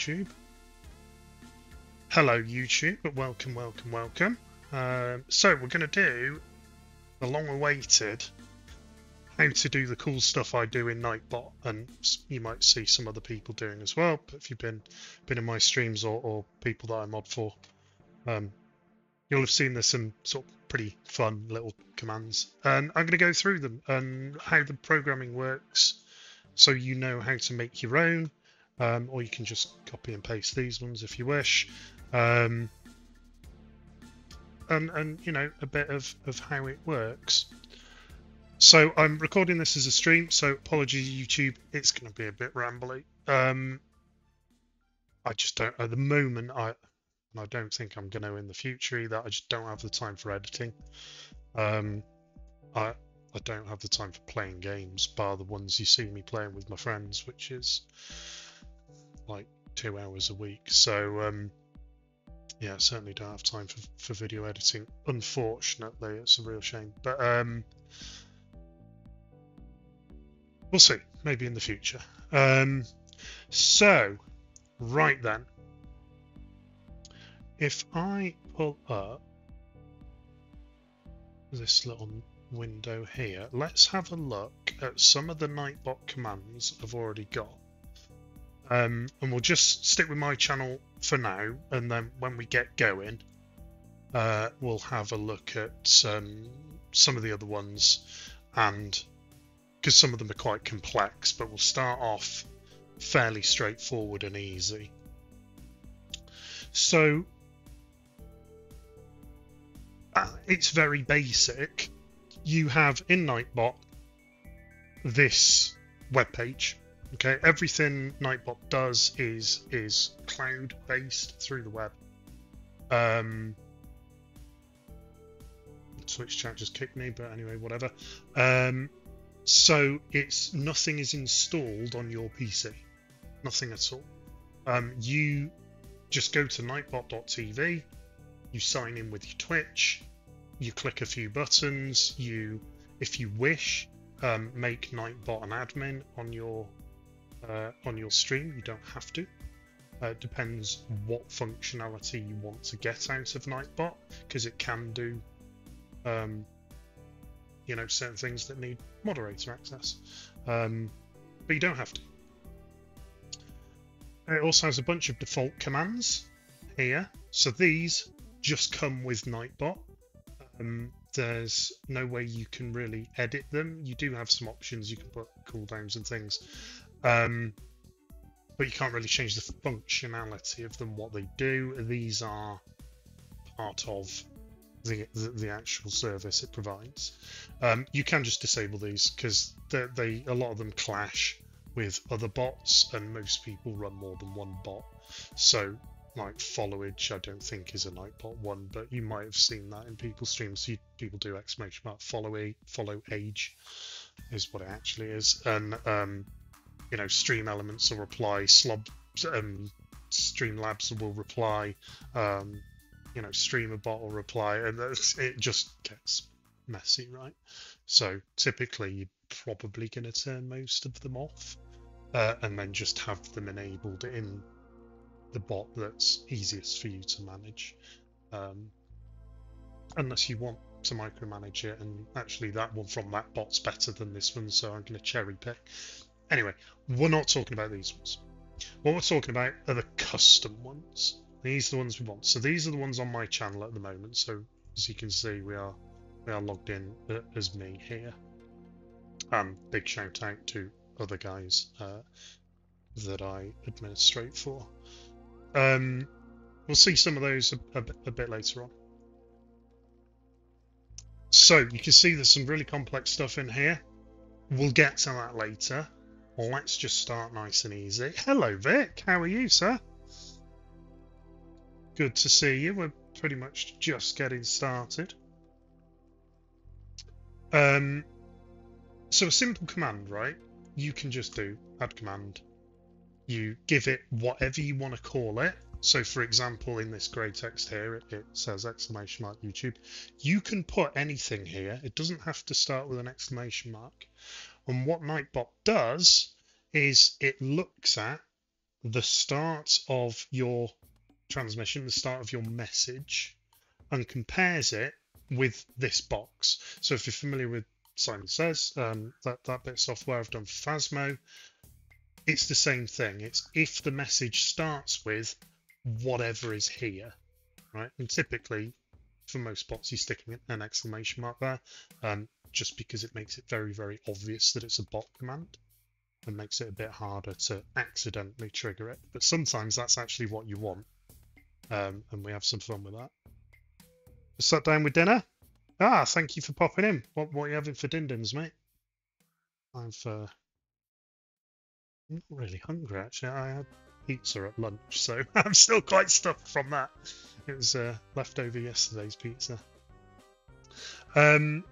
YouTube. Hello YouTube, but welcome, welcome, welcome. So we're going to do the long-awaited how to do the cool stuff I do in Nightbot, and you might see some other people doing as well. But if you've been in my streams or people that I mod for, you'll have seen there's some sort of pretty fun little commands, and I'm going to go through them and how the programming works, so you know how to make your own, or you can just copy and paste these ones if you wish, and you know, a bit of how it works. So I'm recording this as a stream, so apologies YouTube, it's going to be a bit rambly. I just don't at the moment, and I don't think I'm going to in the future either. I just don't have the time for editing. I don't have the time for playing games, bar the ones you see me playing with my friends, which is like 2 hours a week. So yeah, I certainly don't have time for video editing. Unfortunately, it's a real shame. But we'll see, maybe in the future. So, right then. If I pull up this little window here, let's have a look at some of the Nightbot commands I've already got. And we'll just stick with my channel for now, and then when we get going, we'll have a look at some of the other ones, and because some of them are quite complex, but we'll start off fairly straightforward and easy. So, it's very basic. You have in Nightbot this web page. Okay, everything Nightbot does is cloud based through the web. Twitch chat just kicked me, but anyway, whatever. So it's nothing is installed on your PC, nothing at all. You just go to nightbot.tv, you sign in with your Twitch. You click a few buttons. You, if you wish, make Nightbot an admin on your stream. You don't have to. It depends what functionality you want to get out of Nightbot, because it can do, you know, certain things that need moderator access, but you don't have to. It also has a bunch of default commands here, so these just come with Nightbot. There's no way you can really edit them. You do have some options, you can put cooldowns and things, but you can't really change the functionality of them, what they do. These are part of the actual service it provides. You can just disable these because a lot of them clash with other bots, and most people run more than one bot. So like followage, I don't think is a Nightbot one, but you might have seen that in people's streams. So people do ! Follow age is what it actually is, and you know, Stream Elements will reply, Stream Labs will reply, you know, Streamer Bot will reply, and it just gets messy, right? So typically you're probably going to turn most of them off, and then just have them enabled in the bot that's easiest for you to manage, unless you want to micromanage it. And actually that one from that bot's better than this one, so I'm going to cherry pick. Anyway, we're not talking about these ones. What we're talking about are the custom ones. These are the ones we want. So these are the ones on my channel at the moment. So as you can see, we are logged in as me here. Big shout out to other guys that I administrate for. We'll see some of those a bit later on. So you can see there's some really complex stuff in here. We'll get to that later. Let's just start nice and easy. Hello Vic, how are you, sir? Good to see you. We're pretty much just getting started. So a simple command, right? You can just do add command. You give it whatever you want to call it. So for example, in this grey text here, it says ! YouTube. You can put anything here. It doesn't have to start with an ! And what Nightbot does is it looks at the start of your transmission, the start of your message, and compares it with this box. So if you're familiar with Simon Says, that bit of software, I've done Phasmo, it's the same thing. It's if the message starts with whatever is here, right? And typically, for most bots, you're sticking an exclamation mark there, just because it makes it very, very obvious that it's a bot command and makes it a bit harder to accidentally trigger it. But sometimes that's actually what you want, and we have some fun with that. Sat down with dinner. Ah, thank you for popping in. What are you having for din-dins, mate? I've not really hungry actually. I had pizza at lunch, so I'm still quite stuffed from that. It was leftover yesterday's pizza. Pork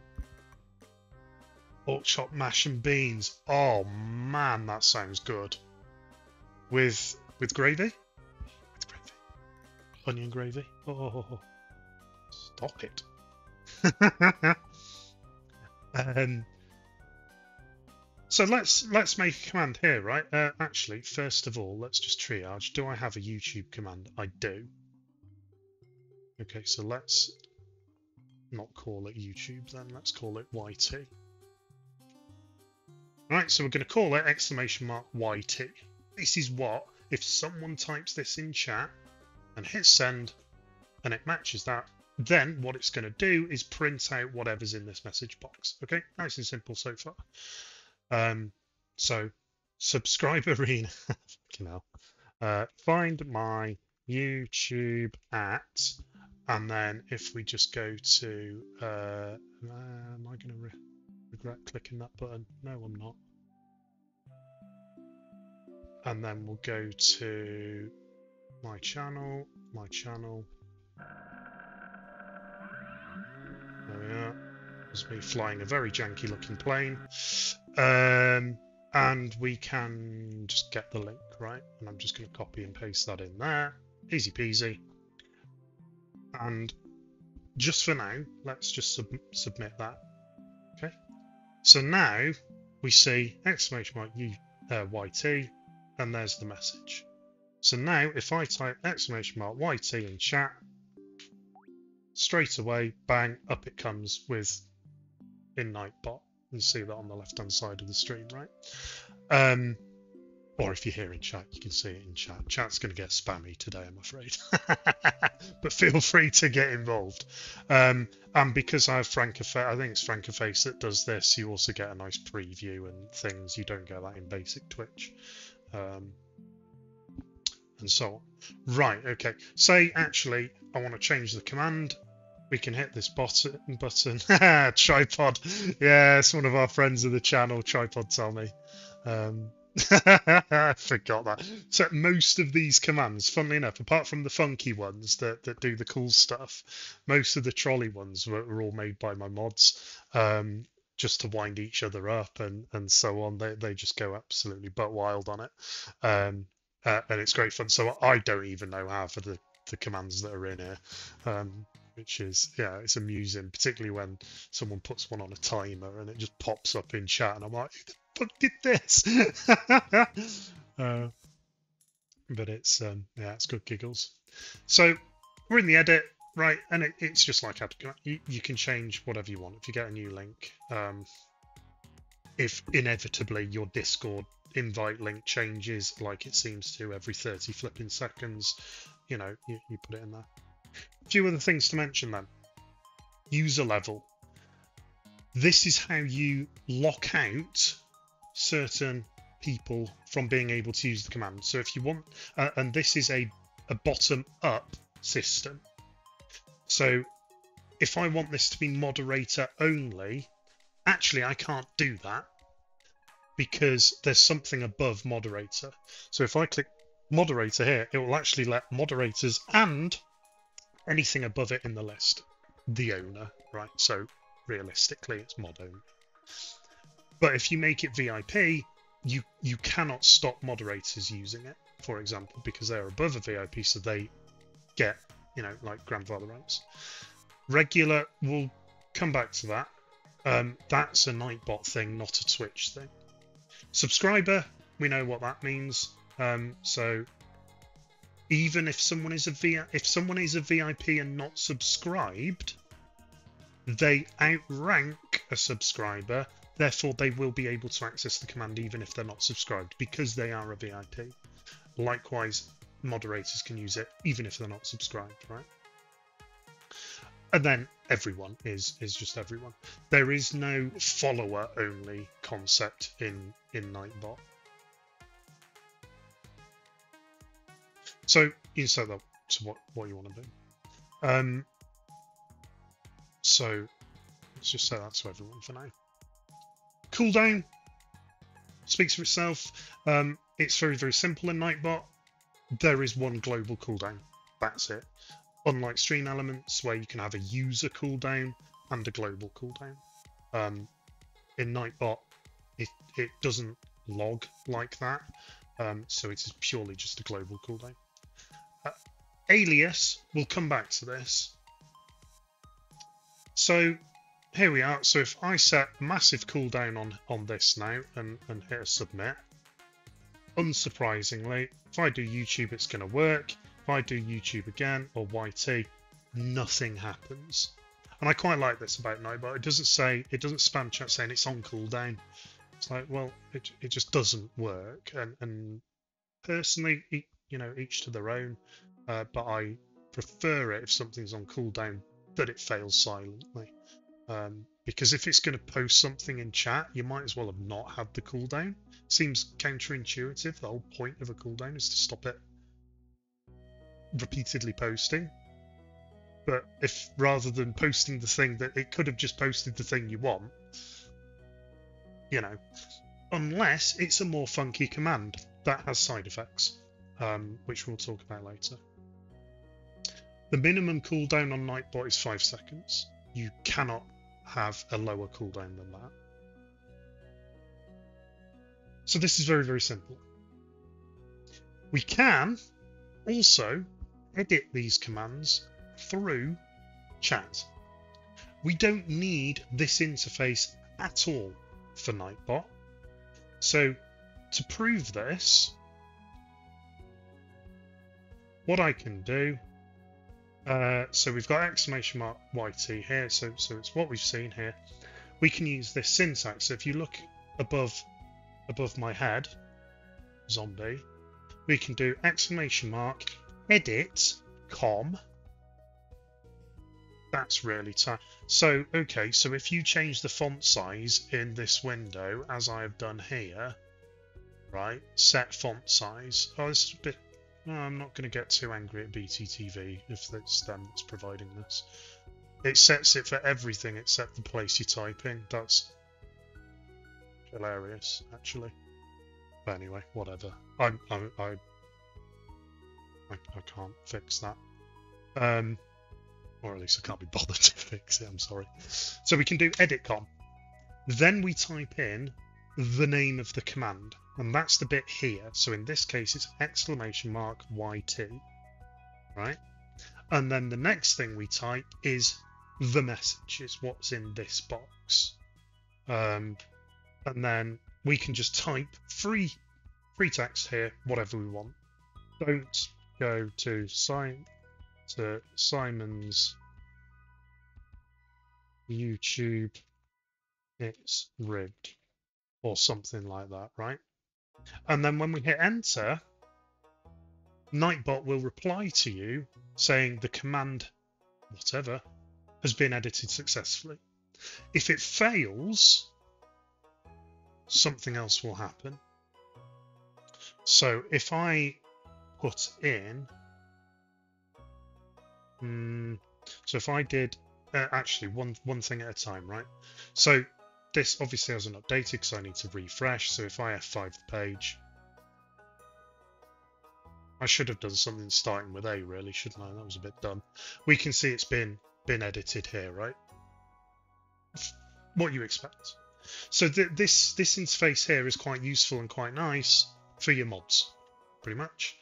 chop mash and beans. Oh man, that sounds good. With gravy. With gravy. Onion gravy. Oh. Stop it. So let's make a command here, right? Actually, first of all, let's just triage. Do I have a YouTube command? I do. Okay, so let's not call it YouTube then. Let's call it YT. All right, so we're going to call it exclamation mark YT. This is what if someone types this in chat and hits send, and it matches that. Then what it's going to do is print out whatever's in this message box. Okay, nice and simple so far. So subscriber arena, fucking hell. Find my YouTube at, and then if we just go to, am I going to regret clicking that button? No, I'm not. And then we'll go to my channel. There we are. There's me flying a very janky looking plane. And we can just get the link, right? And I'm just going to copy and paste that in there. Easy peasy. And just for now, let's just submit that. Okay. So now we see exclamation mark YT, and there's the message. So now if I type exclamation mark YT in chat, straight away, bang, up it comes with in Nightbot. You see that on the left-hand side of the stream, right? Or if you're here in chat, you can see it in chat. Chat's going to get spammy today, I'm afraid. But feel free to get involved. And because I have Frankerface, I think it's Frankerface that does this, you also get a nice preview and things. You don't get that in basic Twitch. And so on. Right, okay. Say, actually, I want to change the command. We can hit this button. Tripod. Yeah, it's one of our friends of the channel. Tripod, tell me. I forgot that. So most of these commands, funnily enough, apart from the funky ones that do the cool stuff, most of the trolley ones were all made by my mods, just to wind each other up and so on. They just go absolutely butt wild on it. And it's great fun. So I don't even know how for the commands that are in here, which is, yeah, it's amusing, particularly when someone puts one on a timer and it just pops up in chat and I'm like, who the fuck did this? But it's, yeah, it's good giggles. So we're in the edit, right? And it's just like, you can change whatever you want. If you get a new link, if inevitably your Discord invite link changes, like it seems to every 30 flipping seconds, you know, you put it in there. A few other things to mention then. User level. This is how you lock out certain people from being able to use the command. So if you want, and this is a bottom up system. So if I want this to be moderator only, actually I can't do that because there's something above moderator. So if I click moderator here, it will actually let moderators and anything above it in the list, the owner, right? So realistically, it's mod owner. But if you make it VIP, you cannot stop moderators using it, for example, because they're above a VIP, so they get, you know, like grandfather rights. Regular, we'll come back to that. That's a Nightbot thing, not a Twitch thing. Subscriber, we know what that means. So even if someone is a VIP and not subscribed, they outrank a subscriber. Therefore, they will be able to access the command even if they're not subscribed because they are a VIP. Likewise, moderators can use it even if they're not subscribed, right? And then everyone is just everyone. There is no follower only concept in Nightbot. So you set that to what you want to do. So let's just set that to everyone for now. Cooldown speaks for itself. It's very, very simple in Nightbot. There is one global cooldown. That's it. Unlike Stream Elements, where you can have a user cooldown and a global cooldown. In Nightbot, it doesn't log like that, so it's purely just a global cooldown. Alias, we'll come back to this. So here we are. So if I set massive cooldown on this now and hit a submit, unsurprisingly, if I do YouTube, it's going to work. If I do YouTube again or YT, nothing happens. And I quite like this about Nightbot. It doesn't spam chat saying it's on cooldown. It's like, well, it just doesn't work. And personally, you know, each to their own. But I prefer it if something's on cooldown that it fails silently. Because if it's going to post something in chat, you might as well have not had the cooldown. Seems counterintuitive. The whole point of a cooldown is to stop it repeatedly posting, but if rather than posting the thing that it could have just posted the thing you want, you know, unless it's a more funky command that has side effects, which we'll talk about later. The minimum cooldown on Nightbot is 5 seconds. You cannot have a lower cooldown than that. So this is very, very simple. We can also edit these commands through chat. We don't need this interface at all for Nightbot. So to prove this, what I can do, so we've got exclamation mark YT here, so it's what we've seen here. We can use this syntax. So if you look above my head, zombie, we can do exclamation mark, edit, com. That's really tight. So, okay, so if you change the font size in this window, as I have done here, right, set font size. Oh, this is a bit, oh, I'm not going to get too angry at BTTV if it's them that's providing this. It sets it for everything except the place you type in. That's hilarious, actually. Anyway, whatever. I can't fix that, or at least I can't be bothered to fix it. I'm sorry. So we can do edit com. Then we type in the name of the command, and that's the bit here. So in this case, it's exclamation mark YT, right? And then the next thing we type is the message. It's what's in this box, and then we can just type free text here, whatever we want. Don't go to Simon's YouTube, it's rigged, or something like that, right? And then when we hit enter, Nightbot will reply to you saying the command, whatever, has been edited successfully. If it fails, something else will happen. So if I put in, so if I did actually one thing at a time, right? So this obviously hasn't updated because I need to refresh. So if I F5 the page, I should have done something starting with A, really, shouldn't I? That was a bit dumb. We can see it's been edited here, right? What you expect. So this interface here is quite useful and quite nice for your mods, pretty much.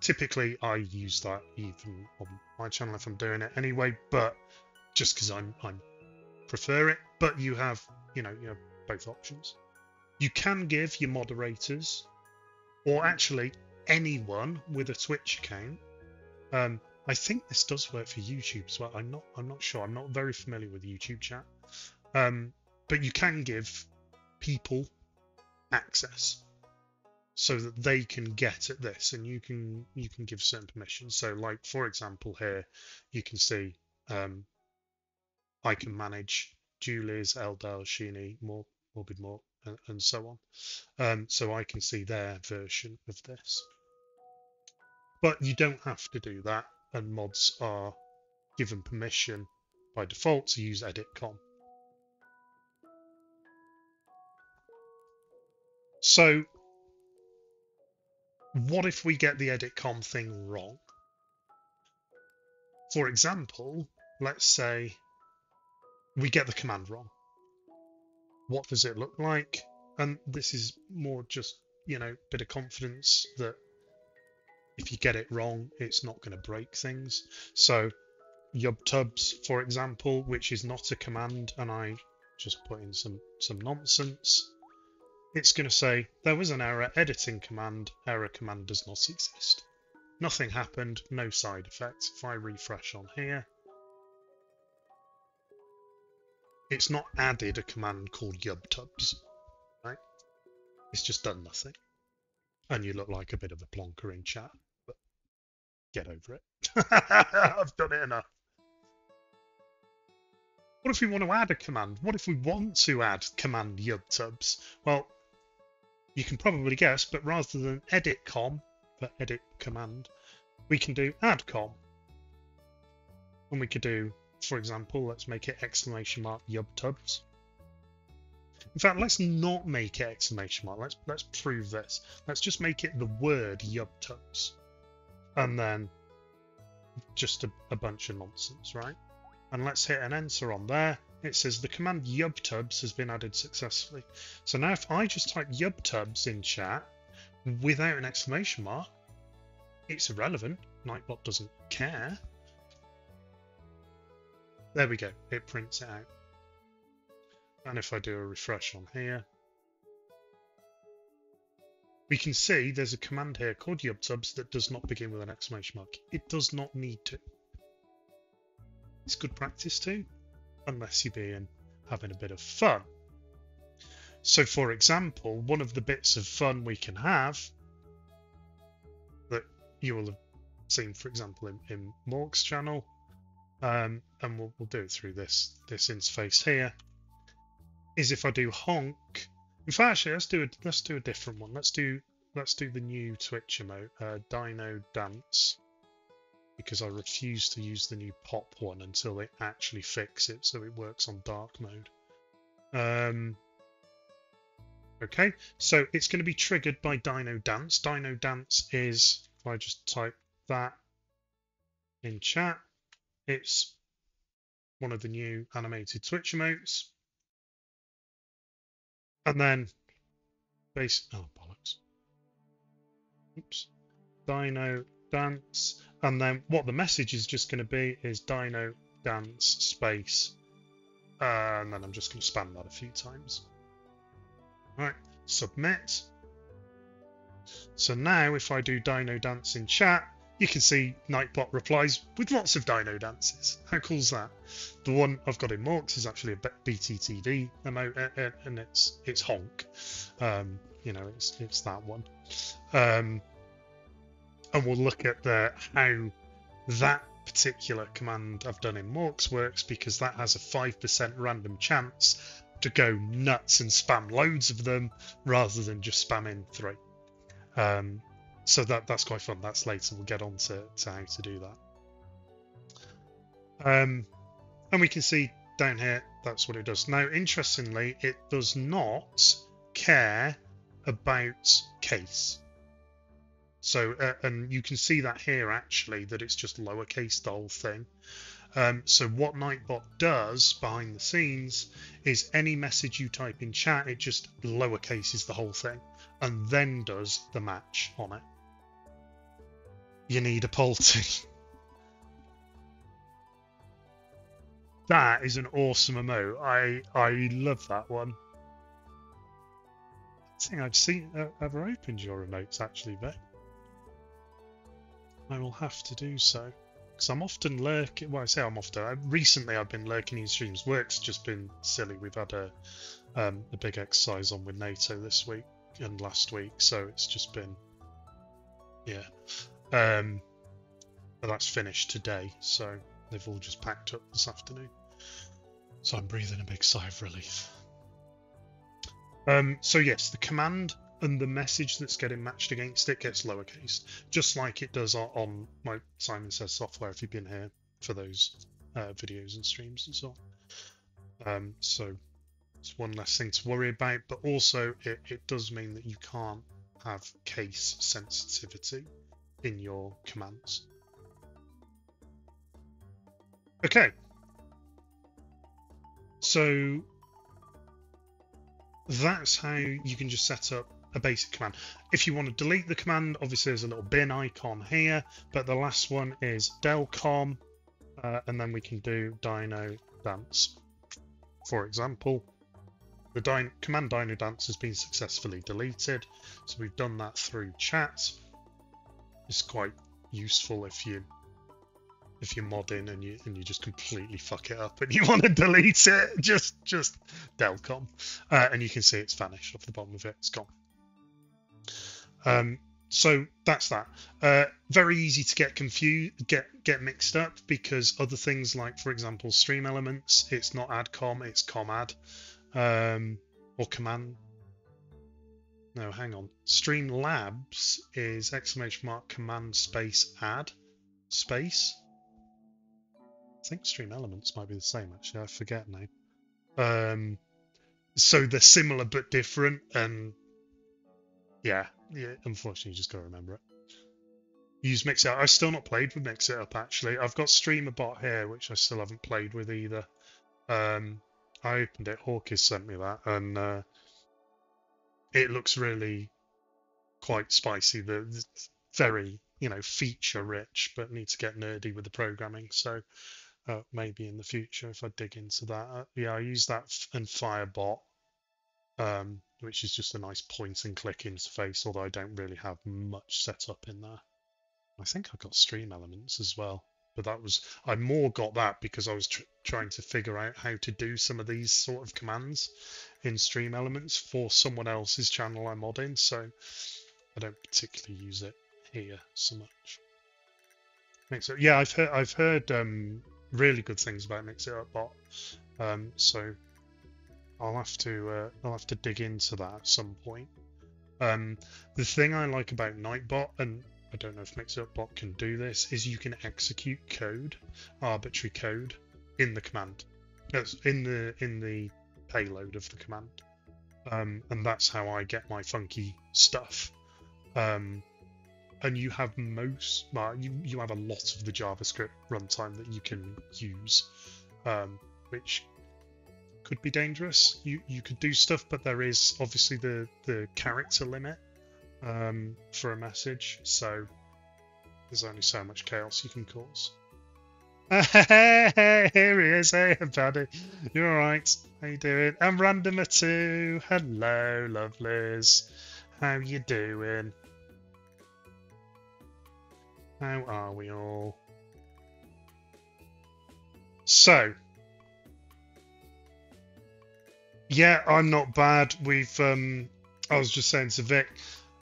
Typically, I use that even on my channel if I'm doing it anyway, but just because I'm prefer it. But you have, you know, both options. You can give your moderators or actually anyone with a Twitch account. I think this does work for YouTube as well. I'm not sure. I'm not very familiar with YouTube chat. But you can give people access so that they can get at this, and you can give certain permissions. So, like, for example, here you can see I can manage Julie's, Eldel, Sheeny, Morbid Mort, and so on. So I can see their version of this. But you don't have to do that, and mods are given permission by default to use edit.com. So what if we get the edit.com thing wrong? For example, let's say we get the command wrong. What does it look like? And this is more just, you know, bit of confidence that if you get it wrong, it's not going to break things. So yubtubs, for example, which is not a command, and I just put in some nonsense. It's going to say, there was an error, editing command, error command does not exist. Nothing happened, no side effects. If I refresh on here, it's not added a command called yubtubs, right? It's just done nothing. And you look like a bit of a plonker in chat, but get over it. I've done it enough. What if we want to add a command? What if we want to add command yubtubs? Well, you can probably guess, but rather than edit com for edit command, we can do add com. And we could do, for example, let's make it exclamation mark yubtubs. In fact, let's not make it exclamation mark. Let's prove this. Let's just make it the word yubtubs. And then just a bunch of nonsense, right? And let's hit an enter on there. It says the command yubtubs has been added successfully. So now if I just type yubtubs in chat without an exclamation mark, it's irrelevant. Nightbot doesn't care. There we go. It prints it out. And if I do a refresh on here, we can see there's a command here called yubtubs that does not begin with an exclamation mark. It does not need to. It's good practice too, unless you're having a bit of fun. So, for example, one of the bits of fun we can have that you will have seen, for example, in Morg's channel, and we'll do it through this interface here, is if I do honk. In fact, actually, let's do a different one. Let's do the new Twitch emote, Dino Dance, because I refuse to use the new pop one until they actually fix it so it works on dark mode. Okay, so it's going to be triggered by Dino Dance. Dino Dance is, if I just type that in chat, it's one of the new animated Twitch emotes. And then, oh bollocks. Oops. Dino Dance, and then what the message is just going to be is Dino Dance space, and then I'm just going to spam that a few times. All right, submit. So now if I do Dino Dance in chat, you can see Nightbot replies with lots of Dino Dances. How cool's that? The one I've got in Morks is actually a BTTV emote, and it's honk. You know, it's that one. And we'll look at how that particular command I've done in Morks works, because that has a 5% random chance to go nuts and spam loads of them rather than just spamming 3. So that's quite fun. That's later. We'll get on to how to do that. And we can see down here, that's what it does. Now, interestingly, it does not care about case. So, and you can see that here, actually, that it's just lowercase, the whole thing. So what Nightbot does behind the scenes is any message you type in chat, it just lowercases the whole thing and then does the match on it. You need a polty. That is an awesome emote. I love that one. think I've seen ever opened your remotes actually, Ben. I will have to do so because I'm often lurking. Well, I say I'm often. Recently, I've been lurking in streams. Work's just been silly. We've had a big exercise on with NATO this week and last week, so it's just been yeah. But that's finished today, so they've all just packed up this afternoon. So I'm breathing a big sigh of relief. So yes, the command and the message that's getting matched against it gets lowercased, just like it does on my Simon Says software, if you've been here for those videos and streams and so on. So it's one less thing to worry about, but also it does mean that you can't have case sensitivity in your commands. Okay. So that's how you can just set up a basic command. If you want to delete the command, obviously there's a little bin icon here, but the last one is delcom, and then we can do dino dance. For example, the command dino dance has been successfully deleted. So we've done that through chat. It's quite useful if you're modding and you just completely fuck it up and you want to delete it, just delcom, and you can see it's vanished off the bottom of it. It's gone. So that's that. Very easy to get confused, get mixed up, because other things like, for example, Stream Elements, it's not adcom, it's comad, or command. No, hang on. Stream Labs is ! Command space add space. I think Stream Elements might be the same, actually. I forget now. So they're similar but different, and yeah, unfortunately, you just got to remember it. Use Mix It Up. I've still not played with Mix It Up, actually. I've got Streamer Bot here, which I still haven't played with either. I opened it. Hawk has sent me that, and it looks really quite spicy. It's very, feature rich, but need to get nerdy with the programming. So. Maybe in the future if I dig into that. Yeah, I use that and Firebot, which is just a nice point and click interface, although I don't really have much set up in there. I think I've got Stream Elements as well, but I more got that because I was trying to figure out how to do some of these sort of commands in Stream Elements for someone else's channel I'm modding, so I don't particularly use it here so much. So yeah, I've heard really good things about Mix It Up Bot, so I'll have to dig into that at some point. The thing I like about Nightbot, and I don't know if Mix It Up Bot can do this, is you can execute code, arbitrary code, in the command, in the payload of the command, and that's how I get my funky stuff. And you have you have a lot of the JavaScript runtime that you can use, which could be dangerous. You could do stuff, but there is obviously the character limit for a message, so there's only so much chaos you can cause. Hey, here he is. Hey, buddy. You're all right. How you doing? I'm Randomer too. Hello, lovelies. How you doing? How are we all? So, yeah, I'm not bad. I was just saying to Vic,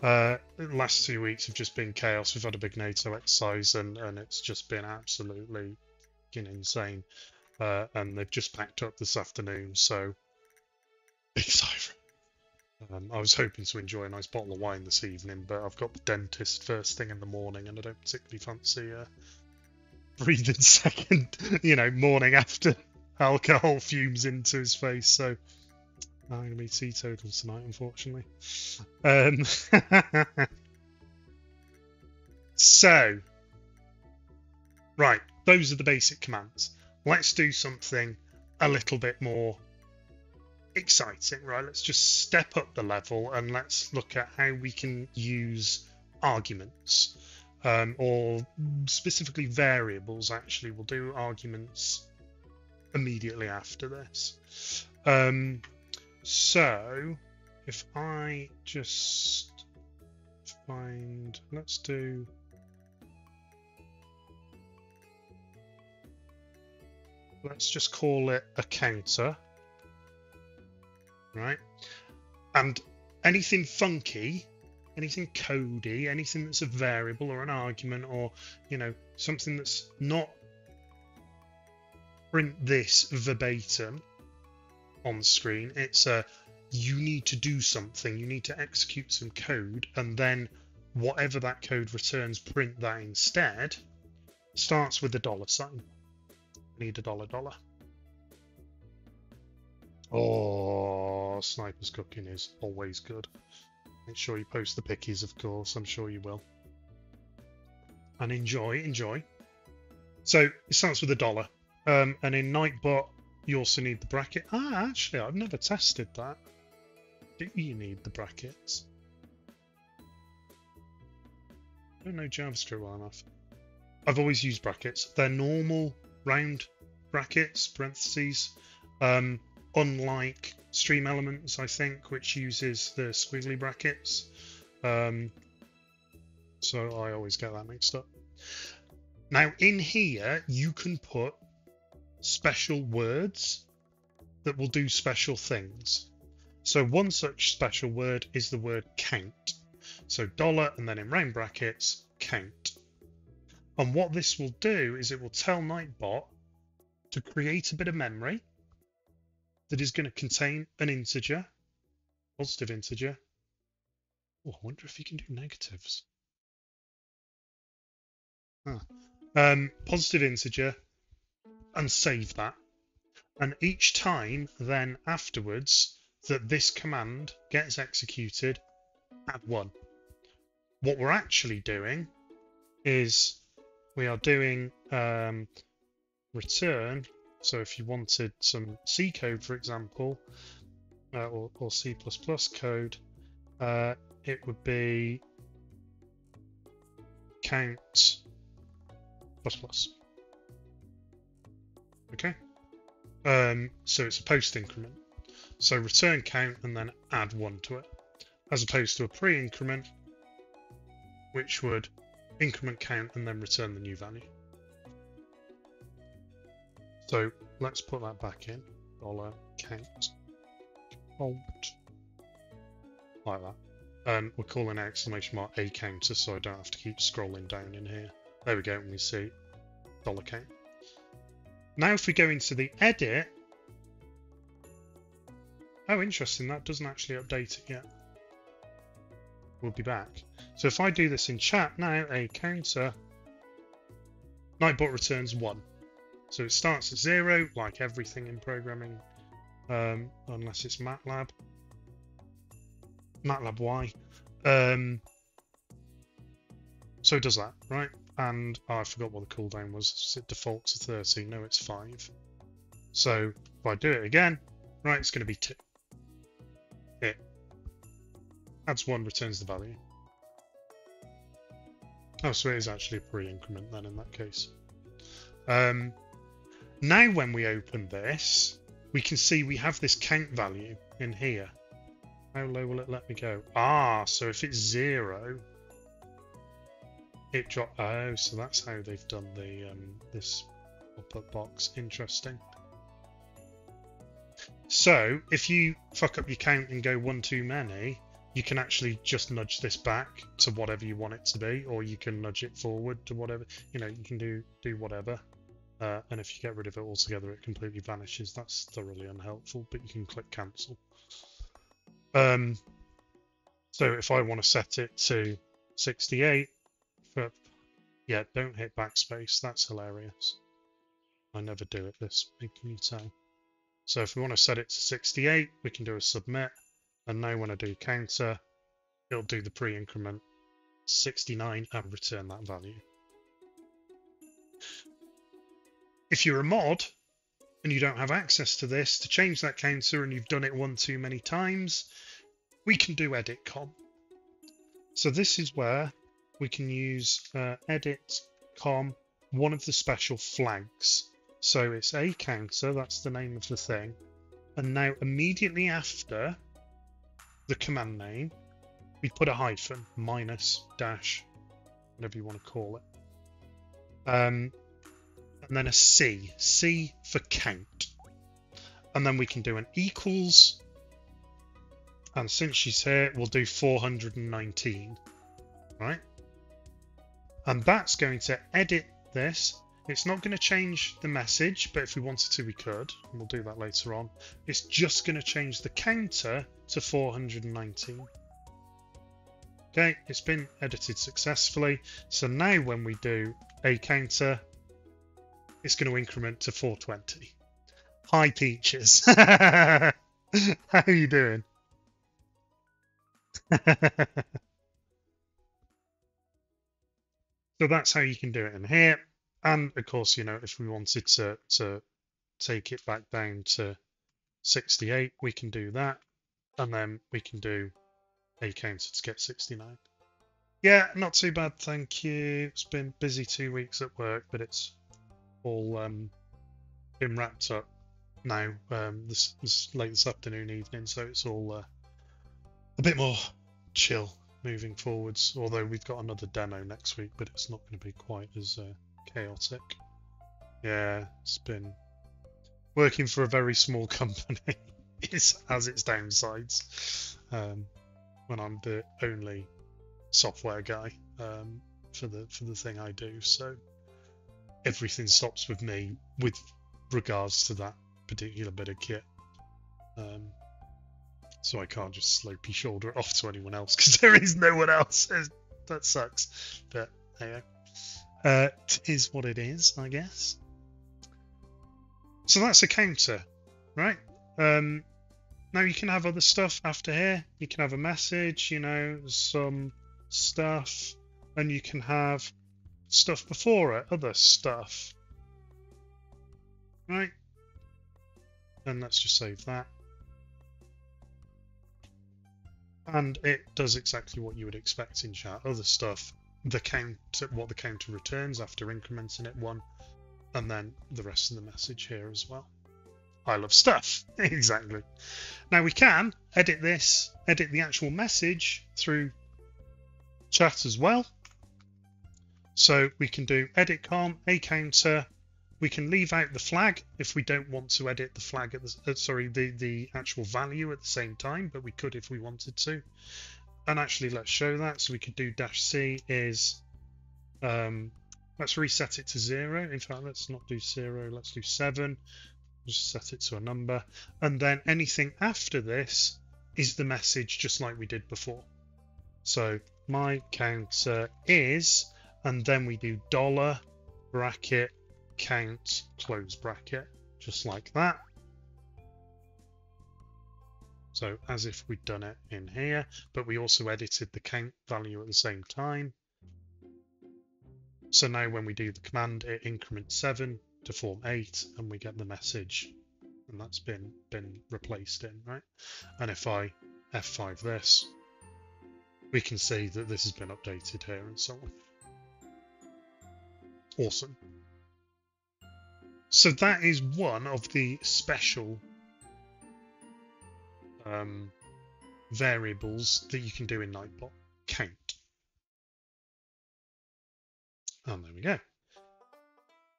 the last 2 weeks have just been chaos. We've had a big NATO exercise, and it's just been absolutely insane. And they've just packed up this afternoon, so big sigh. I was hoping to enjoy a nice bottle of wine this evening, but I've got the dentist first thing in the morning, and I don't particularly fancy breathing second, morning after alcohol fumes into his face. So I'm going to be teetotal tonight, unfortunately. So, right, those are the basic commands. Let's do something a little bit more exciting, right? Let's just step up the level and let's look at how we can use arguments, or specifically variables. Actually, we'll do arguments immediately after this. So if I just find, let's do let's just call it a counter, right? And anything funky, anything codey, anything that's a variable or an argument or, you know, something that's not print this verbatim on screen, it's a you need to do something, you need to execute some code, and then whatever that code returns, print that instead. Starts with the dollar sign. I need a $. Oh, Sniper's Cooking is always good. Make sure you post the pickies, of course. I'm sure you will. And enjoy. So it starts with a $. And in Nightbot, you also need the bracket. Ah, actually, I've never tested that. Do you need the brackets? I don't know JavaScript well enough. I've always used brackets. They're normal round brackets, parentheses. Unlike Stream Elements, I think, which uses the squiggly brackets. So I always get that mixed up. Now in here, you can put special words that will do special things. So one such special word is the word count. So $ and then in round brackets, count. And what this will do is it will tell Nightbot to create a bit of memory that is going to contain an integer, positive integer. Oh, I wonder if you can do negatives. Positive integer, and save that. And each time then afterwards that this command gets executed, add 1. What we're actually doing is we are doing return. So if you wanted some C code, for example, or C++ code, it would be count ++. Okay. So it's a post increment. So return count and then add 1 to it, as opposed to a pre increment, which would increment count and then return the new value. So let's put that back in. $count. Like that. We're calling exclamation mark a counter, so I don't have to keep scrolling down in here. There we go, and we see $count. Now if we go into the edit, oh interesting, that doesn't actually update it yet. We'll be back. So if I do this in chat now, a counter, Nightbot returns 1. So it starts at 0, like everything in programming, unless it's MATLAB. MATLAB Y. So it does that, right? And oh, I forgot what the cooldown was. It defaults to 30. No, it's 5. So if I do it again, right, it's going to be 2. It adds 1, returns the value. Oh, so it is actually a pre-increment then in that case. Now when we open this, we can see we have this count value in here. How low will it let me go? Ah, so if it's 0, it dropped. Oh, so that's how they've done the this pop-up box. Interesting. So if you fuck up your count and go 1 too many, you can actually just nudge this back to whatever you want it to be, or you can nudge it forward to whatever, you know, you can do whatever. And if you get rid of it altogether, it completely vanishes. That's thoroughly unhelpful, but you can click cancel. So if I want to set it to 68, but yeah, don't hit backspace. That's hilarious. I never do it this big, can you tell? So if we want to set it to 68, we can do a submit. And now when I do counter, it'll do the pre-increment 69 and return that value. If you're a mod and you don't have access to this to change that counter and you've done it 1 too many times, we can do edit com. So this is where we can use edit com, one of the special flags. So it's a counter, that's the name of the thing. And now immediately after, the command name, we put a hyphen, minus, dash, whatever you want to call it. And then a C for count. And then we can do an equals. And since she's here, we'll do 419, right? And that's going to edit this. It's not going to change the message, but if we wanted to, we could. And we'll do that later on. It's just going to change the counter to 419. Okay, it's been edited successfully. So now when we do a counter, it's going to increment to 420. Hi, Peaches. How are you doing? So that's how you can do it in here. And of course, you know, if we wanted to take it back down to 68, we can do that. And then we can do a counter to get 69. Yeah, not too bad, thank you. It's been busy 2 weeks at work, but it's all been wrapped up now, late this afternoon, evening, so it's all a bit more chill moving forwards, although we've got another demo next week, but it's not going to be quite as chaotic. Yeah, it's been working for a very small company. It has its downsides. When I'm the only software guy for the thing I do, so everything stops with me with regards to that particular bit of kit. So I can't just slopey shoulder it off to anyone else because there is no one else. That sucks. But hey, it is what it is, I guess. So that's a counter, right? Now you can have other stuff after here. You can have a message, you know, some stuff, and you can have stuff before it, other stuff, right? And let's just save that. And it does exactly what you would expect in chat. Other stuff, the counter, what the counter returns after incrementing it 1, and then the rest of the message here as well. I love stuff. Exactly. Now we can edit this, edit the actual message through chat as well. So we can do edit com, a counter. We can leave out the flag if we don't want to edit the flag at the sorry, the actual value at the same time, but we could if we wanted to. And actually, let's show that. So we could do dash C is, let's reset it to 0. In fact, let's not do 0. Let's do 7. Just set it to a number, and then anything after this is the message, just like we did before. So my counter is, and then we do dollar bracket count close bracket, just like that. So as if we'd done it in here, but we also edited the count value at the same time. So now when we do the command, it increments 7 to form 8, and we get the message, and that's been replaced in, right? And if I F5 this, we can see that this has been updated here and so on. Awesome. So that is one of the special variables that you can do in Nightbot, count. And there we go.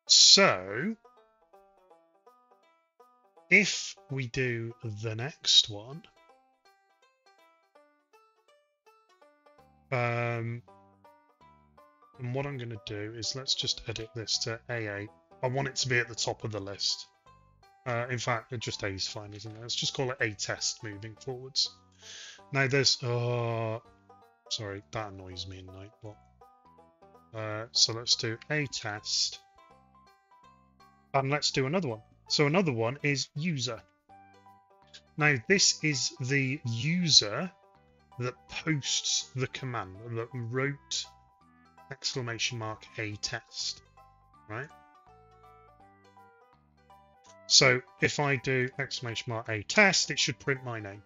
So, if we do the next one, and what I'm going to do is let's just edit this to A8. I want it to be at the top of the list. In fact, just A is fine, isn't it? Let's just call it A test moving forwards. Now there's, sorry, that annoys me in Nightbot. So let's do A test. And let's do another one. So another one is user. Now this is the user that posts the command that wrote ! A test, right? So if I do ! A test, it should print my name.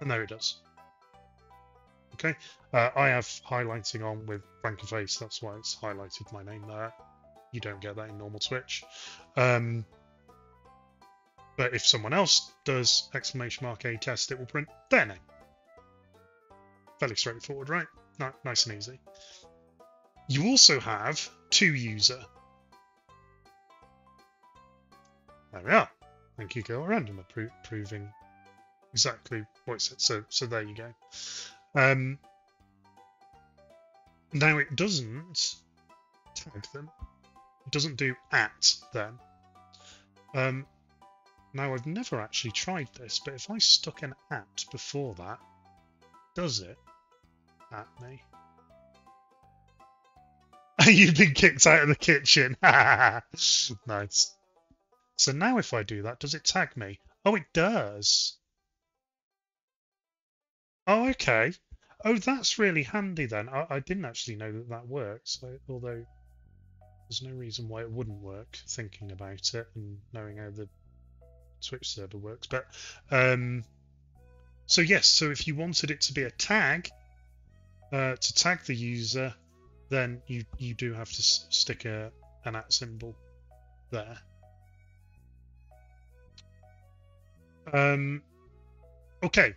And there it does. Okay. I have highlighting on with Frankerface. That's why it's highlighted my name there. You don't get that in normal Twitch. But if someone else does !A test, it will print their name. Fairly straightforward, right? Nice and easy. You also have ToUser. There we are. Thank you, Girl Randomer, proving exactly what it said. So there you go. Now it doesn't tag them. It doesn't do @them. Now I've never actually tried this, but if I stuck an @ before that, does it @ me? You've been kicked out of the kitchen. Nice. So now if I do that, does it tag me? Oh, it does. Oh, okay. Oh, that's really handy then. I didn't actually know that works, although there's no reason why it wouldn't work, thinking about it and knowing how the Twitch server works. But so yes, so if you wanted it to be a tag, to tag the user, then you do have to stick an @ symbol there. Okay.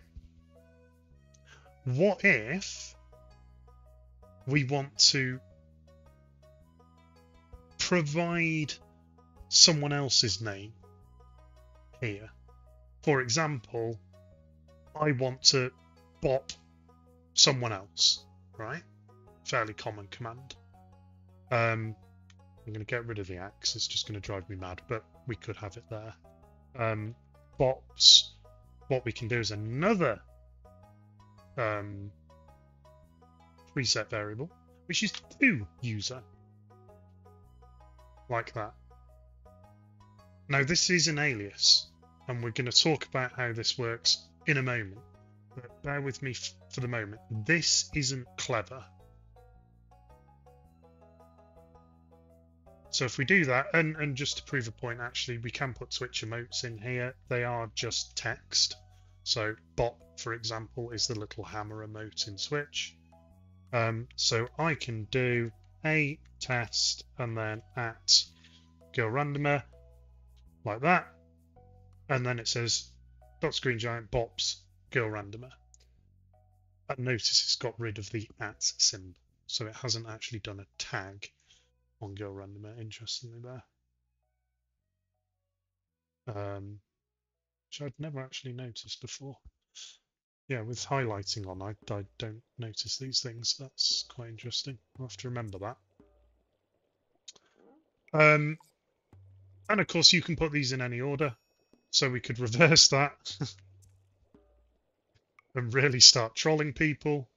What if we want to provide someone else's name here? For example, I want to bop someone else, right? Fairly common command. I'm going to get rid of the axe. It's just going to drive me mad, but we could have it there. Bops. What we can do is another preset variable, which is ToUser, like that. Now this is an alias, and we're going to talk about how this works in a moment. But bear with me for the moment. This isn't clever. So if we do that, and just to prove a point, actually, we can put Twitch emotes in here. They are just text. So bot, for example, is the little hammer emote in Twitch. So I can do !A test and then @GirlRandomer, like that. And then it says .screengiant bops GirlRandomer. And notice it's got rid of the @ symbol. So it hasn't actually done a tag on Girl Randomer, interestingly there. Which I'd never actually noticed before. Yeah, with highlighting on, I don't notice these things. That's quite interesting. I'll have to remember that. And of course, you can put these in any order. So we could reverse that and really start trolling people.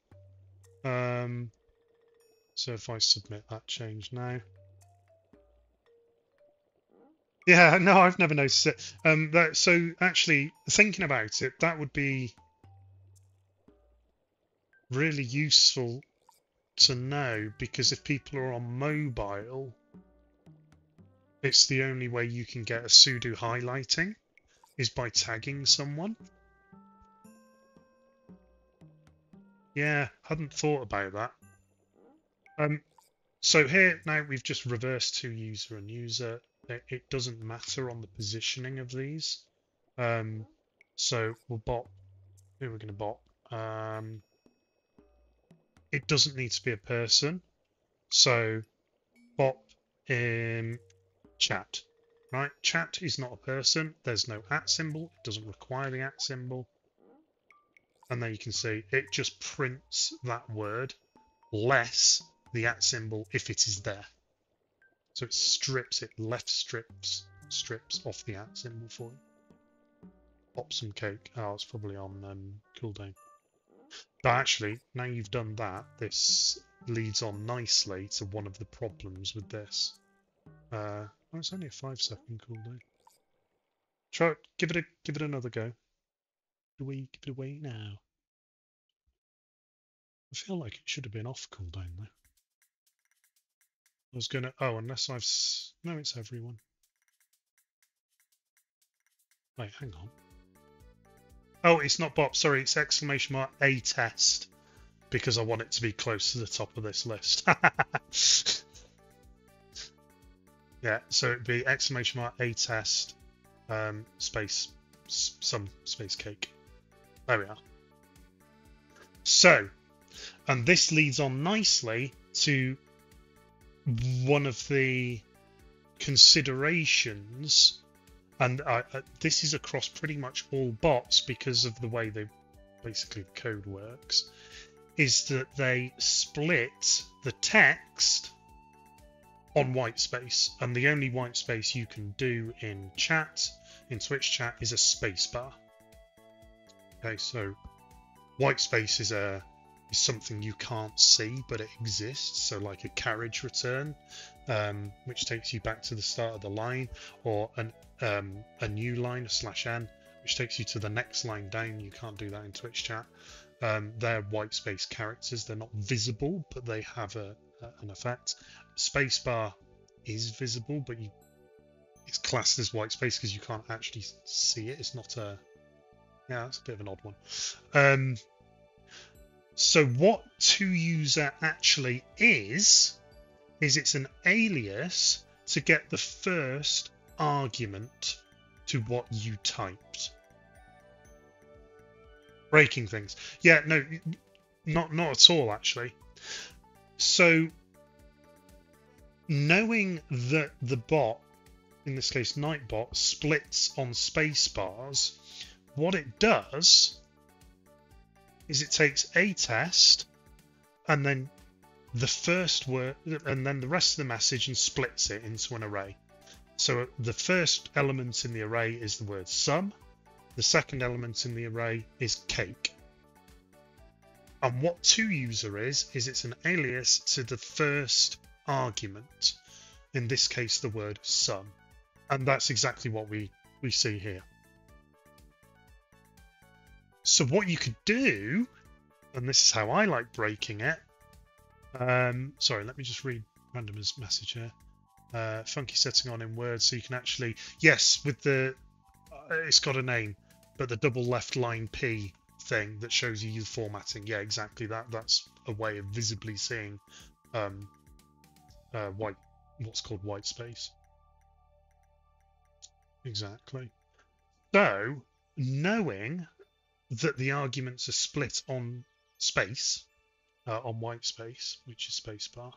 So if I submit that change now. Yeah, no, I've never noticed it. So actually, thinking about it, that would be really useful to know, because if people are on mobile, it's the only way you can get a sudo highlighting is by tagging someone. Yeah, hadn't thought about that. So here now we've just reversed ToUser and user. It doesn't matter on the positioning of these. So we'll bop who we're going to bop. It doesn't need to be a person. So bop in chat, right? Chat is not a person. There's no @ symbol. It doesn't require the @ symbol. And there you can see it just prints that word less the @ symbol if it is there. So it strips it, strips off the @ symbol for you. Pop some cake. Oh, it's probably on cooldown. But actually, now you've done that, this leads on nicely to one of the problems with this. Oh, it's only a 5-second cooldown. Try it, give it another go. Give it away now. I feel like it should have been off cooldown though. I was going to... Oh, unless I've... No, it's everyone. Wait, hang on. Oh, it's not bop. Sorry, it's !A test. Because I want it to be close to the top of this list. Yeah, so it'd be !A test. space cake. There we are. So, and this leads on nicely to one of the considerations, and this is across pretty much all bots because of the way they basically the code works, is that they split the text on white space, and the only white space you can do in chat, in Twitch chat, is a space bar. Okay, so white space is is something you can't see, but it exists. So like a carriage return, which takes you back to the start of the line, or a new line, /n, which takes you to the next line down. You can't do that in Twitch chat. They're white space characters. They're not visible, but they have an effect. Spacebar is visible, but it's classed as white space because you can't actually see it. It's not a... Yeah, that's a bit of an odd one. So what ToUser actually is it's an alias to get the first argument to what you typed. Breaking things. Yeah, no, not at all, actually. So knowing that the bot, in this case Nightbot, splits on space bars, what it does is it takes a test and then the first word and then the rest of the message and splits it into an array. So the first element in the array is the word sum. The second element in the array is cake. And what ToUser is it's an alias to the first argument, in this case the word sum. And that's exactly what we see here. So what you could do, and this is how I like breaking it. Sorry, let me just read Randomer's message here. Funky setting on in Word, so you can actually, yes, with the, it's got a name, but the double left line P thing that shows you formatting. Yeah, exactly that. That's a way of visibly seeing what's called white space. Exactly. So knowing that the arguments are split on space, on white space, which is spacebar,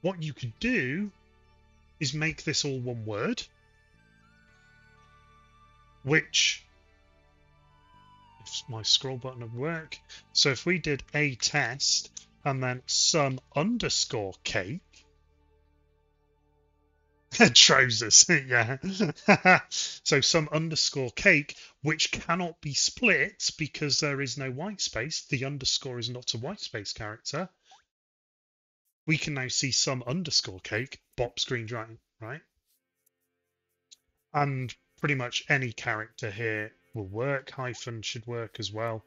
what you could do is make this all one word, which, if my scroll button would work, so if we did a test and then sum _ cake, trousers, yeah. So sum _ cake, which cannot be split because there is no white space. The underscore is not a white space character. We can now see sum _ cake, bop screen drawing, right? And pretty much any character here will work. Hyphen should work as well.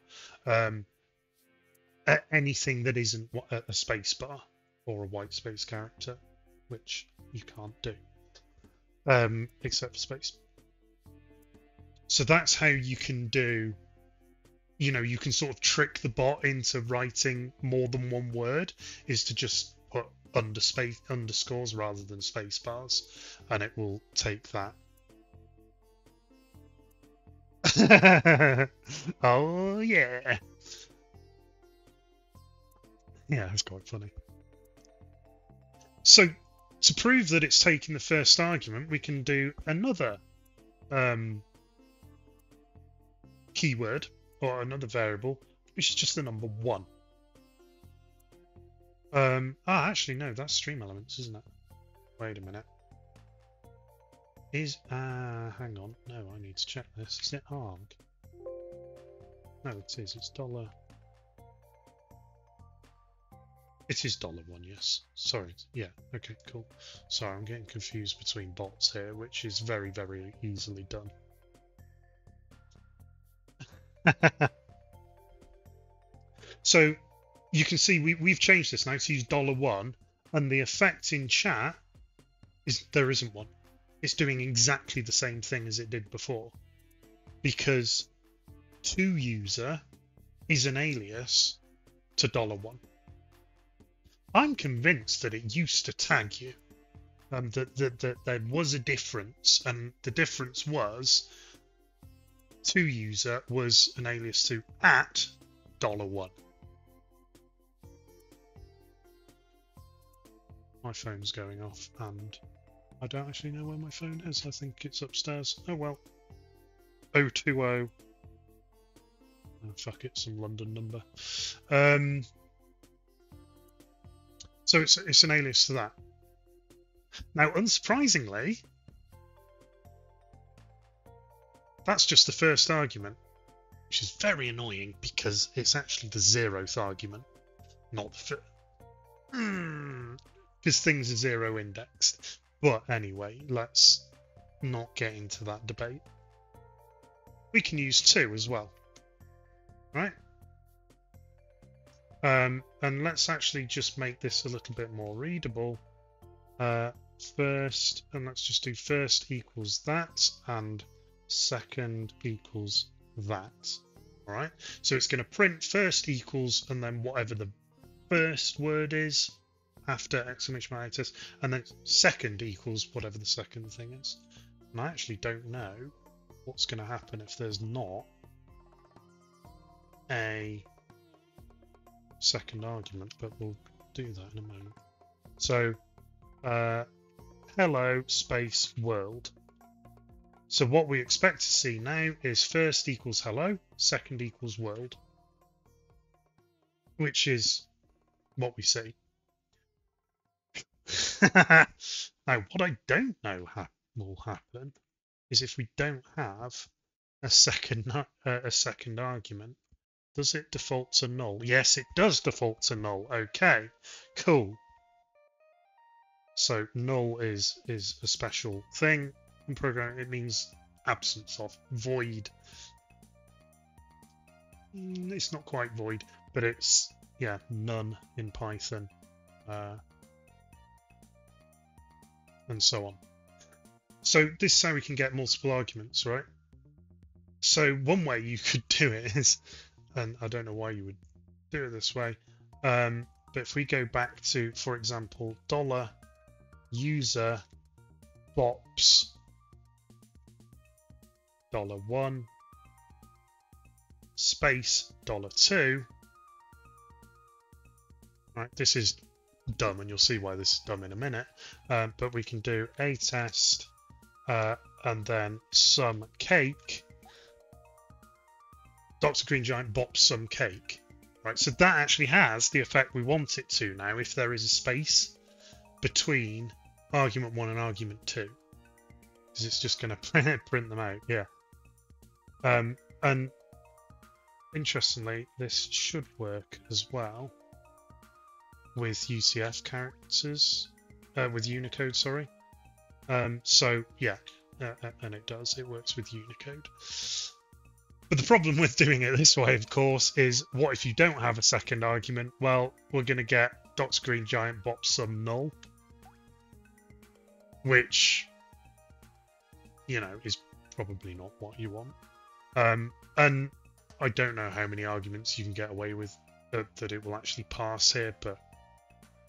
Anything that isn't a space bar or a white space character, which you can't do. Except for space. So that's how you can do, you can sort of trick the bot into writing more than one word, is to just put underscores rather than space bars, and it will take that. Oh yeah. Yeah, that's quite funny. So to prove that it's taking the first argument, we can do another keyword or another variable, which is just the number 1. Actually, no, that's Stream Elements, isn't it? Wait a minute. Hang on. No, I need to check this. Is it arg? No, it is. It's $. It is $1, yes. Sorry. Yeah. Okay, cool. Sorry, I'm getting confused between bots here, which is very, very easily done. So you can see we've changed this now to use $1, and the effect in chat is there isn't one. It's doing exactly the same thing as it did before, because ToUser is an alias to $1. I'm convinced that it used to tag you that there was a difference, and the difference was to user was an alias to @$1. My phone's going off, and I don't actually know where my phone is. I think it's upstairs. Oh well. 020. Oh, fuck it, some London number. So it's an alias to that. Now, unsurprisingly, that's just the first argument, which is very annoying because it's actually the 0th argument, not the first. Because things are 0 indexed. But anyway, let's not get into that debate. We can use 2 as well, right? And let's actually just make this a little bit more readable. First, and let's just do first equals that, and second equals that. All right. So it's going to print first equals, and then whatever the first word is after exclamation mark, and then second equals whatever the second thing is. And I actually don't know what's going to happen if there's not a second argument, but we'll do that in a moment. So hello space world. So what we expect to see now is first equals hello, second equals world, which is what we see. Now, what I don't know will happen is if we don't have a second argument. Does it default to null? Yes, it does default to null. Okay, cool. So null is a special thing in programming. It means absence of, void. It's not quite void, but it's, yeah, none in Python, and so on. So this is how we can get multiple arguments, right? So one way you could do it is, and I don't know why you would do it this way, but if we go back to, for example, $user bops $1 space $2, right? This is dumb, and you'll see why this is dumb in a minute, but we can do a test and then some cake. Dr. Green Giant bops some cake, right? So that actually has the effect we want it to now if there is a space between argument 1 and argument 2, because it's just going to print them out. Yeah. And interestingly, this should work as well with UTF characters, with Unicode, sorry. So yeah, and it does, it works with Unicode. But the problem with doing it this way, of course, is what if you don't have a second argument? Well, we're going to get Dr. Green Giant bops some null, which, you know, is probably not what you want. And I don't know how many arguments you can get away with that it will actually pass here, but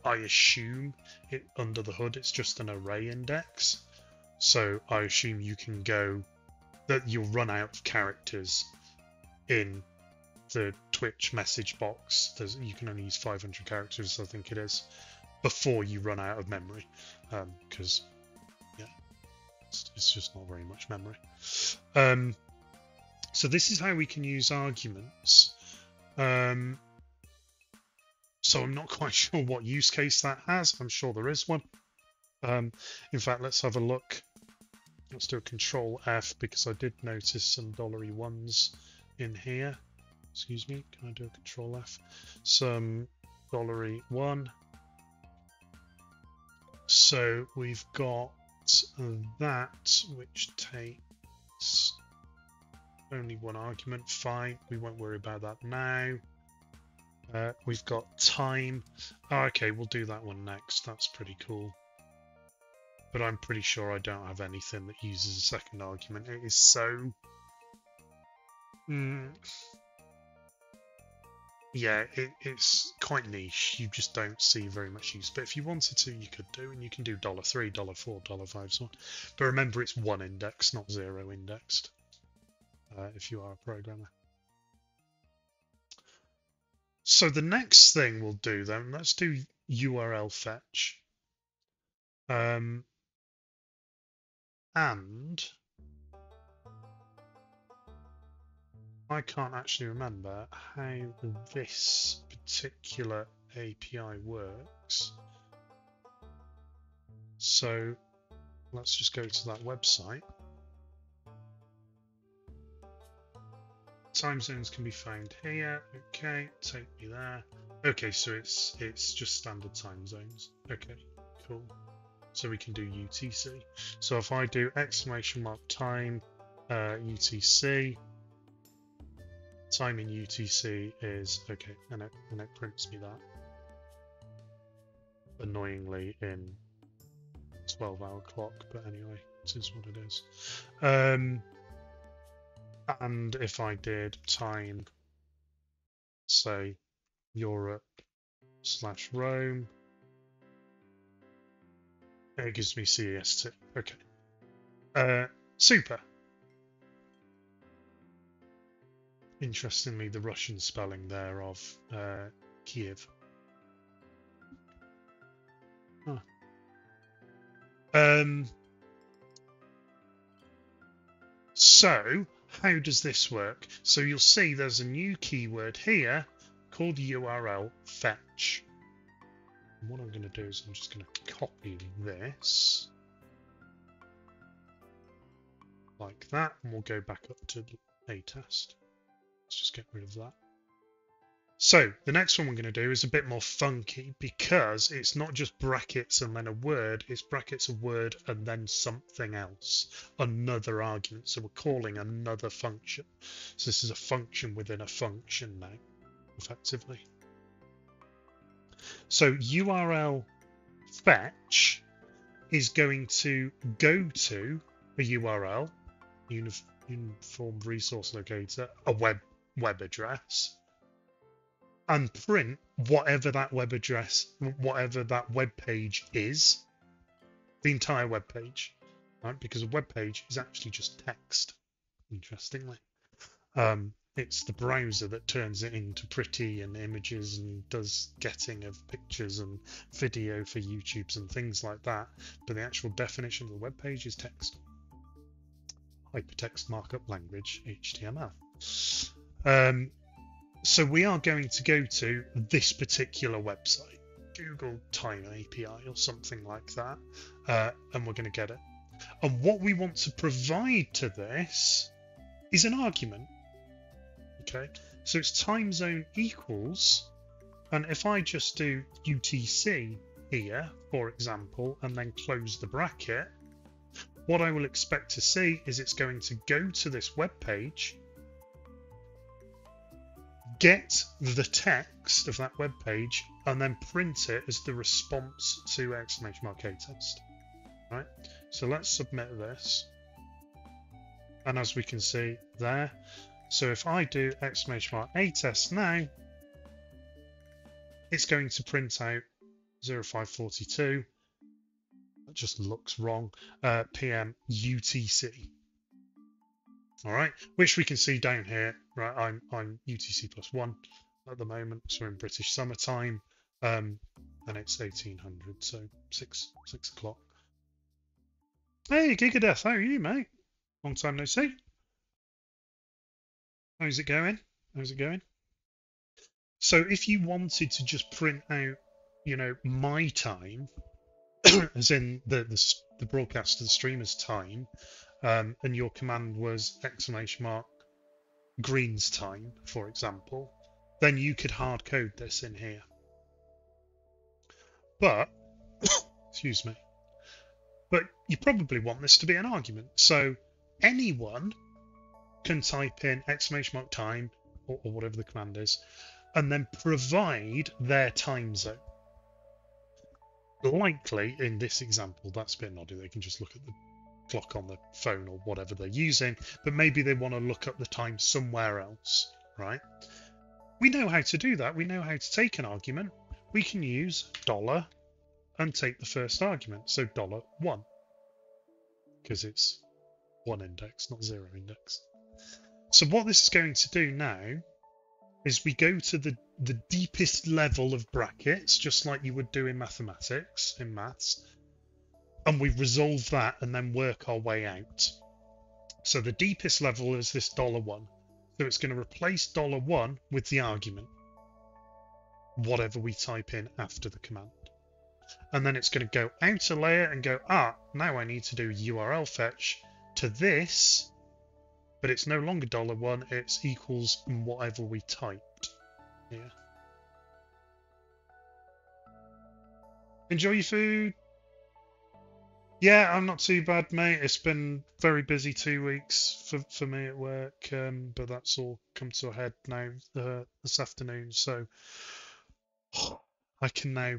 I assume it under the hood it's just an array index. So I assume you can go that you'll run out of characters in the Twitch message box. There's, you can only use 500 characters, I think it is, before you run out of memory, because yeah, it's just not very much memory. So this is how we can use arguments. So I'm not quite sure what use case that has. I'm sure there is one. In fact, let's have a look. Let's do a control F, because I did notice some dollary ones in here. Excuse me, can I do a control F? Some dollary 1. So we've got that, which takes only 1 argument. Fine, we won't worry about that now. We've got time. Oh, okay, we'll do that one next. That's pretty cool. But I'm pretty sure I don't have anything that uses a second argument. It is so yeah, it's quite niche. You just don't see very much use. But if you wanted to, you could do, and you can do $3, $4, $5, so on. But remember, it's one index, not zero indexed, if you are a programmer. So the next thing we'll do then, let's do URL fetch. And I can't actually remember how this particular API works. So let's just go to that website. Time zones can be found here. Okay, take me there. Okay, so it's just standard time zones. Okay, cool. So we can do UTC. So if I do !time UTC, time in UTC is okay, and it prints me that annoyingly in 12-hour clock. But anyway, this is what it is. And if I did time, say, Europe/Rome, it gives me CEST. Okay. Super. Interestingly, the Russian spelling there of Kyiv. Huh. So, how does this work? So you'll see there's a new keyword here called URL fetch. And what I'm going to do is I'm just going to copy this like that, and we'll go back up to the Pytest. Let's just get rid of that. So the next one we're going to do is a bit more funky, because it's not just brackets and then a word, it's brackets, a word, and then something else, another argument. So we're calling another function. So this is a function within a function now, effectively. So URL fetch is going to go to a URL, uniform resource locator, a web address, and print whatever that web address, whatever that web page is, the entire web page, right? Because a web page is actually just text, interestingly. It's the browser that turns it into pretty and images and does getting of pictures and video for YouTubes and things like that. But the actual definition of the web page is text. Hypertext markup language, HTML. So we are going to go to this particular website, Google Time API or something like that, and we're going to get it. And what we want to provide to this is an argument. Okay, so it's time zone equals, and if I just do UTC here, for example, and then close the bracket, what I will expect to see is it's going to go to this web page, get the text of that web page, and then print it as the response to !Kyiv. Right, so let's submit this, and as we can see there, so if I do !Atest now, it's going to print out 0542. That just looks wrong. PM UTC. All right, which we can see down here. Right, I'm UTC +1 at the moment, so we're in British summertime, and it's 1800, so six o'clock. Hey, Gigadeath, how are you, mate? Long time no see. How's it going? How's it going? So if you wanted to just print out, you know, my time, as in the broadcaster, the streamer's time, and your command was $Green's time, for example, then you could hard code this in here. But, excuse me, but you probably want this to be an argument. So anyone can type in !time or whatever the command is, and then provide their time zone. Likely in this example, that's a bit naughty. They can just look at the clock on the phone or whatever they're using, but maybe they want to look up the time somewhere else, right? We know how to do that. We know how to take an argument. We can use $ and take the first argument. So $1, because it's 1 index, not 0 index. So what this is going to do now is we go to the deepest level of brackets, just like you would do in mathematics, in maths, and we resolve that and then work our way out. So the deepest level is this $1. So it's going to replace $1 with the argument, whatever we type in after the command. And then it's going to go out a layer and go, now I need to do URL fetch to this, but it's no longer $1, it's equals whatever we typed. Yeah. Enjoy your food. Yeah, I'm not too bad, mate. It's been very busy 2 weeks for me at work, but that's all come to a head now this afternoon. So I can now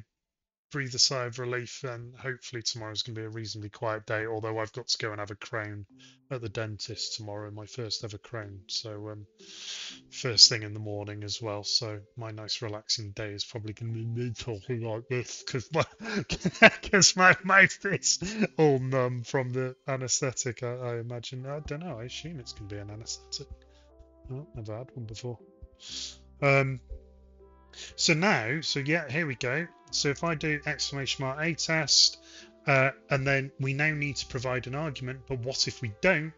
breathe a sigh of relief, and hopefully tomorrow's going to be a reasonably quiet day, although I've got to go and have a crown at the dentist tomorrow, my first ever crown. So first thing in the morning as well. So my nice relaxing day is probably going to be me talking like this because my mouth is all numb from the anaesthetic, I imagine. I don't know. I assume it's going to be an anaesthetic. Oh, never had one before. Here we go. So if I do !A test, and then we now need to provide an argument, but what if we don't?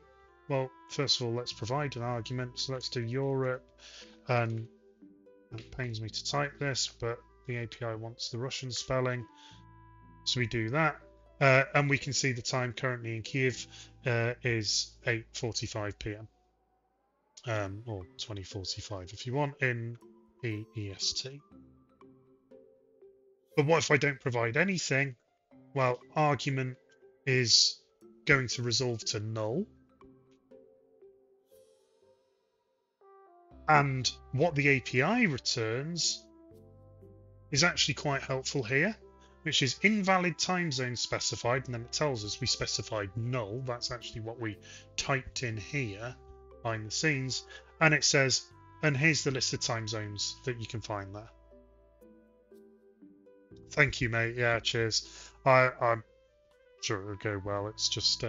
Well, first of all, let's provide an argument. So let's do Europe, and it pains me to type this, but the API wants the Russian spelling. So we do that, and we can see the time currently in Kyiv is 8:45 p.m. Or 20:45 if you want, in EST. But what if I don't provide anything? Well, argument is going to resolve to null. And what the API returns is actually quite helpful here, which is invalid time zone specified. And then it tells us we specified null. That's actually what we typed in here behind the scenes. And it says, and here's the list of time zones that you can find there. Thank you, mate. Yeah, cheers. I'm sure it'll go well. It's just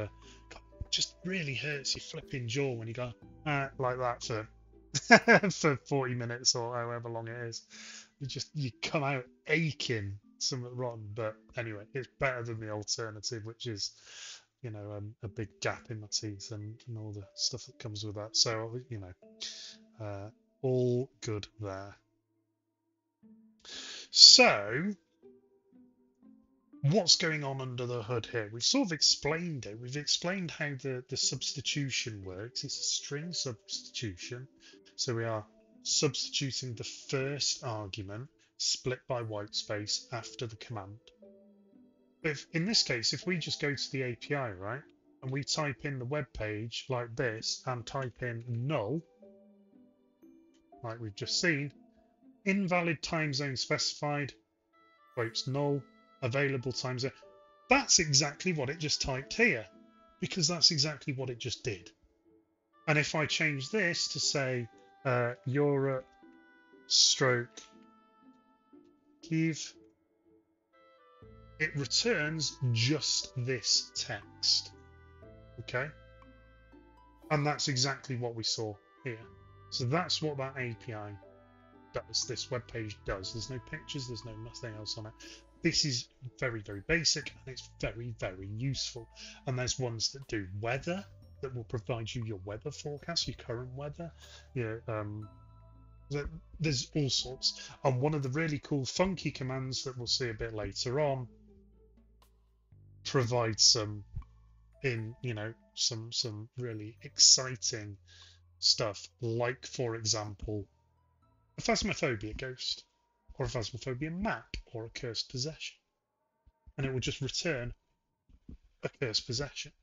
really hurts your flipping jaw when you go like that for for 40 minutes or however long it is. You come out aching, somewhat rotten. But anyway, it's better than the alternative, which is a big gap in my teeth and all the stuff that comes with that. So all good there. So what's going on under the hood here? We've sort of explained it. We've explained how the substitution works. It's a string substitution. So we are substituting the first argument split by white space after the command. In this case, if we just go to the API, right, and we type in the web page like this and type in null, like we've just seen, invalid time zone specified, quotes null, available time zone. That's exactly what it just typed here, because that's exactly what it just did. And if I change this to say Europe stroke Kyiv, it returns just this text. Okay, and that's exactly what we saw here. So that's what that API does, this web page does. There's no pictures, there's no nothing else on it. This is very, very basic, and it's very, very useful. And there's ones that do weather, that will provide you your weather forecast, your current weather. There's all sorts. And one of the really cool funky commands that we'll see a bit later on provides some really exciting stuff, like, for example, a Phasmophobia ghost, or a Phasmophobia map, or a cursed possession. And it will just return a cursed possession,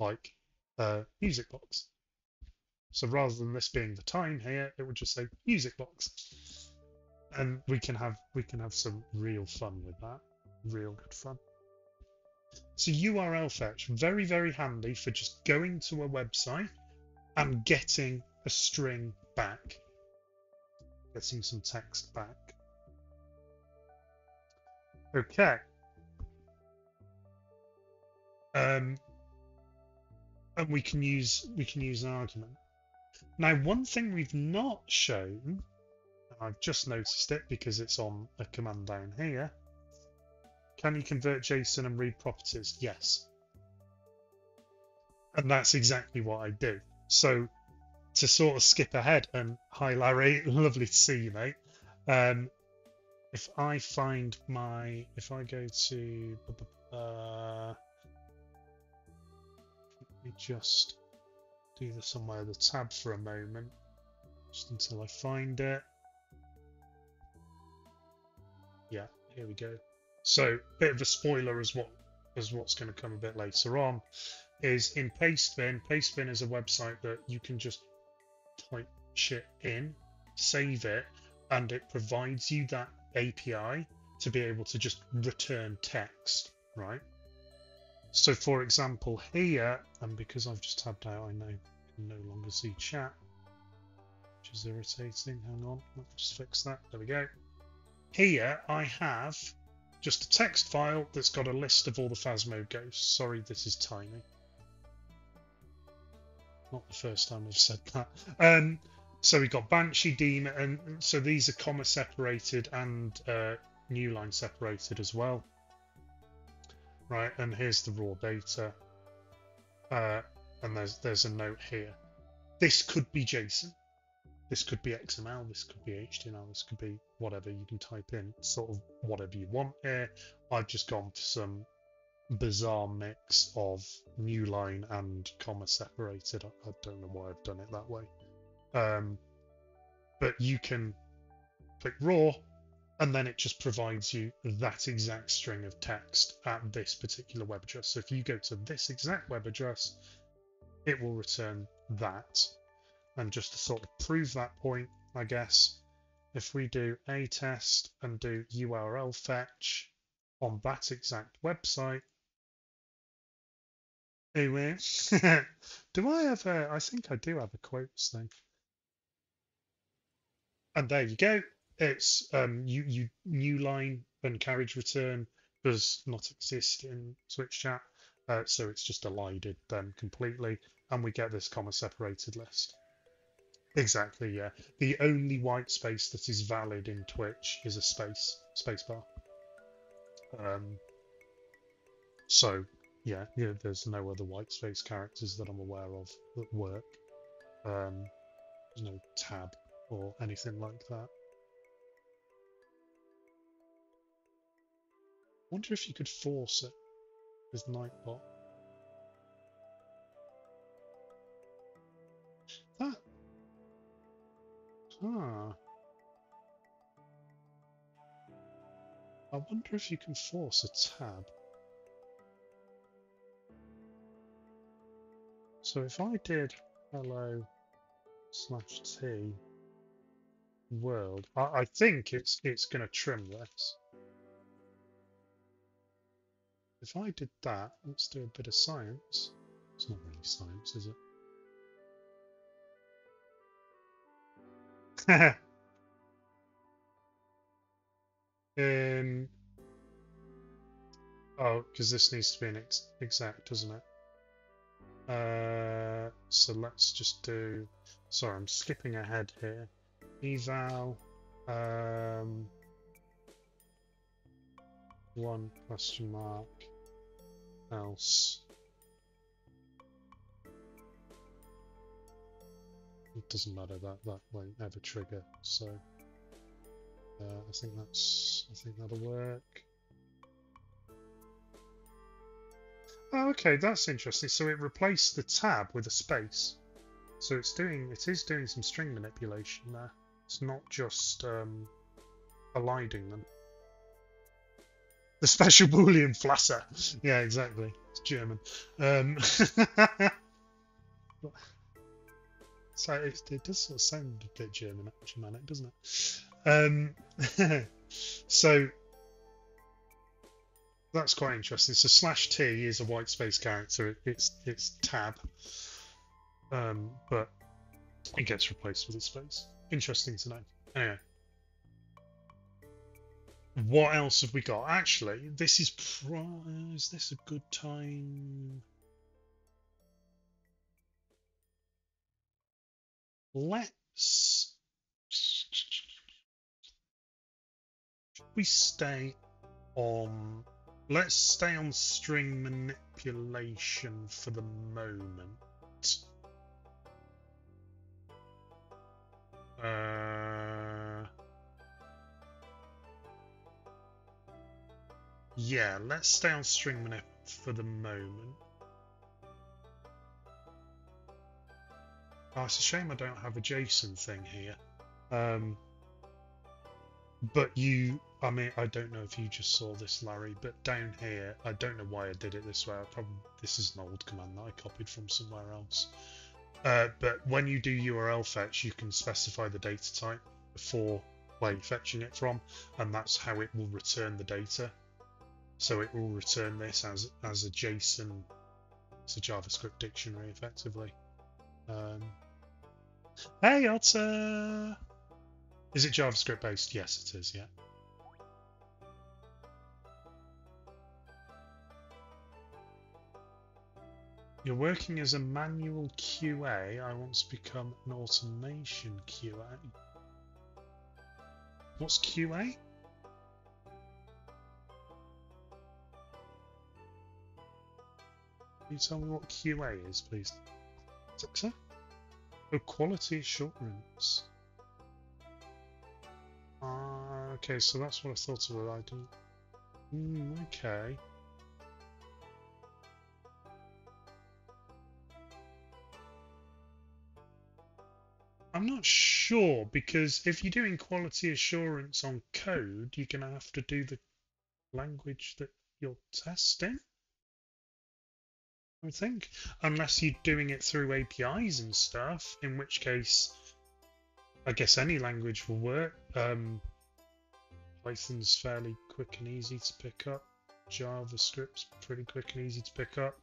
like a music box. So rather than this being the time here, it would just say music box. And we can have some real fun with that. Real good fun. So URL fetch, very, very handy for just going to a website and getting a string back. getting some text back. Okay. And we can use an argument. Now, one thing we've not shown, and I've just noticed it because it's on a command down here. Can you convert JSON and read properties? Yes. And that's exactly what I do. So to sort of skip ahead, and hi Larry, lovely to see you, mate. If I find my, if I go to, let me just do this on my other tab for a moment, just until I find it. Yeah, here we go. So bit of a spoiler as what's going to come a bit later on is in Pastebin. Pastebin is a website that you can just type shit in, save it, and it provides you that API to be able to just return text, right? So for example here, and because I've just tabbed out, I know I can no longer see chat, which is irritating. Hang on, let's just fix that. There we go. Here I have just a text file that's got a list of all the Phasmo ghosts. Sorry, this is tiny. Not the first time I've said that. So we've got Banshee, Demon, and so these are comma separated and new line separated as well. Right, and here's the raw data. And there's a note here. This could be JSON. This could be XML, this could be HTML, this could be whatever. You can type in sort of whatever you want here. I've just gone for some bizarre mix of new line and comma separated. I don't know why I've done it that way. But you can click raw, and then it just provides you that exact string of text at this particular web address. So if you go to this exact web address, it will return that. And just to sort of prove that point, I guess, if we do a test and do URL fetch on that exact website. Anyway, do I have a, I think I do have a quotes thing. And there you go. It's you new line and carriage return does not exist in Twitch chat. So it's just elided then completely. And we get this comma separated list. Exactly, yeah. The only white space that is valid in Twitch is a spacebar. So, yeah, there's no other white space characters that I'm aware of that work. There's no tab or anything like that. I wonder if you could force it with Nightbot. That... Huh. I wonder if you can force a tab. So if I did hello/t world, I think it's going to trim this. If I did that, let's do a bit of science. It's not really science, is it? Oh, because this needs to be an exact, doesn't it? So let's just do, sorry, I'm skipping ahead here. Eval 1? Else. It doesn't matter, that won't ever trigger, so I think that'll work. Oh, okay, that's interesting. So it replaced the tab with a space. So it is doing some string manipulation there. It's not just eliding them. The special Boolean flasser. Yeah, exactly. It's German. So it does sort of sound a bit Germanic, doesn't it? So that's quite interesting. So /t is a white space character. It's tab, but it gets replaced with a space. Interesting to know. Yeah. What else have we got? Actually, this is... Is this a good time? Let's... We stay on... Let's stay on string manipulation for the moment. Yeah, let's stay on string manip for the moment. Oh, it's a shame I don't have a JSON thing here. But you, I mean, I don't know if you just saw this, Larry, but down here, I don't know why I did it this way. I probably, this is an old command that I copied from somewhere else. But when you do URL fetch, you can specify the data type before where you're fetching it from, and that's how it will return the data. So it will return this as a JSON, it's a JavaScript dictionary, effectively. Hey, Otter! Is it JavaScript based? Yes, it is, yeah. You're working as a manual QA. I want to become an automation QA. What's QA? Can you tell me what QA is, please? Sixer? Oh, quality assurance. Okay, so that's what I thought of it. I didn't. Okay. I'm not sure, because if you're doing quality assurance on code, you're going to have to do the language that you're testing. I think, unless you're doing it through APIs and stuff, in which case, I guess any language will work. Python's fairly quick and easy to pick up. JavaScript's pretty quick and easy to pick up.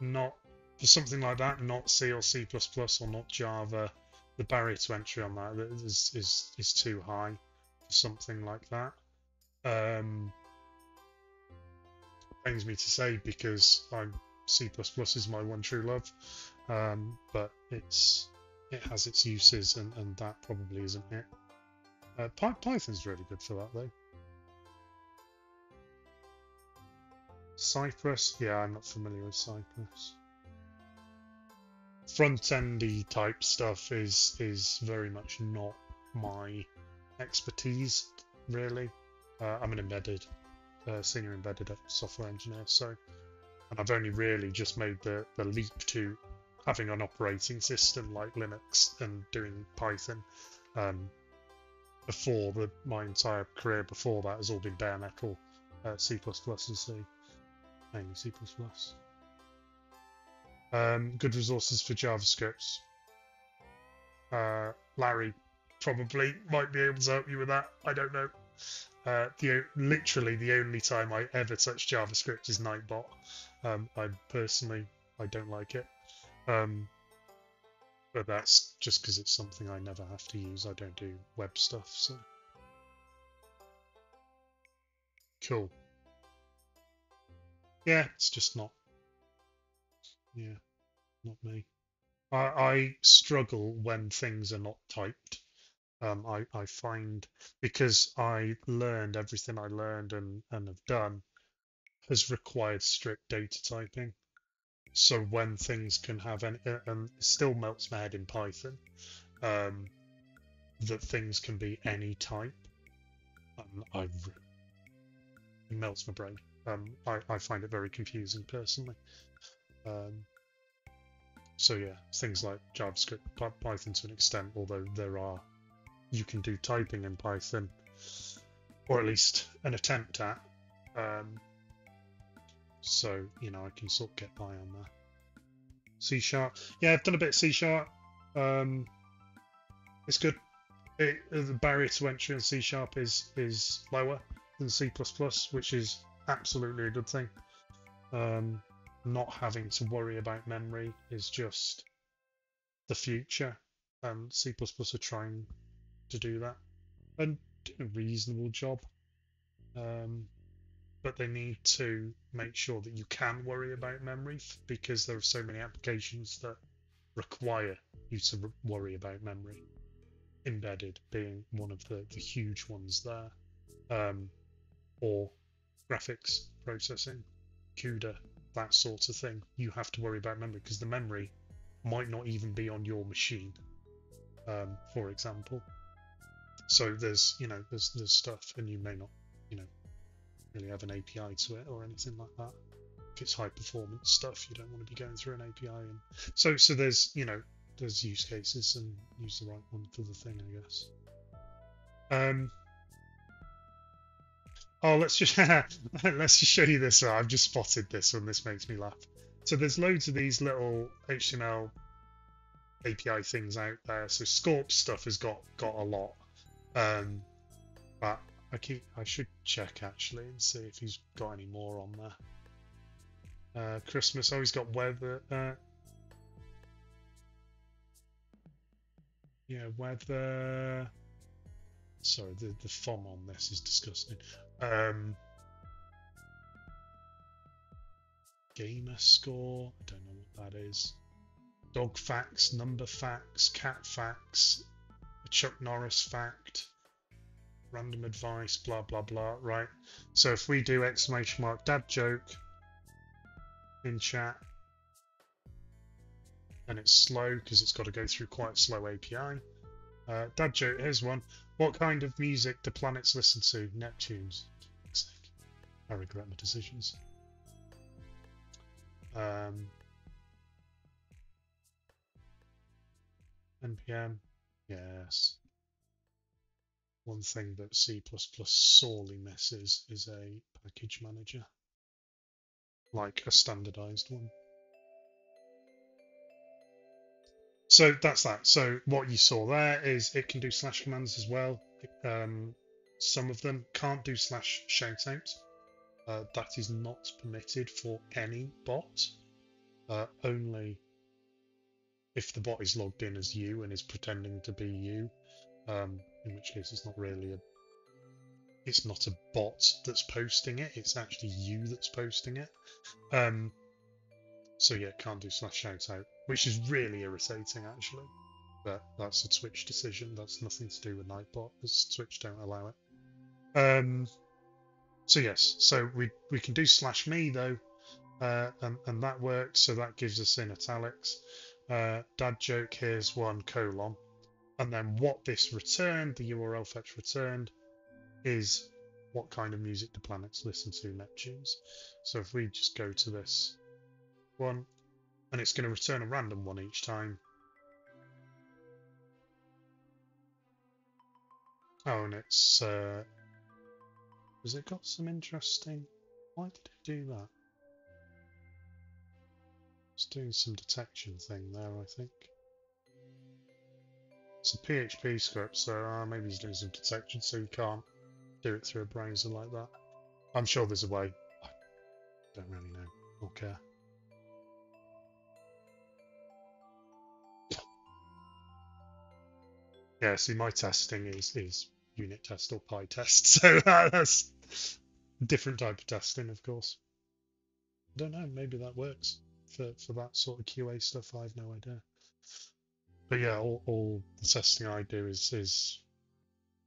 Not for something like that, not C or C++ or not Java. The barrier to entry on that is too high for something like that. Pains me to say, because I'm C++ is my one true love, but it has its uses, and that probably isn't it. Python's really good for that though. Cypress, yeah, I'm not familiar with Cypress. Front-endy type stuff is very much not my expertise, really. I'm an embedded. Senior embedded software engineer, so, and I've only really just made the leap to having an operating system like Linux and doing Python. Before my entire career before that has all been bare metal, C++ and C, mainly C++. Good resources for JavaScript. Larry probably might be able to help you with that. I don't know. Literally the only time I ever touch JavaScript is Nightbot. I don't like it, but that's just because it's something I never have to use. I don't do web stuff, so cool. Yeah, it's just not. Yeah, not me. I struggle when things are not typed. I find, because I learned everything I learned and have done has required strict data typing. So when things can have any, and it still melts my head in Python, that things can be any type, it melts my brain. I find it very confusing personally. So yeah, things like JavaScript, Python to an extent, although there are, you can do typing in Python, or at least an attempt at. So, you know, I can sort of get by on that. C#. Yeah, I've done a bit of C#. It's good. The barrier to entry in C# is lower than C++, which is absolutely a good thing. Not having to worry about memory is just the future. And C++ are trying to do that, and did a reasonable job. But they need to make sure that you can worry about memory, because there are so many applications that require you to worry about memory. Embedded being one of the huge ones there, or graphics processing, CUDA, that sort of thing. You have to worry about memory because the memory might not even be on your machine, for example. So there's stuff, and you may not really have an API to it or anything like that. If it's high performance stuff, you don't want to be going through an API. And so there's there's use cases, and use the right one for the thing, I guess. Oh, let's just show you this. I've just spotted this one. This makes me laugh. So there's loads of these little HTML API things out there. So Scorp stuff has got a lot, but I should check actually and see if he's got any more on there. Christmas. Oh, he's got weather. Yeah, weather. Sorry, the font on this is disgusting. Gamer score, I don't know what that is. Dog facts, number facts, cat facts, a Chuck Norris fact, random advice, blah, blah, blah. Right. So if we do ! Dad joke in chat, and it's slow because it's got to go through quite a slow API. Dad joke, here's one. What kind of music do planets listen to? Neptune's. I regret my decisions. NPM, yes. One thing that C++ sorely misses is a package manager, like a standardized one. So that's that. So what you saw there is it can do slash commands as well. Some of them can't do slash shoutouts. That is not permitted for any bot. Only if the bot is logged in as you and is pretending to be you, in which case it's not really it's not a bot that's posting it. It's actually you that's posting it. So yeah, can't do slash shoutout, which is really irritating actually. But that's a Twitch decision. That's nothing to do with Nightbot, because Twitch don't allow it. So yes, so we can do slash me though, and that works. So that gives us in italics. Dad joke, here's one, colon. And then what this returned, the URL fetch returned, is what kind of music the planets listen to, Neptune's. So if we just go to this one, and it's going to return a random one each time. Oh, and it's... has it got some interesting... Why did it do that? It's doing some detection thing there, I think. It's a PHP script, so maybe he's doing some detection, so you can't do it through a browser like that. I'm sure there's a way. I don't really know or care. Yeah, see, my testing is unit test or Pytest, so that's a different type of testing, of course. I don't know, maybe that works for that sort of QA stuff. I have no idea. But yeah, all the testing I do is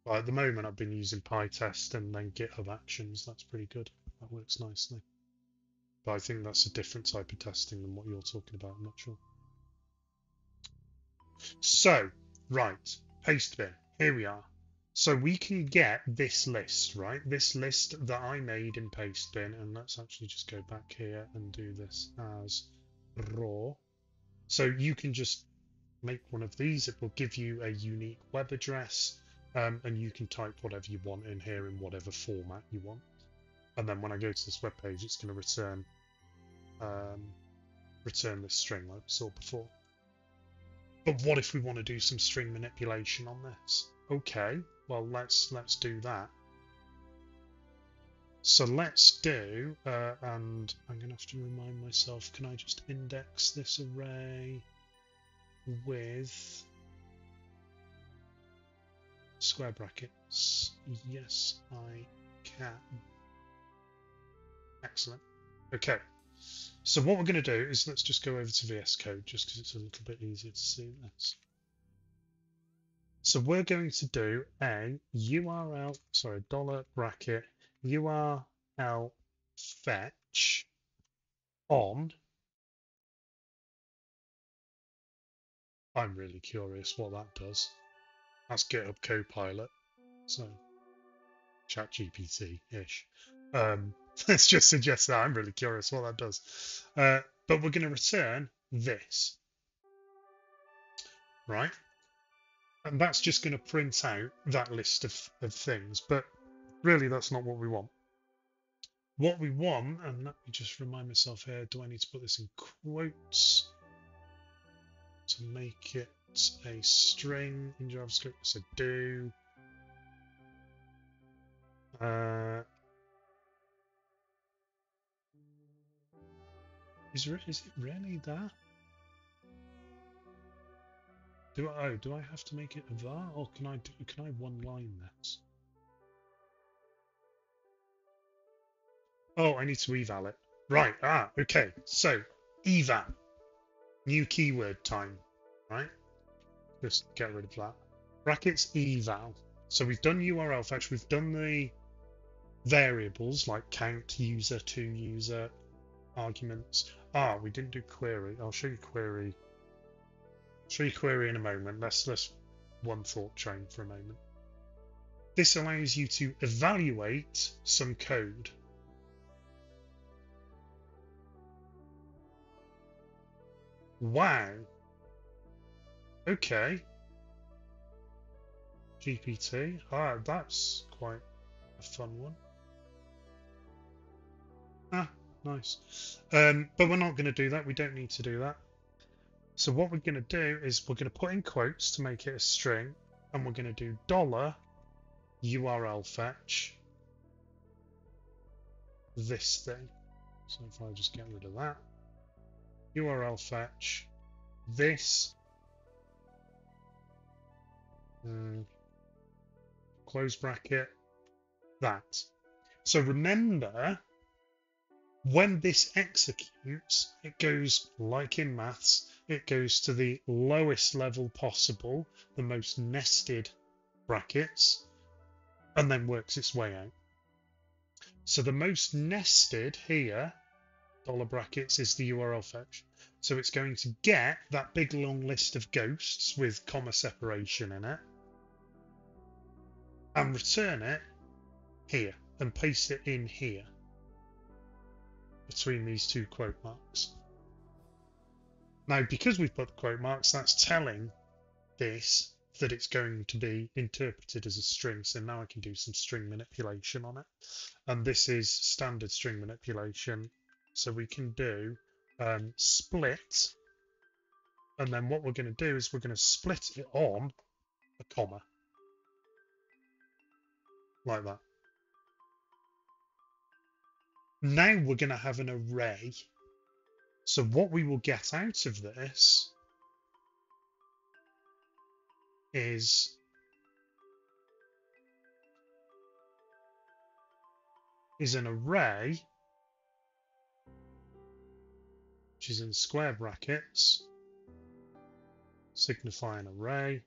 well, at the moment I've been using Pytest and then GitHub Actions. That's pretty good. That works nicely. But I think that's a different type of testing than what you're talking about. I'm not sure. So, right. Pastebin, here we are. So we can get this list, right? This list that I made in Pastebin, and let's actually just go back here and do this as raw. So you can just make one of these. It will give you a unique web address, and you can type whatever you want in here in whatever format you want. And then when I go to this web page, it's going to return this string like we saw before. But what if we want to do some string manipulation on this? Okay, well, let's do that. So let's do, and I'm going to have to remind myself, can I just index this array with square brackets. Yes, I can. Excellent. Okay. So what we're going to do is let's just go over to VS Code just because it's a little bit easier to see this. So we're going to do a URL, sorry, dollar bracket, URL fetch on. I'm really curious what that does. That's GitHub Copilot, so ChatGPT-ish. Let's just suggest that. I'm really curious what that does. But we're going to return this, right? And that's just going to print out that list of things. But really, that's not what we want. What we want, and let me just remind myself here, do I need to put this in quotes? To make it a string in JavaScript, yes I do. Is it really that? Do I have to make it a var, or can I one line that? Oh, I need to eval it. Right. Ah, okay. So eval. New keyword time, right? Just get rid of that. Brackets eval. So we've done URL fetch, we've done the variables like count, user, to user, arguments. Ah, we didn't do query. I'll show you query. I'll show you query in a moment. Let's one thought train for a moment. This allows you to evaluate some code. Wow. Okay. GPT. Ah, that's quite a fun one. Ah, nice. But we're not going to do that. We don't need to do that. So what we're going to do is we're going to put in quotes to make it a string, and we're going to do dollar URL fetch this thing. So if I just get rid of that. URL fetch this, close bracket, that. So remember, when this executes, it goes, like in maths, it goes to the lowest level possible, the most nested brackets, and then works its way out. So the most nested here, dollar brackets, is the URL fetch. So it's going to get that big long list of ghosts with comma separation in it and return it here and paste it in here between these two quote marks. Now, because we've put the quote marks, that's telling this that it's going to be interpreted as a string. So now I can do some string manipulation on it. And this is standard string manipulation. So we can do split, and then what we're going to do is we're going to split it on a comma, like that. Now we're going to have an array. So what we will get out of this is an array, which is in square brackets, signify an array,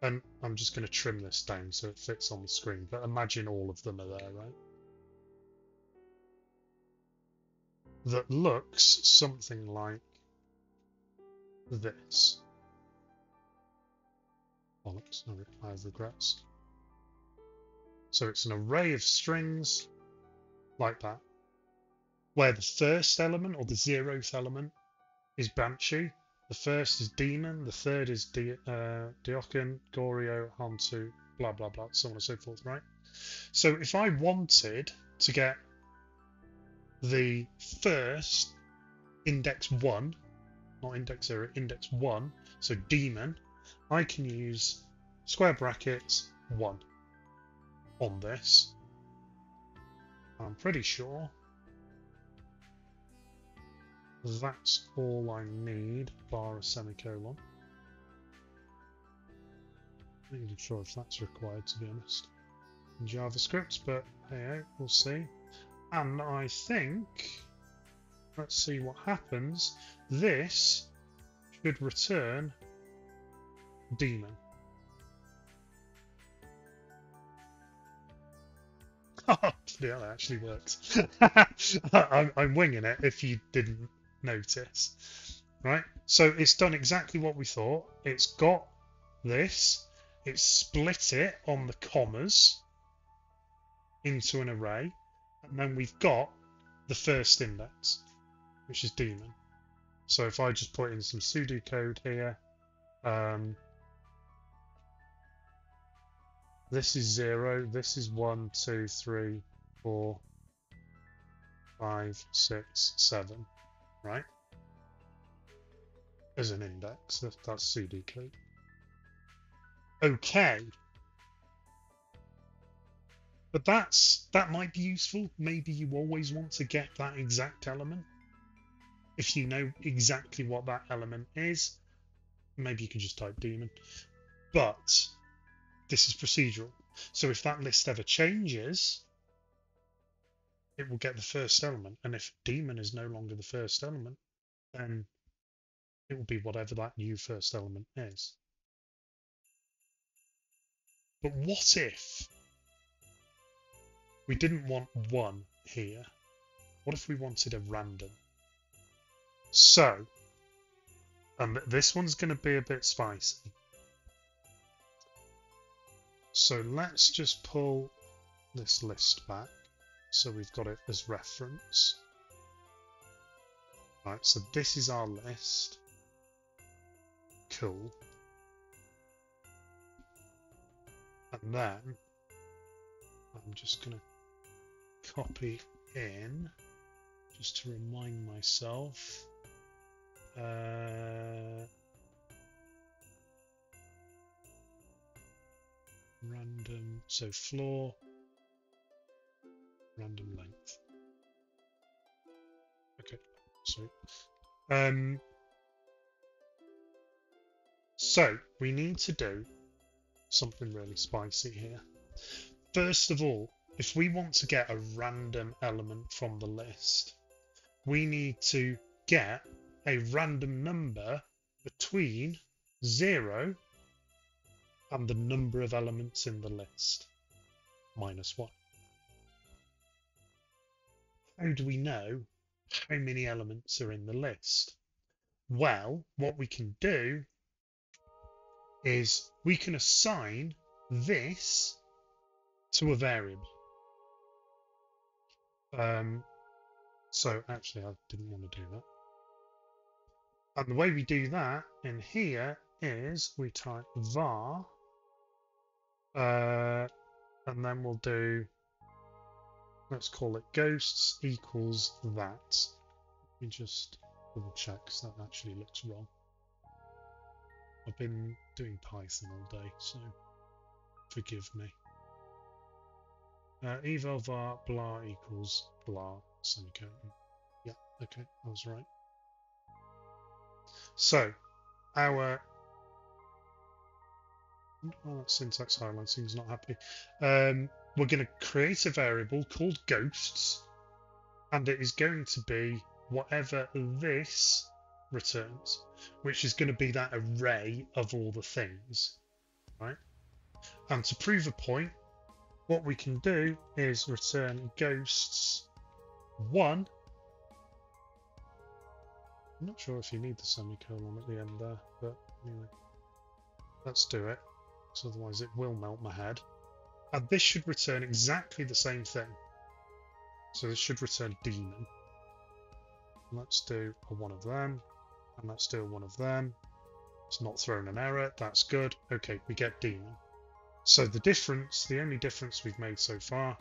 and I'm just going to trim this down so it fits on the screen, but imagine all of them are there, right? That looks something like this. Bollocks, I have regrets. So it's an array of strings like that, where the first element, or the zeroth element, is Banshee, the first is Demon, the third is Diocon, Goryeo, Hantu, blah, blah, blah, so on and so forth, right? So if I wanted to get the first index 1, not index 0, index 1, so Demon, I can use square brackets 1 on this. I'm pretty sure that's all I need, bar a semicolon. I'm not even sure if that's required, to be honest, in JavaScript, but hey, we'll see. And I think, let's see what happens. This should return demon. Oh, yeah, that actually worked. I'm winging it if you didn't notice. Right, so it's done exactly what we thought. It's got this, it's split it on the commas into an array, and then we've got the first index, which is demon. So if I just put in some sudo code here, this is 0, this is 1, 2, 3, 4, 5, 6, 7, right? As an index, that's sudo code. Okay. But that might be useful. Maybe you always want to get that exact element. If you know exactly what that element is, maybe you can just type demon. But this is procedural. So if that list ever changes, it will get the first element. And if demon is no longer the first element, then it will be whatever that new first element is. But what if we didn't want one here? What if we wanted a random? So, this one's going to be a bit spicy. So let's just pull this list back so we've got it as reference. Right, so this is our list. Cool. And then I'm just going to copy in just to remind myself. Random, so floor, random length. Okay, so we need to do something really spicy here. First of all, if we want to get a random element from the list, we need to get a random number between 0 and the number of elements in the list, -1. How do we know how many elements are in the list? Well, what we can do is we can assign this to a variable. So actually, I didn't want to do that. And the way we do that in here is we type var, and then we'll do, let's call it ghosts equals that. Let me just double check, because that actually looks wrong. I've been doing Python all day, so forgive me. Eval var blah equals blah semicolon. Yeah, okay, I was right. So our that syntax highlighting is not happy. We're going to create a variable called ghosts, and it is going to be whatever this returns, which is going to be that array of all the things, right? And to prove a point, what we can do is return ghosts 1. I'm not sure if you need the semicolon at the end there, but anyway, let's do it, because otherwise it will melt my head. And this should return exactly the same thing. So this should return demon. Let's do a one of them, and let's do a one of them. It's not thrown an error, that's good. Okay, we get demon. So the difference, the only difference we've made so far,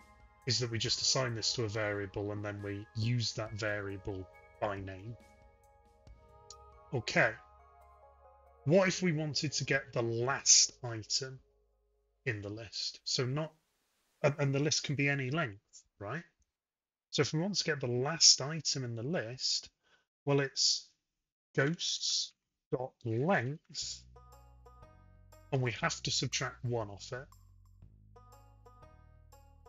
is that we just assign this to a variable and then we use that variable by name. Okay. What if we wanted to get the last item in the list? So not, and the list can be any length, right? So if we want to get the last item in the list, well, it's ghosts.length and we have to subtract 1 off it.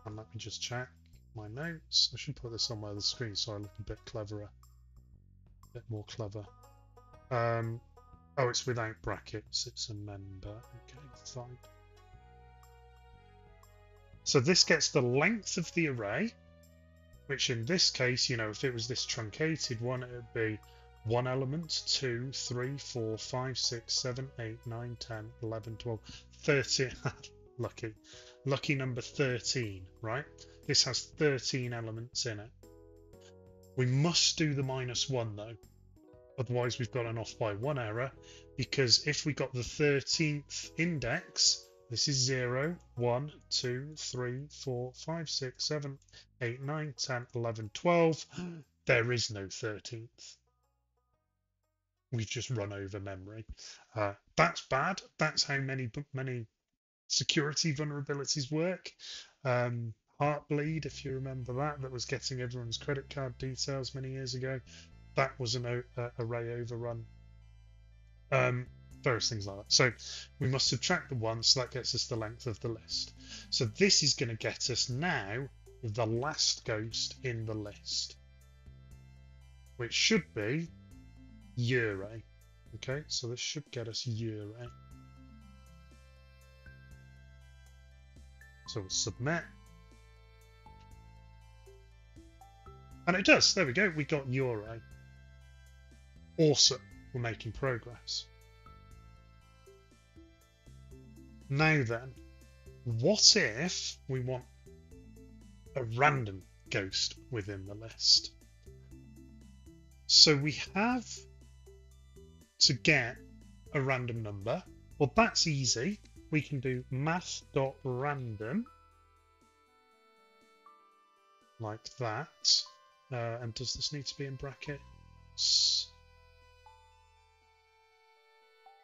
And let me just check my notes. I should put this on my other screen so I look a bit cleverer. A bit more clever. Oh, it's without brackets. It's a member. Okay, fine. So this gets the length of the array, which in this case, you know, if it was this truncated one, it would be 1 element, 2, 3, 4, 5, 6, 7, 8, 9, 10, 11, 12, 13. Lucky. Lucky number 13, right? This has 13 elements in it. We must do the -1 though, otherwise we've got an off by 1 error, because if we got the 13th index, this is 0, 1, 2, 3, 4, 5, 6, 7, 8, 9, 10, 11, 12. There is no 13th. We've just run over memory. That's bad. That's how many security vulnerabilities work. Heartbleed, if you remember that, that was getting everyone's credit card details many years ago. That was an array overrun. Various things like that. So we must subtract the 1, so that gets us the length of the list. So this is going to get us now the last ghost in the list, which should be Ure. Okay, so this should get us Ure. So we'll submit. And it does. There we go. We got Ure. Awesome. We're making progress. Now then, what if we want a random ghost within the list? So we have to get a random number. Well, that's easy. We can do math.random like that. And does this need to be in brackets?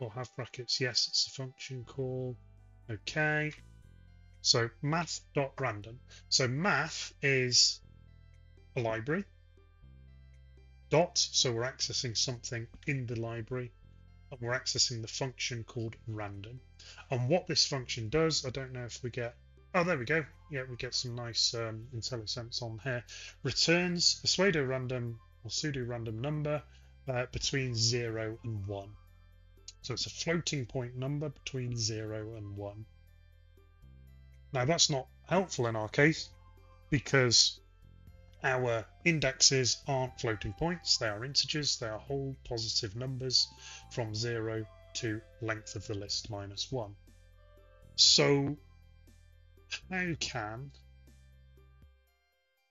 Or have brackets? Yes, it's a function call. Okay. So math.random. So math is a library. Dot, so we're accessing something in the library. And we're accessing the function called random. And what this function does, I don't know if we get... Oh, there we go. Yeah, we get some nice IntelliSense on here. Returns a pseudo-random or pseudo-random number between 0 and 1. So it's a floating point number between 0 and 1. Now, that's not helpful in our case because our indexes aren't floating points. They are integers. They are whole positive numbers from 0 to length of the list -1. So how can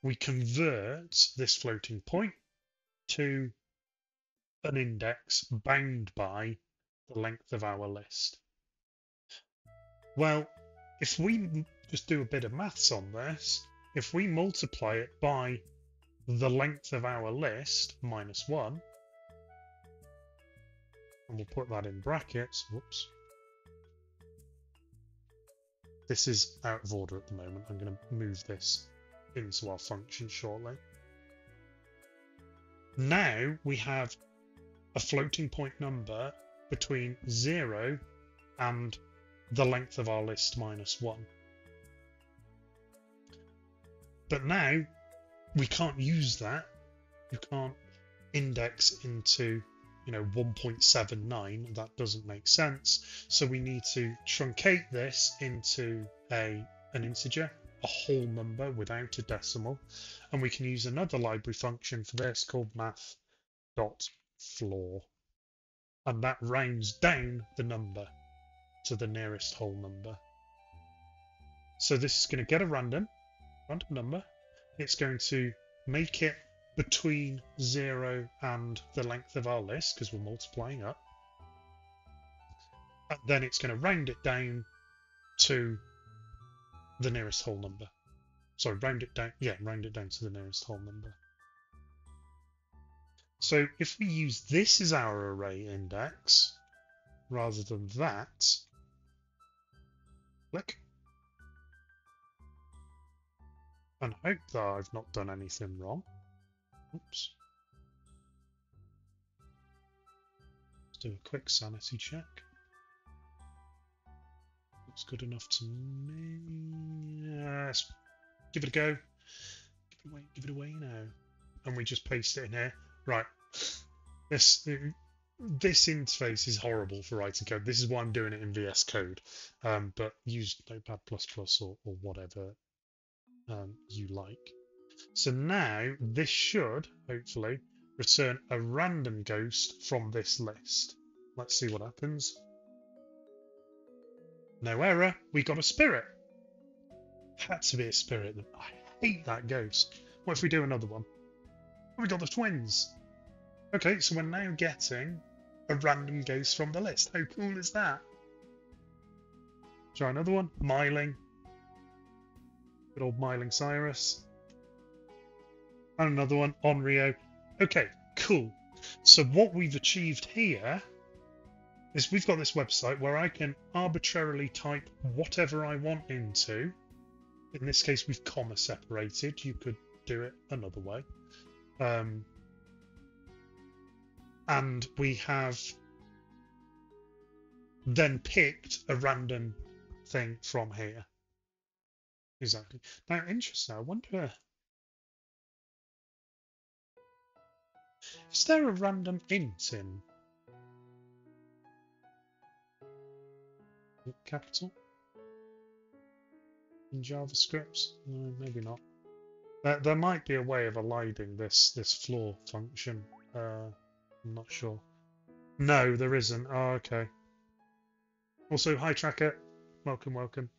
we convert this floating point to an index bound by the length of our list? Well, if we just do a bit of maths on this, if we multiply it by the length of our list -1, and we'll put that in brackets, whoops. This is out of order at the moment. I'm going to move this into our function shortly. Now we have a floating point number between 0 and the length of our list -1. But now we can't use that. You can't index into, you know, 1.79. That doesn't make sense. So we need to truncate this into an integer, a whole number without a decimal. And we can use another library function for this called math.floor. And that rounds down the number to the nearest whole number. So this is going to get a random number. It's going to make it between 0 and the length of our list because we're multiplying up. And then it's going to round it down to the nearest whole number. Sorry, round it down to the nearest whole number. So if we use this as our array index rather than that, click, and hope that I've not done anything wrong. Oops. Let's do a quick sanity check. looks good enough to me. Let's give it a go. Give it away now. And we just paste it in here. Right. This interface is horrible for writing code. This is why I'm doing it in VS Code. But use Notepad++ or whatever you like. So now this should, hopefully, return a random ghost from this list. Let's see what happens. No error. We got a spirit. Had to be a spirit. I hate that ghost. What if we do another one? Oh, we got the twins. Okay, so we're now getting a random ghost from the list. How cool is that? Try another one. Myling. Good old Myling Cyrus. And another one. Onryo. Okay, cool. So what we've achieved here is we've got this website where I can arbitrarily type whatever I want into. In this case, we've comma separated. You could do it another way. And we have then picked a random thing from here. Exactly. Now, interesting. I wonder, is there a random int in capital in JavaScript? No, maybe not. There might be a way of eliding this floor function. I'm not sure. No, there isn't. Oh, okay. Also, hi Tracker. Welcome, welcome.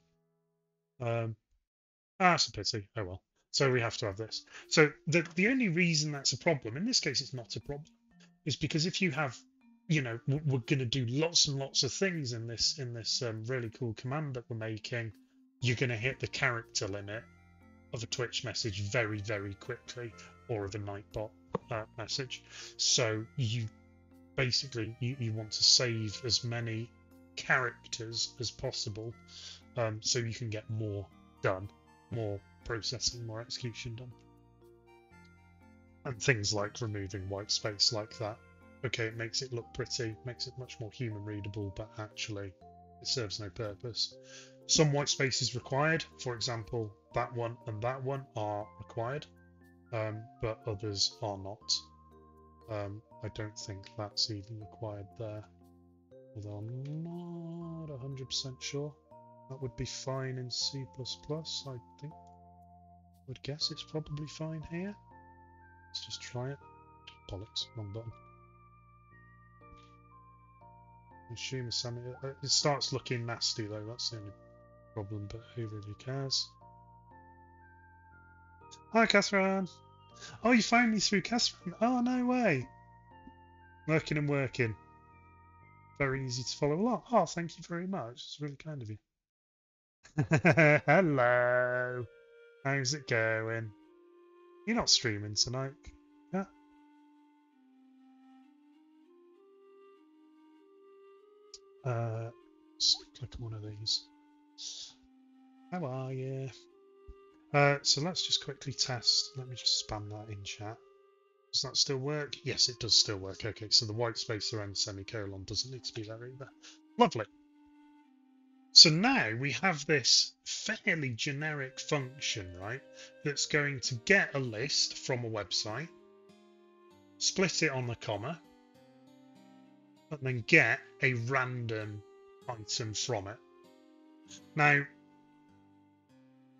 That's a pity. Oh well. So we have to have this. So the only reason that's a problem, in this case it's not a problem, is because if you have, you know, we're going to do lots and lots of things in this really cool command that we're making, you're going to hit the character limit of a Twitch message very, very quickly, or of a Nightbot message. So you basically, you want to save as many characters as possible, so you can get more done, more processing, more execution done. And things like removing white space like that. Okay, it makes it look pretty, makes it much more human readable, but actually it serves no purpose. Some white space is required. For example, that one and that one are required, but others are not. I don't think that's even required there, although I'm not 100% sure. That would be fine in C++, I think. I would guess it's probably fine here. Let's just try it. Bollocks, wrong button. Assume it starts looking nasty though, that's the only problem, but who really cares? Hi Catherine! Oh, you found me through Catherine? Oh, no way! Working and working. Very easy to follow along. Oh, thank you very much. It's really kind of you. Hello! How's it going? You're not streaming tonight. Yeah. Let's click one of these. How are you? So let's just quickly test. Let me just spam that in chat. Does that still work? Yes, it does still work. Okay, so the white space around semicolon doesn't need to be there either. Lovely. So now we have this fairly generic function, right? That's going to get a list from a website, split it on the comma, and then get a random item from it. Now,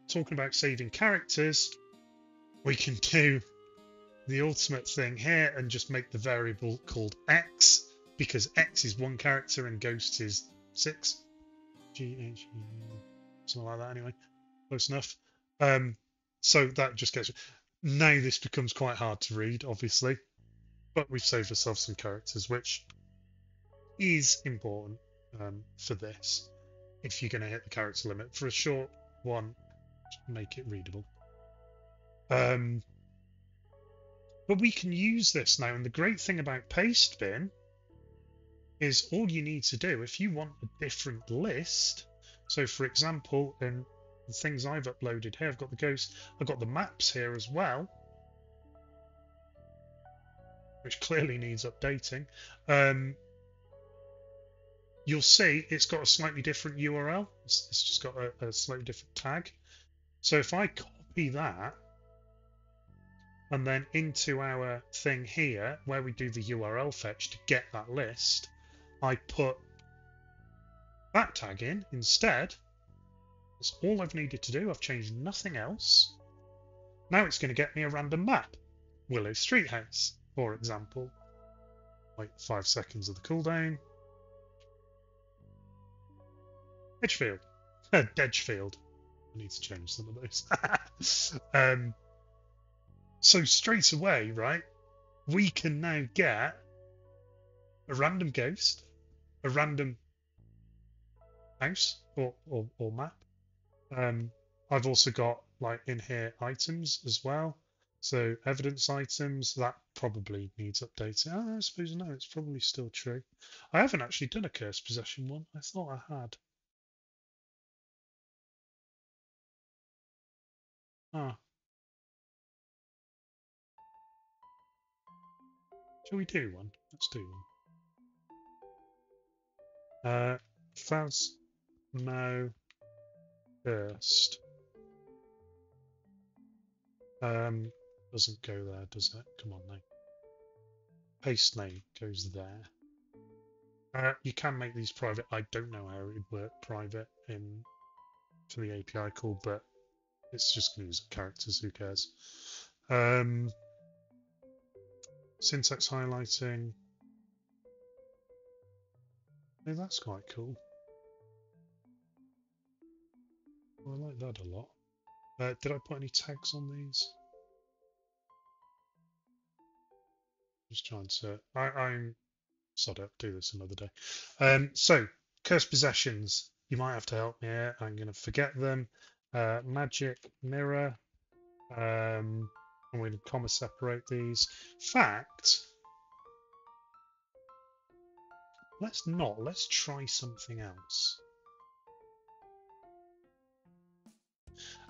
talking about saving characters, we can do the ultimate thing here and just make the variable called x, because x is one character and ghost is 6. G-H-E, something like that anyway. Close enough. So that just gets... Now this becomes quite hard to read, obviously, but we've saved ourselves some characters, which is important for this. If you're going to hit the character limit for a short one, make it readable. But we can use this now, and the great thing about Pastebin is all you need to do if you want a different list. So for example, in the things I've uploaded here, I've got the ghost, I've got the maps here as well, which clearly needs updating. you'll see it's got a slightly different URL. It's just got a slightly different tag. So if I copy that and then into our thing here where we do the URL fetch to get that list, I put that tag in instead. That's all I've needed to do. I've changed nothing else. Now it's going to get me a random map. Willow Street House, for example. Wait 5 seconds of the cooldown. Edgefield. Dedgefield. I need to change some of those. So straight away, right, we can now get a random ghost, a random house or map. I've also got, like, in here items as well. So evidence items, that probably needs updating. Oh, I suppose no, it's probably still true. I haven't actually done a cursed possession one. I thought I had. Ah. Shall we do one? Let's do one. Phasmo cursed. Doesn't go there, does it? Come on now. Paste name goes there. You can make these private. I don't know how it would work private in for the API call, but it's just going to use characters. Who cares? Syntax highlighting. Oh, that's quite cool. Well, I like that a lot. Did I put any tags on these? Just trying to. I'm. Sod it. Do this another day. So cursed possessions. You might have to help me here. I'm going to forget them. Magic mirror. I'm going to comma separate these. Fact. Let's not. Let's try something else.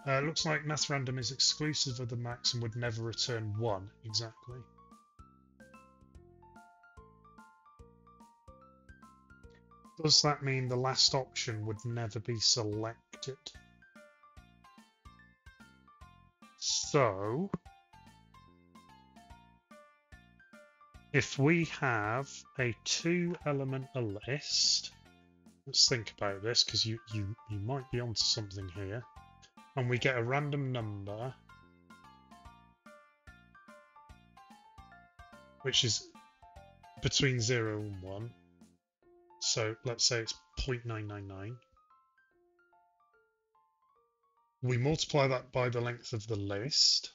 Looks like math random is exclusive of the max and would never return one. Exactly. Does that mean the last option would never be selected? So, if we have a 2-element a list, let's think about this because you might be onto something here. And we get a random number, which is between 0 and 1. So let's say it's 0.999. We multiply that by the length of the list.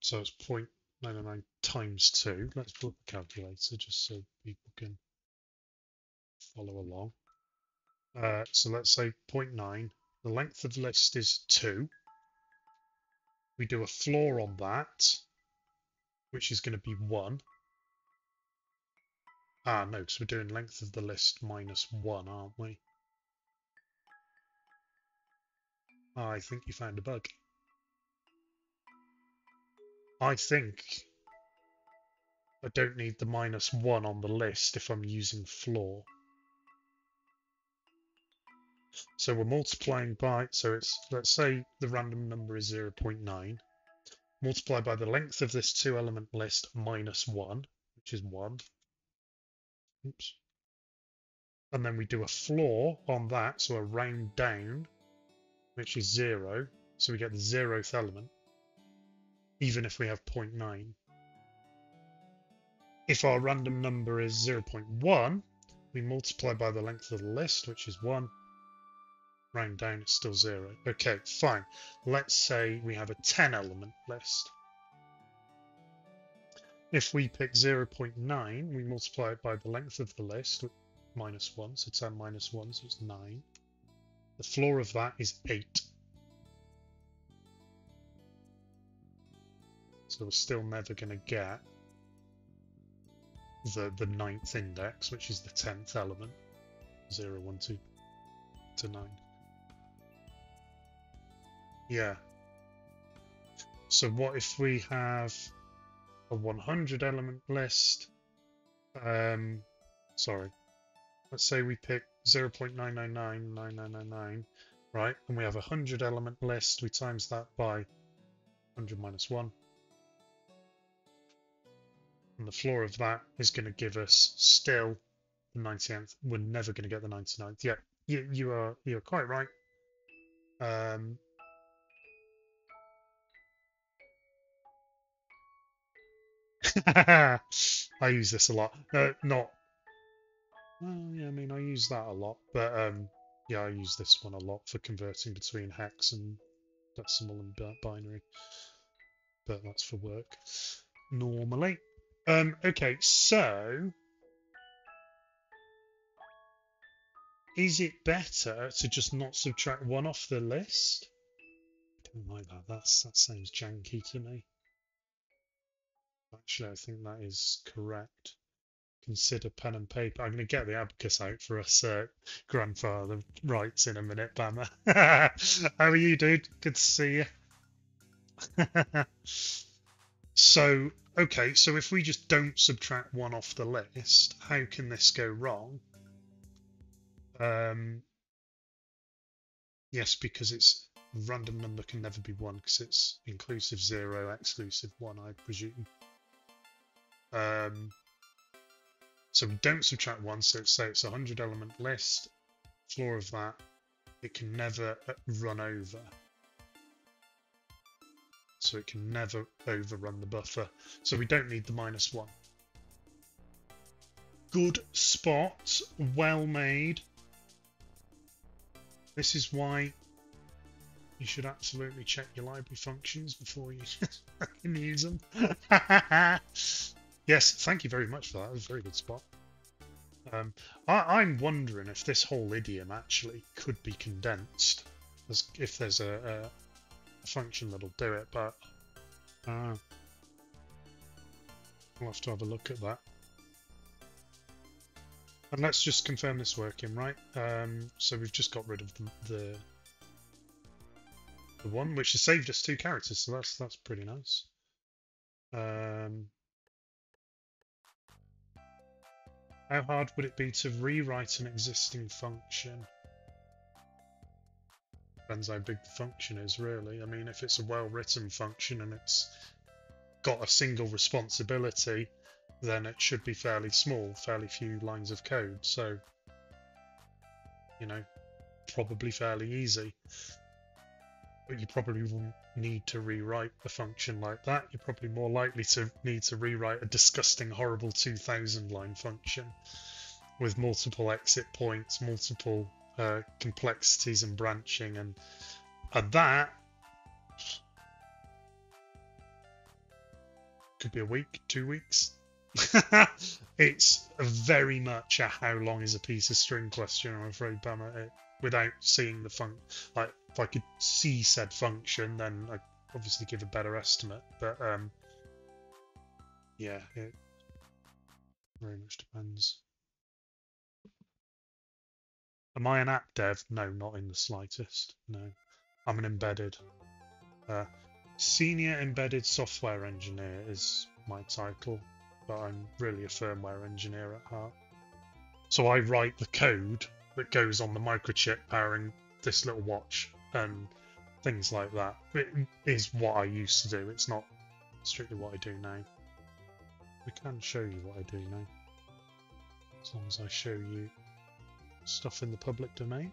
So it's 0.999 times 2. Let's put the calculator just so people can follow along. So let's say 0.9. The length of the list is 2. We do a floor on that, which is going to be 1. Ah, no, because we're doing length of the list minus 1, aren't we? I think you found a bug. I think I don't need the minus 1 on the list if I'm using floor. So we're multiplying by, so it's, let's say the random number is 0.9. Multiply by the length of this 2-element list minus 1, which is 1. Oops. And then we do a floor on that, so a round down, which is 0. So we get the 0th element, even if we have 0.9. If our random number is 0.1, we multiply by the length of the list, which is 1. Round down, it's still 0. Okay, fine. Let's say we have a 10-element list. If we pick 0.9, we multiply it by the length of the list, minus 1, so 10 minus 1, so it's 9. The floor of that is 8. So we're still never going to get the 9th index, which is the 10th element, 0, 1, 2 to 9. Yeah. So what if we have a 100-element list? Sorry, Let's say we pick 0.9999999, right? And we have a 100 element list. We times that by 100 minus 1. And the floor of that is going to give us still the 99th. We're never going to get the 99th. Yeah, you are quite right. I use this a lot. Not. Well, yeah, I mean, I use that a lot, but yeah, I use this one a lot for converting between hex and decimal and binary. But that's for work normally. Okay, so is it better to just not subtract one off the list? I don't like that. That sounds janky to me. Actually, I think that is correct. Consider pen and paper. I'm going to get the abacus out for us, grandfather writes in a minute, Bammer. How are you, dude? Good to see you. So, okay, so if we just don't subtract one off the list, how can this go wrong? Yes, because it's random number can never be one because it's inclusive 0, exclusive 1, I presume. So we don't subtract 1, so say it's a 100 element list, floor of that, it can never run over. So it can never overrun the buffer. So we don't need the minus 1. Good spot, well made. This is why you should absolutely check your library functions before you fucking use them. Yes, thank you very much for that. That was a very good spot. I'm wondering if this whole idiom actually could be condensed, as if there's a function that'll do it, but we'll have to have a look at that. And let's just confirm this working, right? So we've just got rid of the one, which has saved us 2 characters, so that's pretty nice. How hard would it be to rewrite an existing function? Depends how big the function is, really. I mean, if it's a well-written function and it's got a single responsibility, then it should be fairly small, fairly few lines of code. So, you know, probably fairly easy. But you probably won't need to rewrite a function like that. You're probably more likely to need to rewrite a disgusting, horrible 2,000-line function with multiple exit points, multiple complexities and branching, and that could be a week, 2 weeks. It's very much a how long is a piece of string question, I'm afraid, Bama. Without seeing the function, like if I could see said function, then I'd obviously give a better estimate. But yeah, it very much depends. Am I an app dev? No, not in the slightest. No, I'm an embedded. Senior embedded software engineer is my title, but I'm really a firmware engineer at heart. So I write the code that goes on the microchip powering this little watch and things like that. It is what I used to do. It's not strictly what I do now. We can show you what I do now, as long as I show you stuff in the public domain.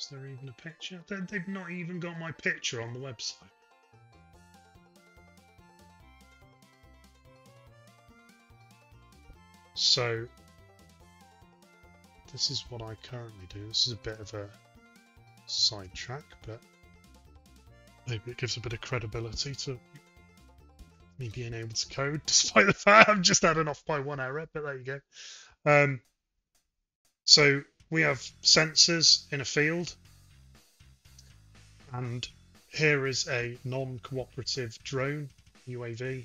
Is there even a picture? They've not even got my picture on the website. So, this is what I currently do. This is a bit of a sidetrack, but maybe it gives a bit of credibility to me being able to code, despite the fact I've just had an off by 1 error, but there you go. So, we have sensors in a field, and here is a non-cooperative drone, UAV.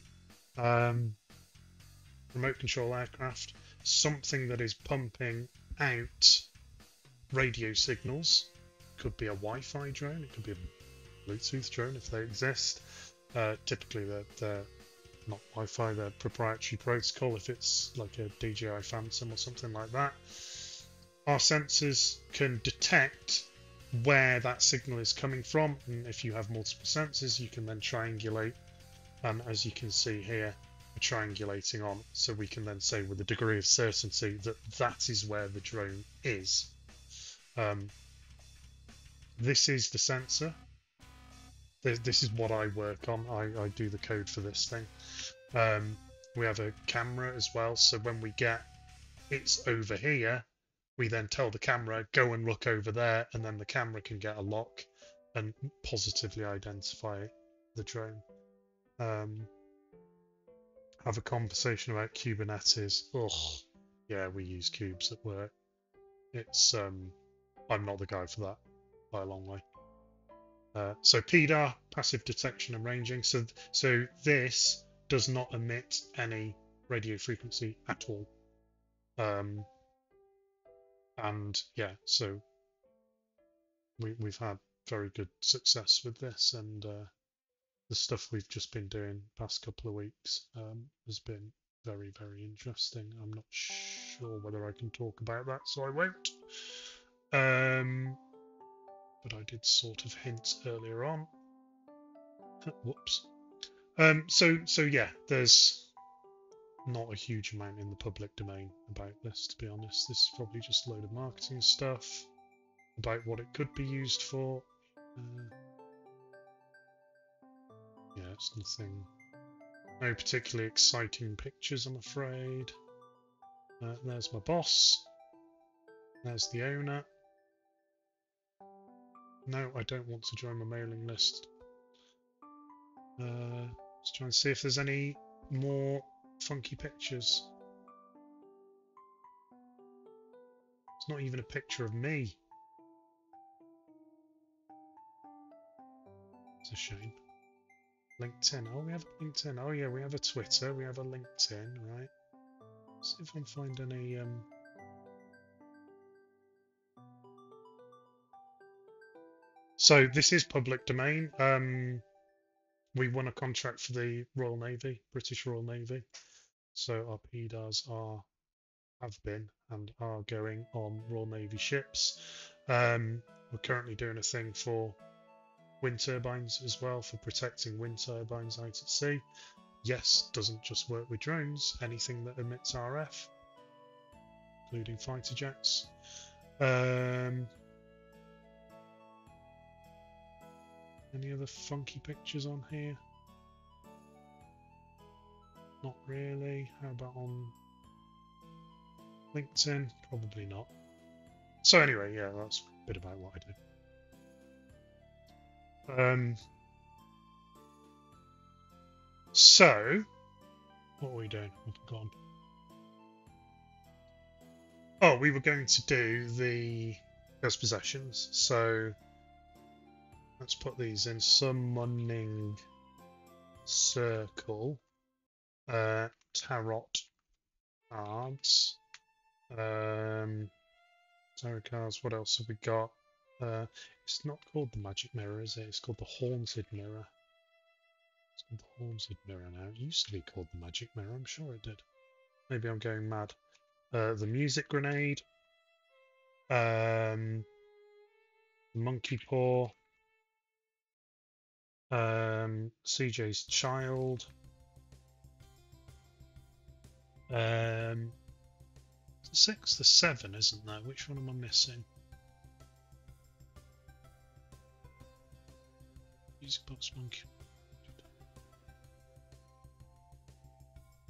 Remote control aircraft, something that is pumping out radio signals. Could be a Wi-Fi drone, it could be a Bluetooth drone if they exist. Typically they're not Wi-Fi, they're proprietary protocol if it's like a DJI Phantom or something like that. Our sensors can detect where that signal is coming from, and if you have multiple sensors you can then triangulate, as you can see here, triangulating on, so we can then say with a degree of certainty that that is where the drone is. This is the sensor. This is what I work on. I do the code for this thing. We have a camera as well, so when we get it's over here, we then tell the camera, go and look over there, and then the camera can get a lock and positively identify the drone. Have a conversation about Kubernetes. Ugh, yeah, we use cubes at work. It's I'm not the guy for that by a long way. So PDAR, passive detection and ranging. So this does not emit any radio frequency at all. And yeah, so we've had very good success with this, and the stuff we've just been doing the past couple of weeks has been very, very interesting. I'm not sure whether I can talk about that, so I won't. But I did sort of hint earlier on. Whoops. So yeah, there's not a huge amount in the public domain about this, to be honest. This is probably just a load of marketing stuff about what it could be used for. Yeah, it's nothing, no particularly exciting pictures, I'm afraid. There's my boss. There's the owner. No, I don't want to join my mailing list. Let's try and see if there's any more funky pictures. It's not even a picture of me. It's a shame. LinkedIn. Oh, we have a LinkedIn. Oh, yeah, we have a Twitter. We have a LinkedIn, right? Let's see if I can find any. So this is public domain. We won a contract for the Royal Navy, British Royal Navy. So our PDARs have been and are going on Royal Navy ships. We're currently doing a thing for wind turbines as well, for protecting wind turbines out at sea. Yes, doesn't just work with drones, anything that emits RF, including fighter jets. Any other funky pictures on here? Not really. How about on LinkedIn? Probably not. So anyway, yeah, that's a bit about what I do. So what are we doing? We've gone. Oh, we were going to do the ghost possessions, so let's put these in summoning circle, tarot cards, tarot cards. What else have we got? It's not called the magic mirror, is it? It's called the haunted mirror. It's called the haunted mirror now. It used to be called the magic mirror. I'm sure it did. Maybe I'm going mad. The music grenade. Monkey paw. CJ's child. Six, the seven, isn't there? Which one am I missing? Music box monkey.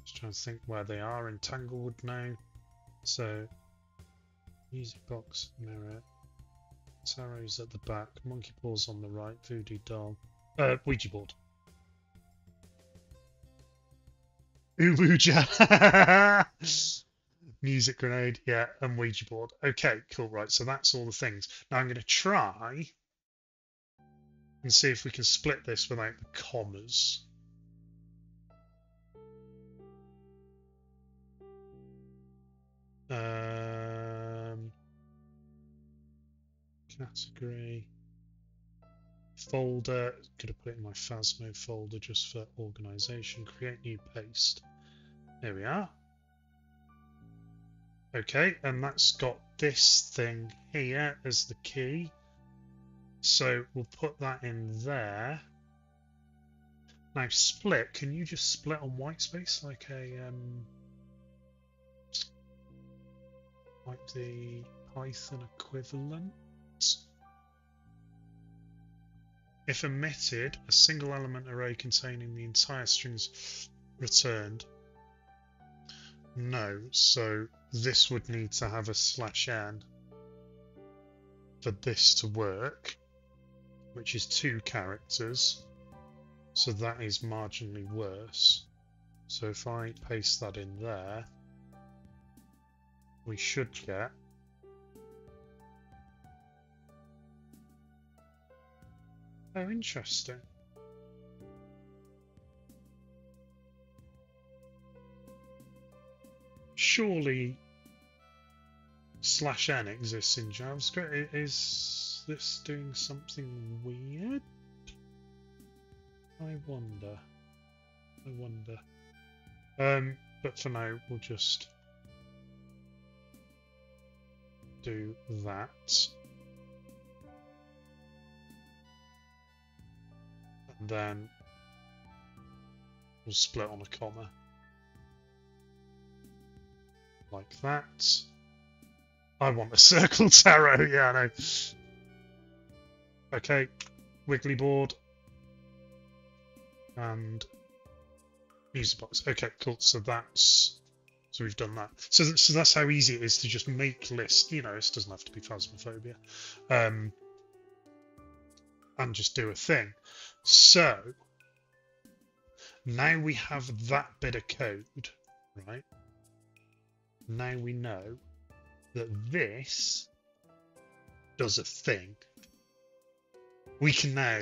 Just trying to think where they are in Tanglewood now. So, music box mirror. Tarot's at the back. Monkey paws on the right. Voodoo doll. Ouija board. Ouija. Music grenade. Yeah, and Ouija board. Okay, cool. Right. So that's all the things. Now I'm going to try and see if we can split this without the commas. Category folder. Could have put it in my Phasmo folder just for organization. Create new paste. There we are. Okay, and that's got this thing here as the key. So we'll put that in there. Now split, can you just split on white space like a like the Python equivalent? If omitted, a single element array containing the entire string is returned. No, so this would need to have a /n for this to work, which is 2 characters. So that is marginally worse. So if I paste that in there, we should get oh, interesting. Surely /n exists in JavaScript. Is this doing something weird? I wonder. But for now, we'll just do that. And then we'll split on a comma. Like that. I want a circle tarot. Yeah, I know. Okay, wiggly board. And music box. Okay, cool. So that's so we've done that. So that's how easy it is to just make lists. You know, this doesn't have to be Phasmophobia, and just do a thing. So now we have that bit of code, right? Now we know that this does a thing. We can now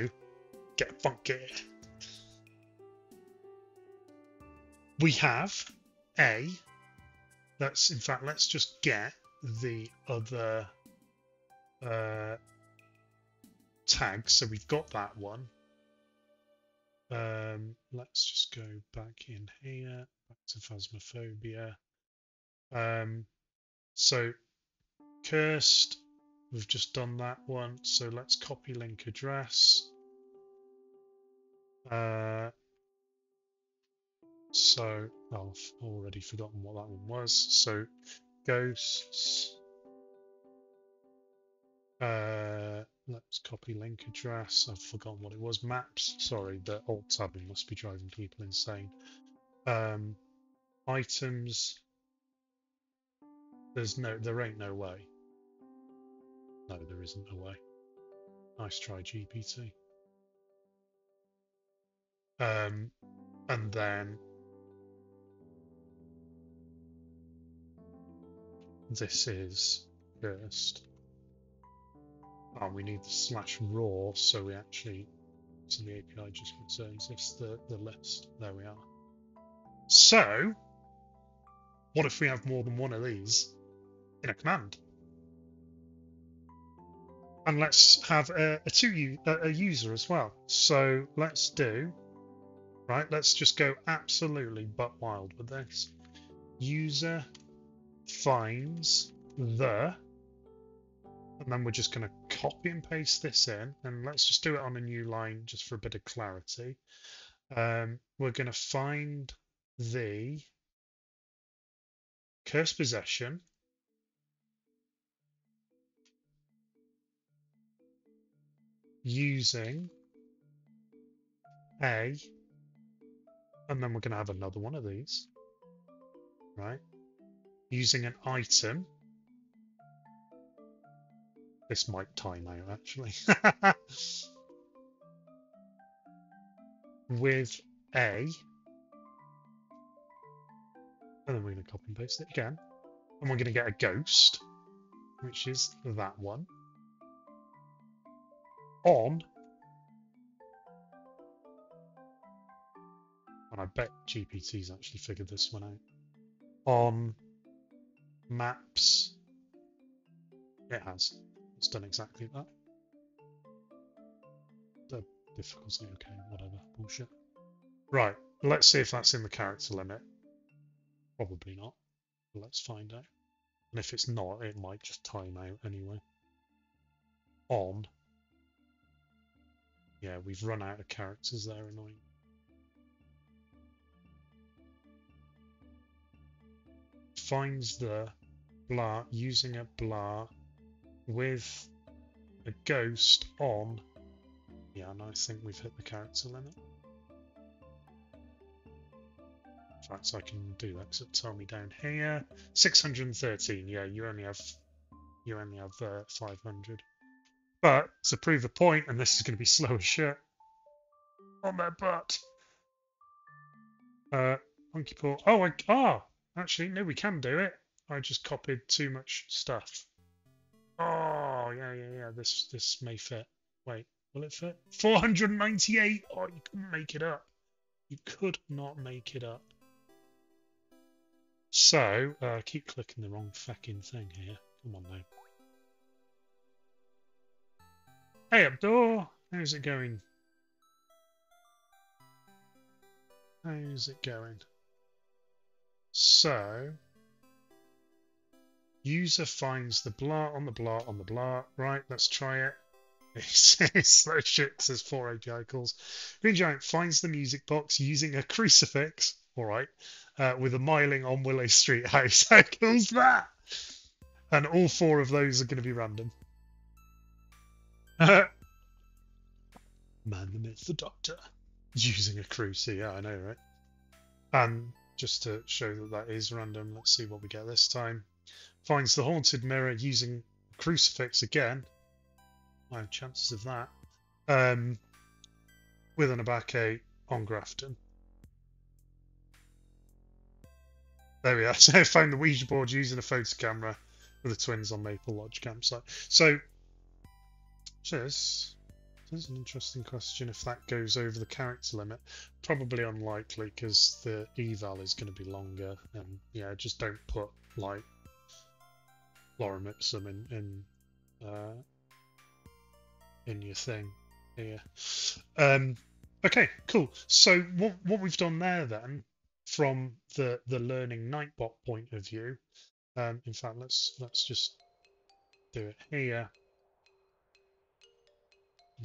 get funky. We have a, that's in fact, let's just get the other tag. So we've got that one. Let's just go back in here, back to Phasmophobia. So cursed, we've just done that one. So let's copy link address. So oh, I've already forgotten what that one was. So ghosts. Let's copy link address. I've forgotten what it was. Maps. Sorry, the alt tabbing must be driving people insane. Items. There ain't no way. No, there isn't a way. Nice try, GPT. And then this is cursed. Oh, we need the /raw, so we actually, so the API just returns this, the list. There we are. So, what if we have more than one of these in a command? And let's have a user as well. So let's do, right, let's just go absolutely butt wild with this. User finds the, and then we're just going to copy and paste this in, and let's just do it on a new line just for a bit of clarity. We're going to find the cursed possession. Using a, and then we're going to have another one of these, right? Using an item. This might time out actually. With a, and then we're going to copy and paste it again, and we're going to get a ghost, which is that one. On, and I bet GPT's actually figured this one out. On maps, it has. It's done exactly that. There Difficulty, okay, whatever, bullshit. Right, let's see if that's in the character limit. Probably not. Let's find out. And if it's not, it might just time out anyway. On. Yeah, we've run out of characters there, annoying. Finds the blah using a blah with a ghost on. Yeah, and I think we've hit the character limit. In fact, I can do that because it'll tell me down here. 613. Yeah, you only have 500. But to prove a point, and this is going to be slow as shit. On their butt. Monkey paw. Oh, actually, no, we can do it. I just copied too much stuff. Oh, yeah. This may fit. Wait, will it fit? 498. Oh, you couldn't make it up. You could not make it up. So, keep clicking the wrong fucking thing here. Come on now. Hey, Abdor, how's it going? How's it going? So, user finds the blah on the blah on the blah. Right, let's try it. It says slow shit, it says 4 API calls. Green Giant finds the music box using a crucifix. All right, with a miling on Willow Street house. How cool's that? And all 4 of those are going to be random. Man, the myth, the doctor, using a cruci. Yeah, I know, right? And just to show that is random, let's see what we get this time. Finds the haunted mirror using crucifix again. I have chances of that. With an abaque on Grafton. There we are. So I found the Ouija board using a photo camera with the twins on Maple Lodge campsite. So. Cheers. That's an interesting question if that goes over the character limit. Probably unlikely because the eval is going to be longer. And yeah, just don't put like lorem ipsum in your thing here. Okay, cool. So what we've done there then, from the learning Nightbot point of view, in fact, let's just do it here.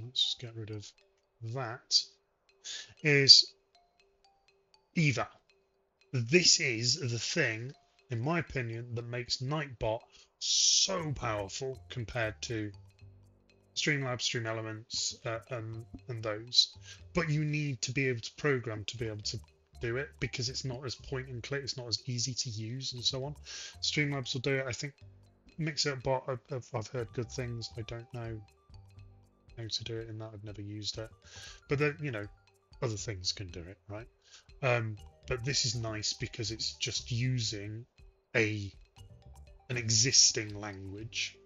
Let's just get rid of that, is eval. This is the thing, in my opinion, that makes Nightbot so powerful compared to Streamlabs, Stream Elements, and those. But you need to be able to program to be able to do it because it's not as point and click, it's not as easy to use and so on. Streamlabs will do it. I think MixitBot, I've heard good things. I don't know how to do it in that. I've never used it, but then, you know, other things can do it, right? But this is nice because it's just using an existing language,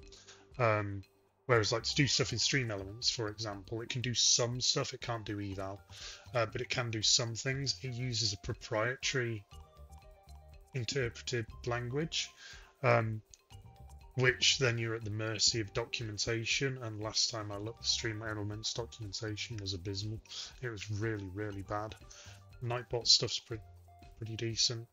whereas like to do stuff in Stream Elements, for example, it can do some stuff. It can't do eval, but it can do some things. It uses a proprietary interpreted language, which then you're at the mercy of documentation, and last time I looked, the Stream Elements documentation was abysmal. It was really, really bad. Nightbot stuff's pretty decent,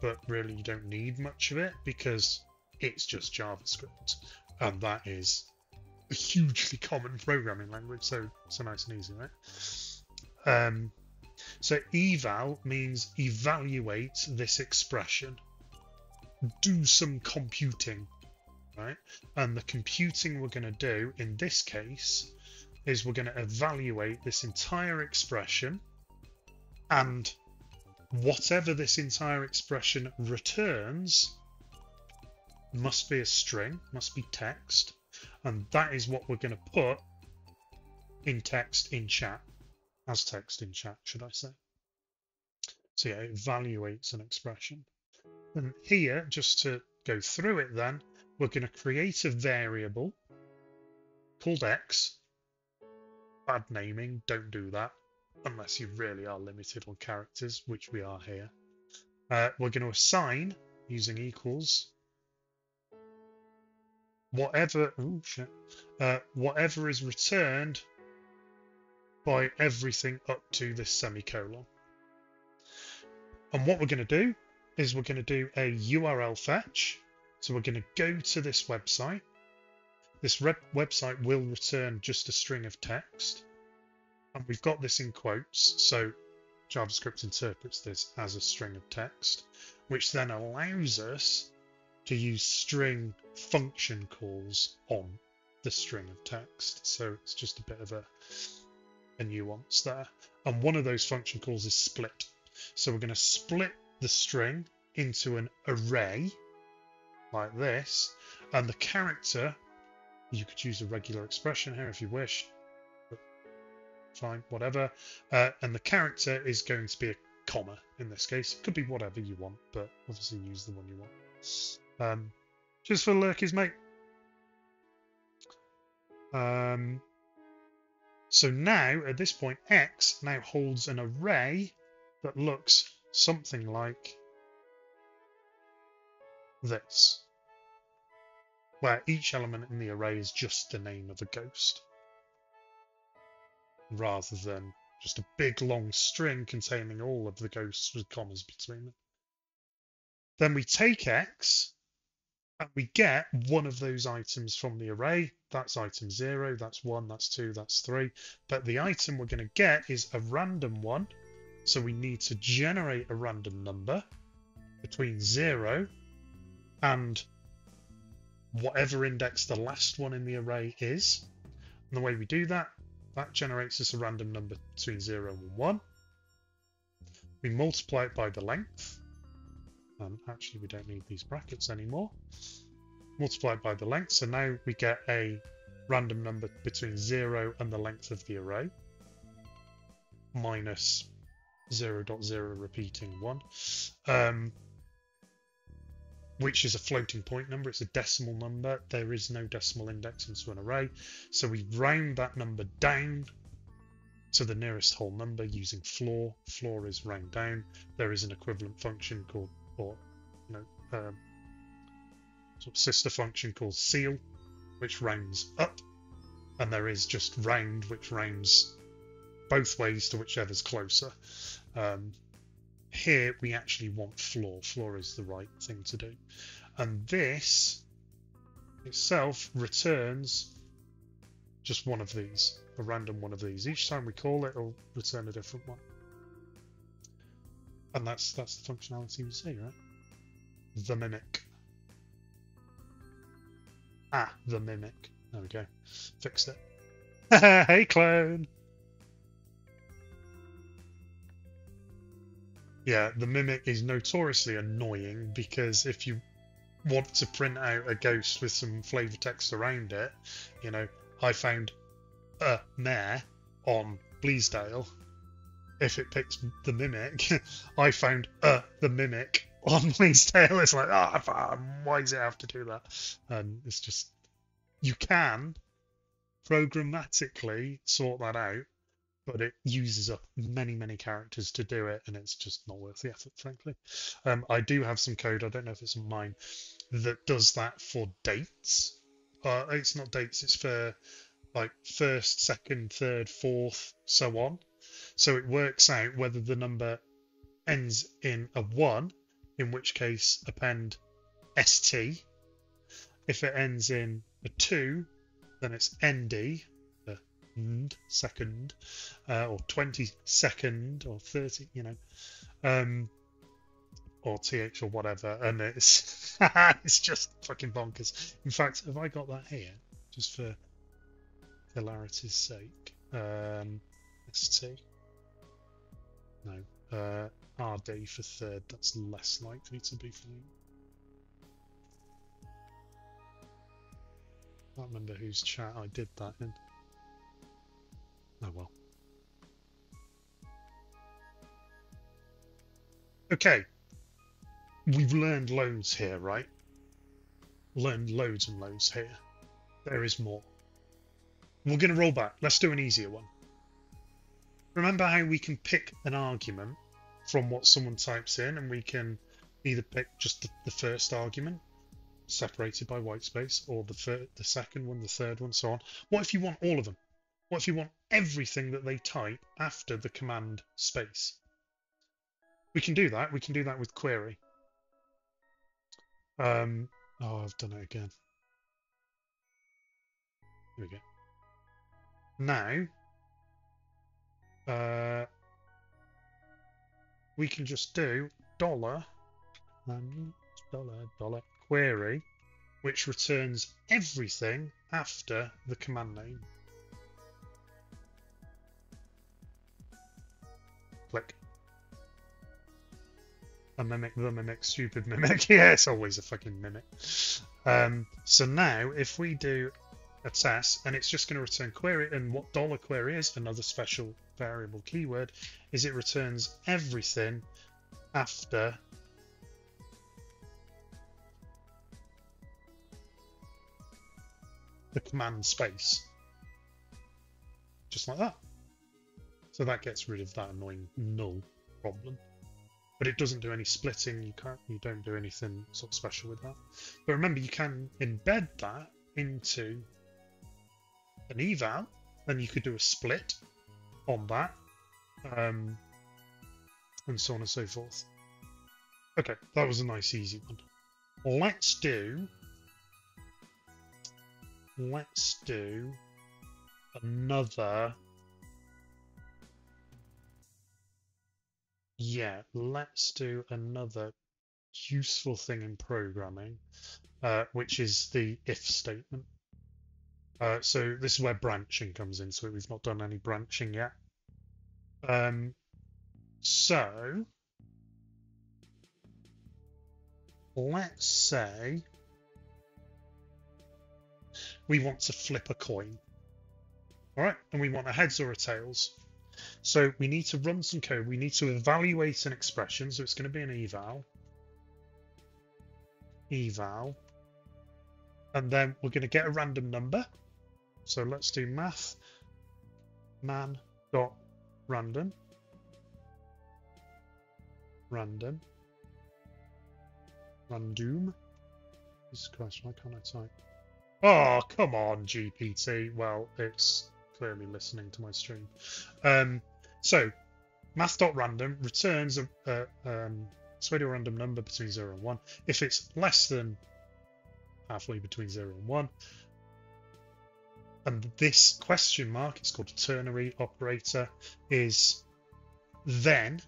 but really you don't need much of it because it's just JavaScript, and that is a hugely common programming language, so it's so nice and easy, right? So eval means evaluate this expression. Do some computing, right? And the computing we're going to do in this case is we're going to evaluate this entire expression, and whatever this entire expression returns must be a string, must be text, and that is what we're going to put in text in chat, as text in chat, should I say. So yeah, it evaluates an expression. And here, just to go through it then, we're going to create a variable called x. Bad naming, don't do that, unless you really are limited on characters, which we are here. We're going to assign, using equals, whatever is returned by everything up to this semicolon. And what we're going to do is we're going to do a URL fetch. So we're going to go to this website. This website will return just a string of text. And we've got this in quotes, so JavaScript interprets this as a string of text, which then allows us to use string function calls on the string of text. So it's just a bit of a nuance there. And one of those function calls is split. So we're going to split the string into an array like this, and the character, you could use a regular expression here if you wish, but fine, whatever. And the character is going to be a comma in this case. It could be whatever you want, but obviously use the one you want. Just for lurkies, mate. So now at this point, X now holds an array that looks something like this, where each element in the array is just the name of a ghost, rather than just a big long string containing all of the ghosts with commas between them. Then we take X and we get one of those items from the array. That's item 0, that's 1, that's 2, that's 3. But the item we're going to get is a random one. So we need to generate a random number between 0 and whatever index the last one in the array is. And the way we do that, that generates us a random number between 0 and 1. We multiply it by the length. And actually, we don't need these brackets anymore. Multiply it by the length. So now we get a random number between 0 and the length of the array, minus 0.0 repeating 1, which is a floating point number. It's a decimal number. There is no decimal index into an array. So we round that number down to the nearest whole number using floor. Floor is round down. There is an equivalent function called, or sort of sister function called seal, which rounds up. And there is just round, which rounds both ways to whichever's closer. Here we actually want floor. Floor is the right thing to do. And this itself returns just one of these, a random one of these. Each time we call it, it'll return a different one. And that's the functionality we see, right? The mimic. Ah, the mimic. There we go. Fixed it. Hey, clone! Yeah, the mimic is notoriously annoying because if you want to print out a ghost with some flavor text around it, you know, I found a mare on Bleasdale. If it picks the mimic, I found the mimic on Bleasdale. It's like, ah, why does it have to do that? And it's just, you can programmatically sort that out, but it uses up many, many characters to do it, and it's just not worth the effort, frankly. I do have some code, I don't know if it's mine, that does that for dates. It's not dates, it's for like 1st, 2nd, 3rd, 4th, so on. So it works out whether the number ends in a 1, in which case append ST. If it ends in a 2, then it's ND. Second, or 22nd, or 30, you know, or th or whatever, and it's it's just fucking bonkers. In fact, have I got that here just for hilarity's sake? St, no, rd for third. That's less likely to be for me. I can't remember whose chat I did that in. Oh well. Okay. We've learned loads here, right? Learned loads and loads here. There is more. We're going to roll back. Let's do an easier one. Remember how we can pick an argument from what someone types in, and we can either pick just the first argument, separated by white space, or the second one, the third one, so on. What if you want all of them? What you want everything that they type after the command space. We can do that. We can do that with query. Oh, I've done it again. Here we go. Now, we can just do $, query, which returns everything after the command name. Click. A mimic, the mimic, stupid mimic. Yeah, it's always a fucking mimic. So now, if we do a test, and it's just going to return query, and what $query is, another special variable keyword, is it returns everything after the command space. Just like that. So that gets rid of that annoying null problem. But it doesn't do any splitting, you don't do anything sort of special with that. But remember, you can embed that into an eval, and you could do a split on that, and so on and so forth. Okay, that was a nice easy one. Let's do another. Yeah, let's do another useful thing in programming, which is the if statement. So this is where branching comes in, so we've not done any branching yet. So let's say we want to flip a coin. All right, and we want a heads or a tails. So we need to run some code. We need to evaluate an expression. So it's going to be an eval. And then we're going to get a random number. So let's do math man.random. Random. Jesus Christ, why can't I type? Oh, come on, GPT. Well, it's clearly listening to my stream. So math.random returns a random number between 0 and 1. If it's less than halfway between 0 and 1, and this question mark, it's called a ternary operator, is then,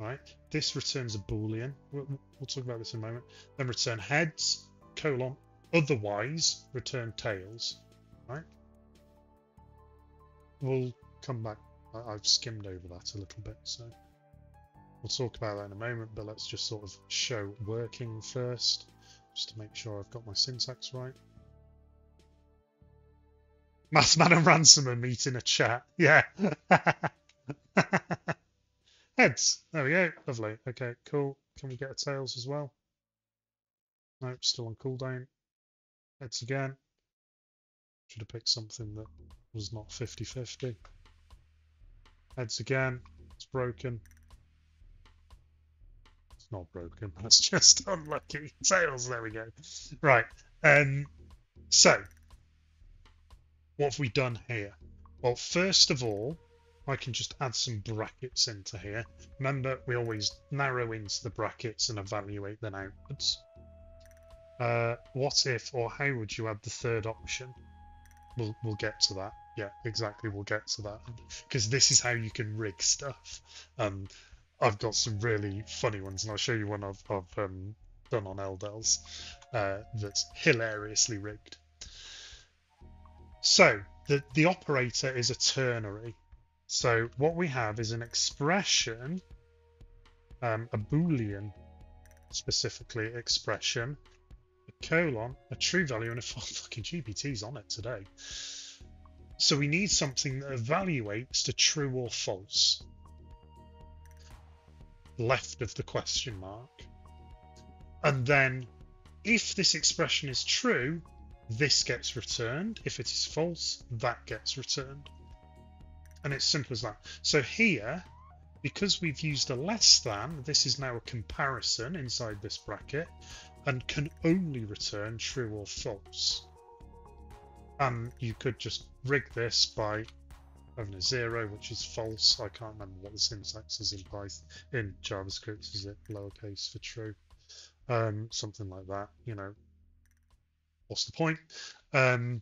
right, this returns a boolean. We'll talk about this in a moment. Then return heads, colon, otherwise return tails, right? We'll come back. I've skimmed over that a little bit, so we'll talk about that in a moment, but let's just sort of show working first, just to make sure I've got my syntax right. Mathman and Ransomer meet in a chat. Yeah. Heads. There we go. Lovely. Okay, cool. Can we get a tails as well? Nope, still on cooldown. Heads again. Should have picked something that was not 50-50. Heads again. It's broken. It's not broken. That's just unlucky. Tails. There we go. Right. So what have we done here? Well, first of all, I can just add some brackets into here. Remember, we always narrow into the brackets and evaluate them outwards. What if or how would you add the third option? We'll get to that. Yeah, exactly. We'll get to that, because this is how you can rig stuff. I've got some really funny ones, and I'll show you one I've done on Eldel's that's hilariously rigged. So the operator is a ternary. So what we have is an expression, a Boolean specifically expression, a colon, a true value, and a fucking GPT's on it today. So we need something that evaluates to true or false, left of the question mark. And then if this expression is true, this gets returned. If it is false, that gets returned. And it's simple as that. So here, because we've used a less than, this is now a comparison inside this bracket, and can only return true or false. And you could just rig this by having a 0, which is false. I can't remember what the syntax is in Python. In JavaScript, is it lowercase for true? Something like that, you know. What's the point? And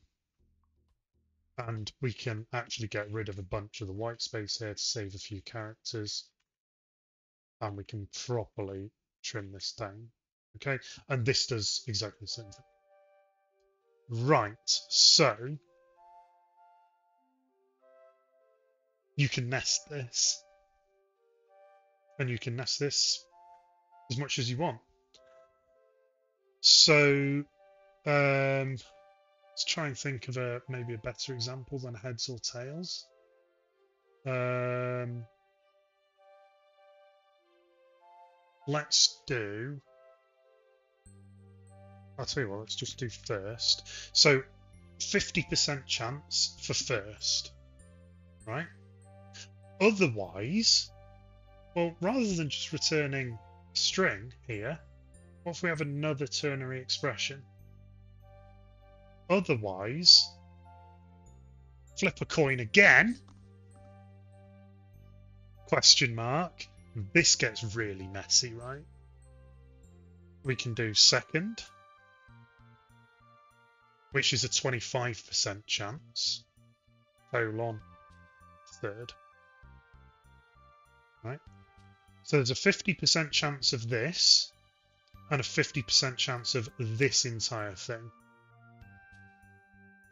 we can actually get rid of a bunch of the white space here to save a few characters. And we can properly trim this down. Okay, and this does exactly the same thing. Right, so you can nest this. And you can nest this as much as you want. So let's try and think of a maybe a better example than heads or tails. Let's do, I'll tell you what, let's just do first. So 50% chance for first, right? Otherwise, well, rather than just returning string here, what if we have another ternary expression? Otherwise, flip a coin again, question mark. This gets really messy, right? We can do second, which is a 25% chance, colon, third, right? So there's a 50% chance of this and a 50% chance of this entire thing.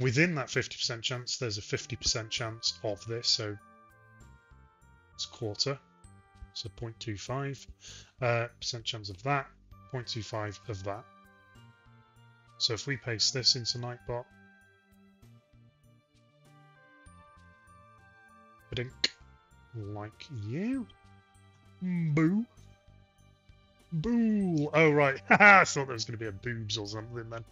Within that 50% chance, there's a 50% chance of this, so it's a quarter. So 0.25% chance of that, 0.25 of that. So if we paste this into Nightbot, ba-dink, like you, boo, boo. Oh right, I thought there was going to be a boobs or something then.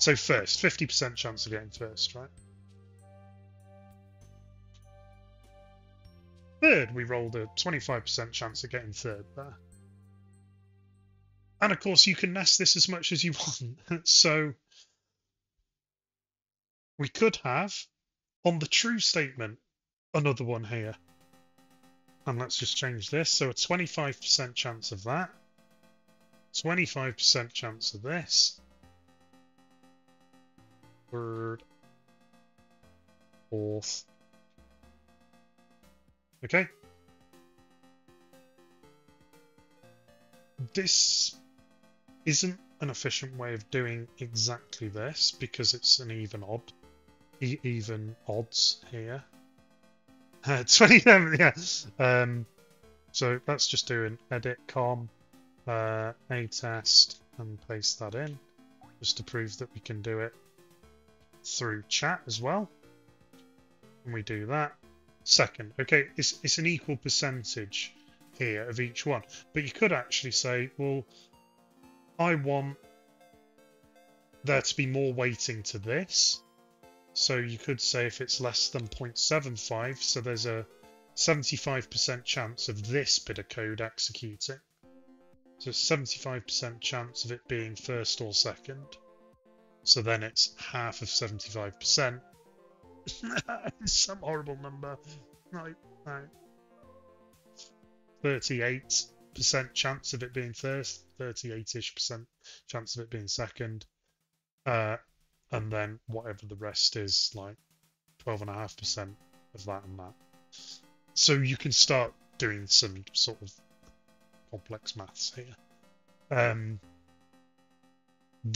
So first, 50% chance of getting first, right? Third, we rolled a 25% chance of getting third there. And of course you can nest this as much as you want. So we could have on the true statement another one here. And let's just change this. So a 25% chance of that, 25% chance of this, third, fourth. Okay. This isn't an efficient way of doing exactly this because it's an even odds here. 20, yeah. So let's just do an edit com, a test, and paste that in just to prove that we can do it through chat as well. And we do that. Second, okay, it's an equal percentage here of each one, but you could actually say, well, I want there to be more weighting to this, so you could say if it's less than 0.75, so there's a 75% chance of this bit of code executing, so 75% chance of it being first or second, so then it's half of 75%. Some horrible number, like 38% chance of it being first, 38-ish% chance of it being second, and then whatever the rest is, like 12.5% of that and that. So you can start doing some sort of complex maths here. The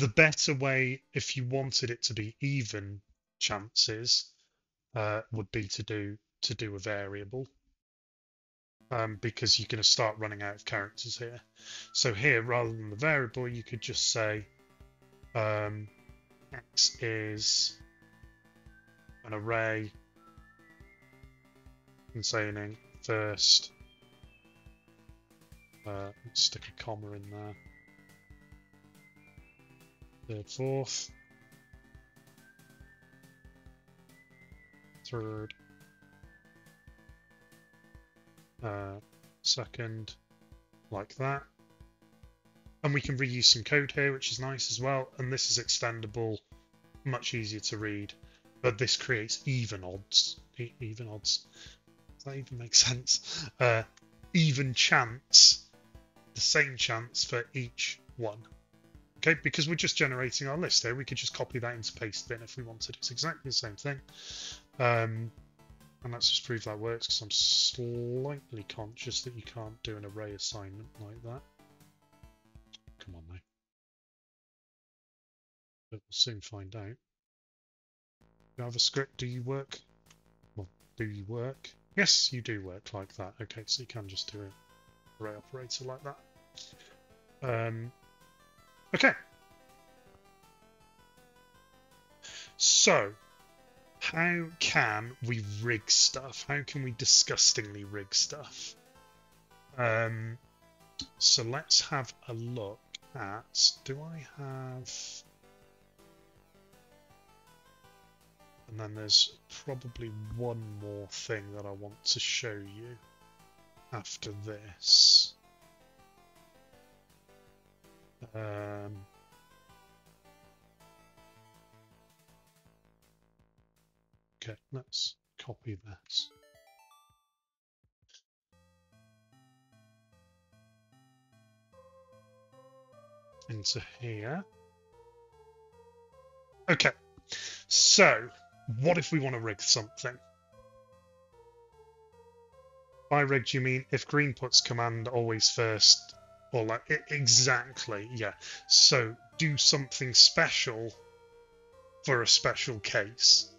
better way, if you wanted it to be even chances, would be to do a variable, because you're going to start running out of characters here. So here, rather than the variable, you could just say x is an array containing first. Let's stick a comma in there. Third, fourth. Third, second, like that. And we can reuse some code here, which is nice as well. And this is extendable much easier to read, but this creates even odds. Even odds. Does that even make sense? Even chance. The same chance for each one. Okay, because we're just generating our list there. We could just copy that into Pastebin if we wanted. It's exactly the same thing. And let's just prove that works, because I'm slightly conscious that you can't do an array assignment like that. Come on now. But we'll soon find out. JavaScript, do you work? Well, do you work? Yes, you do work like that. Okay, so you can just do an array operator like that. Okay. So, how can we rig stuff? How can we disgustingly rig stuff? So let's have a look at, do I have, and then there's probably one more thing that I want to show you after this. Okay, let's copy that. Into here. Okay, so what if we want to rig something? By rigged, you mean if green puts command always first, or like it, exactly, yeah. So do something special for a special case,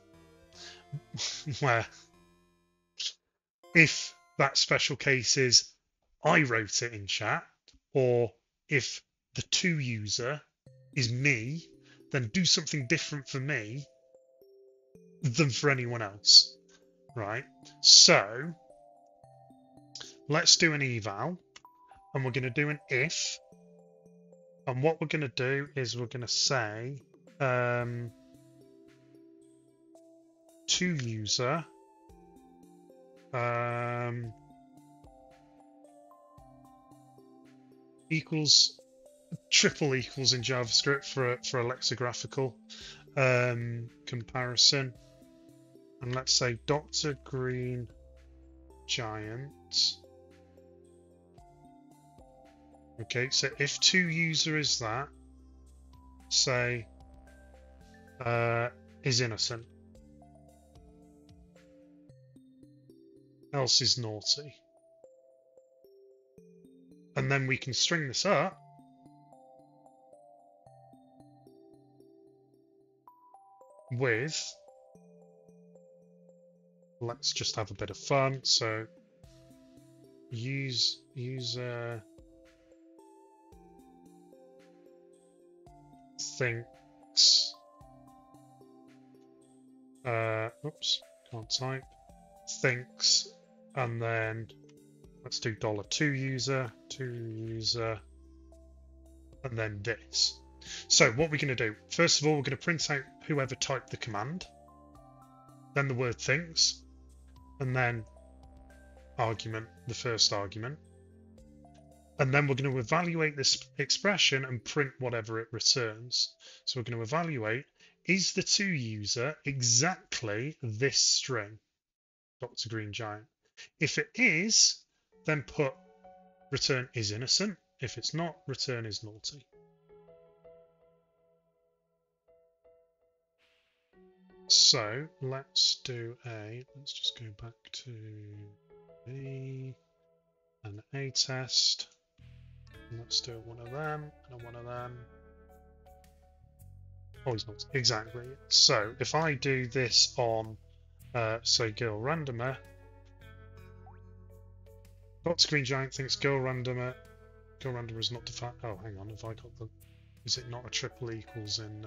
where if that special case is I wrote it in chat, or if the to user is me, then do something different for me than for anyone else, right? So let's do an eval. And we're going to do an if, and what we're going to do is we're going to say to user equals triple equals in JavaScript for a lexicographical comparison, and let's say Dr. Green Giant. Okay, so if to user is that, say, is innocent, else is naughty. And then we can string this up. With, let's just have a bit of fun. So user thinks, oops, can't type, thinks, and then let's do $to user, and then this. So what we're going to do, first of all, we're going to print out whoever typed the command, then the word thinks, and then argument, the first argument. And then we're going to evaluate this expression and print whatever it returns. So we're going to evaluate, is the to user exactly this string, Dr. Green Giant? If it is, then put return is innocent. If it's not, return is naughty. So let's do a, let's just go back to B, an A test. Let's do one of them and one of them. Oh, he's not exactly. So if I do this on, say, Girl Randomer, Dot Screen Giant thinks Girl Randomer is not defined. Oh, hang on. Have I got the? Is it not a triple equals in?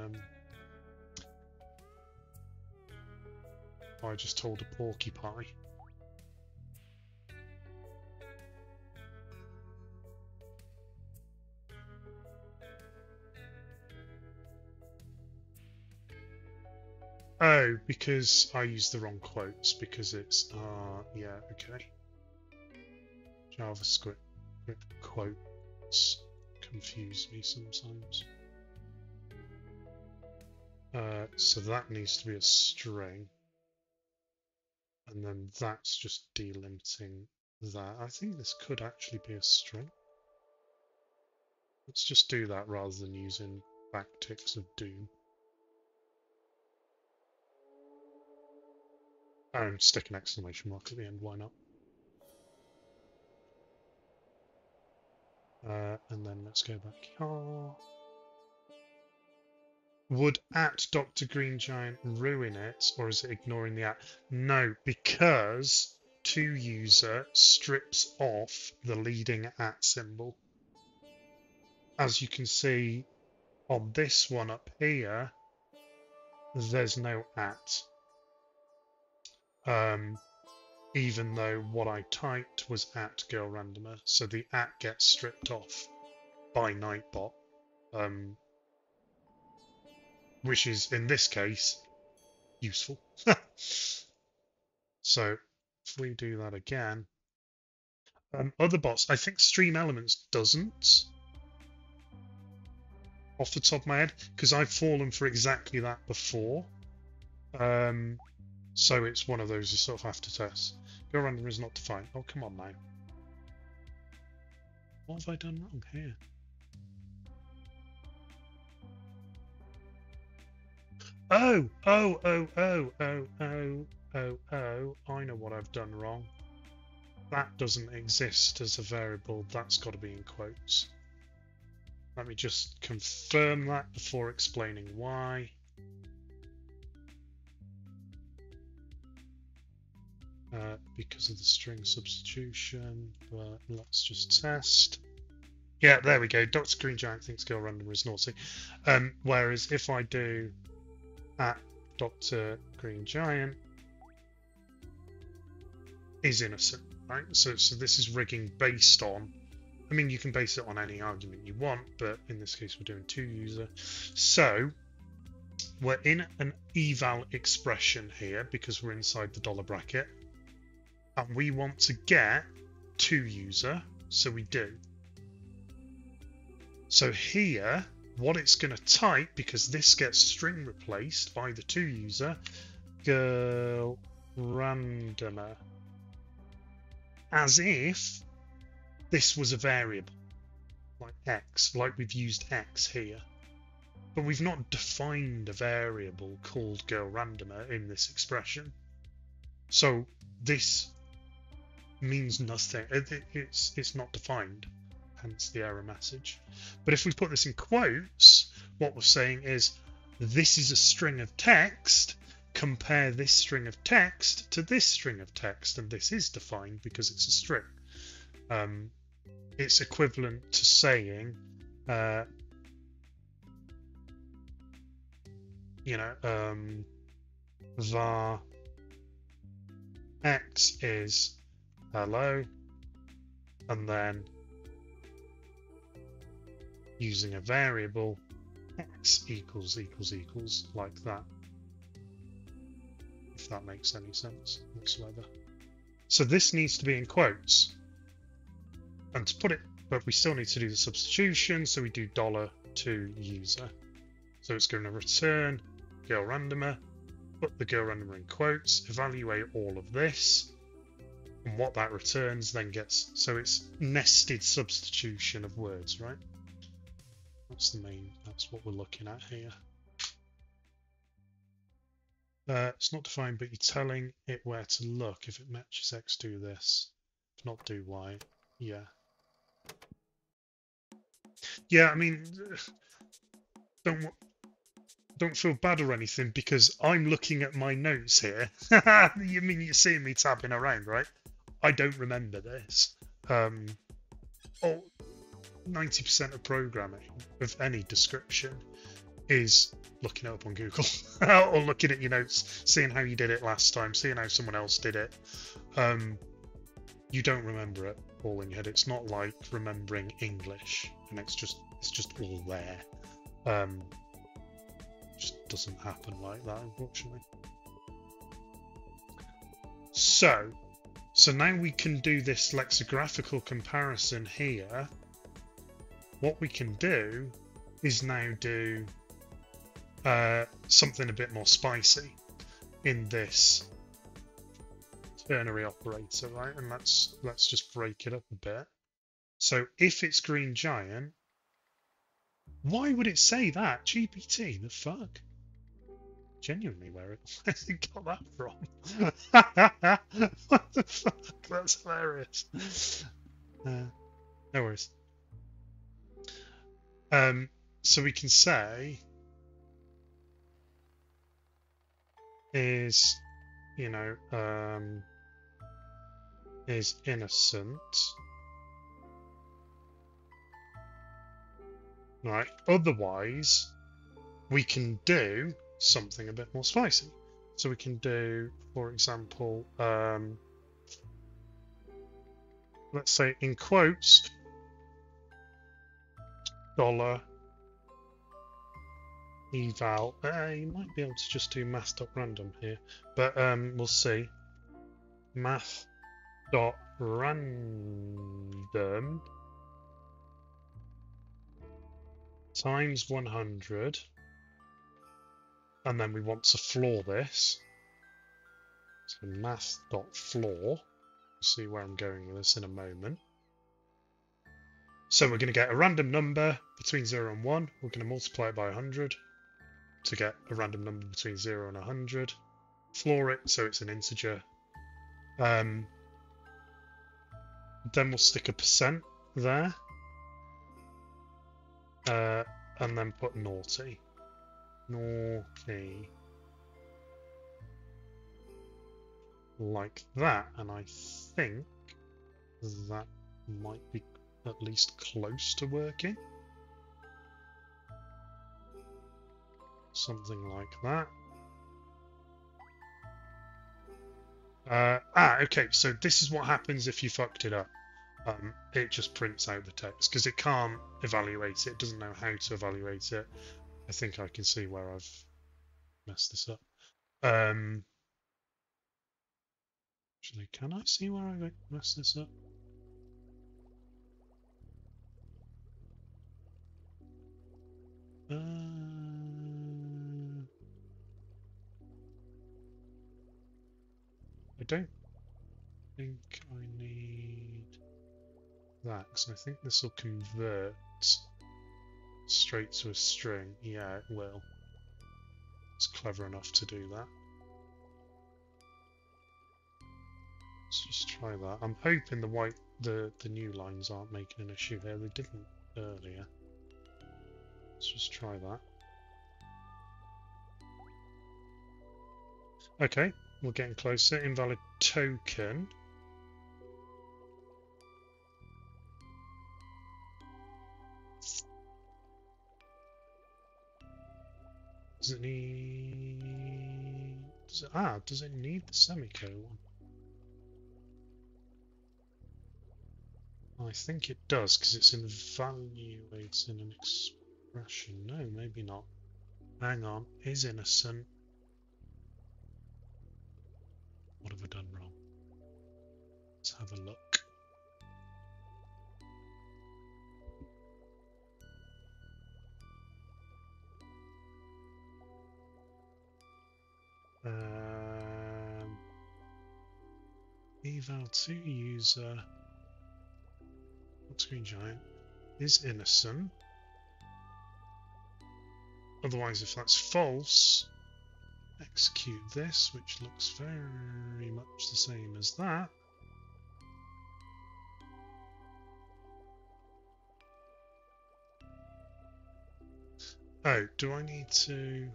I just told a porcupine. Oh, because I used the wrong quotes, because it's, yeah, okay. JavaScript quotes confuse me sometimes. So that needs to be a string. And then that's just delimiting that. I think this could actually be a string. Let's just do that rather than using backticks of doom. Oh, stick an exclamation mark at the end, why not? And then let's go back here. Would at Dr. Green Giant ruin it, or is it ignoring the at? No, because toUser strips off the leading at symbol. As you can see on this one up here, there's no at. Even though what I typed was at Girl Randomer, so the at gets stripped off by Nightbot, which is, in this case, useful. So, if we do that again... other bots, I think Stream Elements doesn't, off the top of my head, because I've fallen for exactly that before. So it's one of those you sort of have to test. Girl Randomer is not defined. Oh, come on now. What have I done wrong here? Oh, I know what I've done wrong. That doesn't exist as a variable. That's got to be in quotes. Let me just confirm that before explaining why. Because of the string substitution, but let's just test. Yeah, there we go. Dr. Green Giant thinks Girl Randomer is naughty. Whereas if I do at Dr. Green Giant is innocent, right? So this is rigging based on, I mean, you can base it on any argument you want, but in this case we're doing toUser. So we're in an eval expression here because we're inside the dollar bracket. And we want to get toUser, so we do. So here, what it's going to type, because this gets string replaced by the toUser, Girl Randomer, as if this was a variable, like x, like we've used x here. But we've not defined a variable called Girl Randomer in this expression. So this means nothing. It's not defined, hence the error message. But if we put this in quotes, what we're saying is this is a string of text, compare this string of text to this string of text, and this is defined because it's a string. It's equivalent to saying var X is hello, and then using a variable X == like that, if that makes any sense whatsoever. So this needs to be in quotes, and to put it, but we still need to do the substitution, so we do $toUser, so it's going to return Girl Randomer. Put the Girl Randomer in quotes, evaluate all of this, and what that returns then gets, so it's nested substitution of words, right? That's what we're looking at here. It's not defined, but you're telling it where to look. If it matches X, do this. If not, do Y. Yeah. Yeah, I mean, don't feel bad or anything, because I'm looking at my notes here. You mean you're seeing me tapping around, right? I don't remember this. 90% of programming of any description is looking it up on Google or looking at your notes, seeing how you did it last time, seeing how someone else did it. You don't remember it all in your head. It's not like remembering English, and it's just all there. Just doesn't happen like that, unfortunately. So now we can do this lexicographical comparison here. What we can do is now do something a bit more spicy in this ternary operator, right? And let's just break it up a bit. So if it's Green Giant, why would it say that? GPT, the fuck? Genuinely, where it got that from? What the fuck? That's hilarious. No worries. So we can say is, you know, is innocent. Right. Otherwise, we can do something a bit more spicy. So we can do, for example, let's say in quotes, dollar eval. You might be able to just do math.random here, but we'll see. Math.random times 100. And then we want to floor this. So math.floor. We'll see where I'm going with this in a moment. So we're going to get a random number between 0 and 1. We're going to multiply it by 100 to get a random number between 0 and 100. Floor it so it's an integer. Then we'll stick a percent there. And then put naughty. Naughty, like that, and I think that might be at least close to working. Something like that. Okay, so this is what happens if you fucked it up. It just prints out the text because it can't evaluate it. It doesn't know how to evaluate it. I think I can see where I've messed this up. Actually, can I see where I messed this up? I don't think I need that, because I think this will convert straight to a string. Yeah, it will. It's clever enough to do that. Let's just try that. I'm hoping the white, the new lines aren't making an issue here. They didn't earlier. Let's just try that. Okay, we're getting closer. Invalid token. Does it need... does it need the semicolon? I think it does, because it's evaluating an expression. No, maybe not. Hang on. Is innocent. What have I done wrong? Let's have a look. Eval to user Green Giant is innocent. Otherwise, if that's false, execute this, which looks very much the same as that. Oh, do I need to?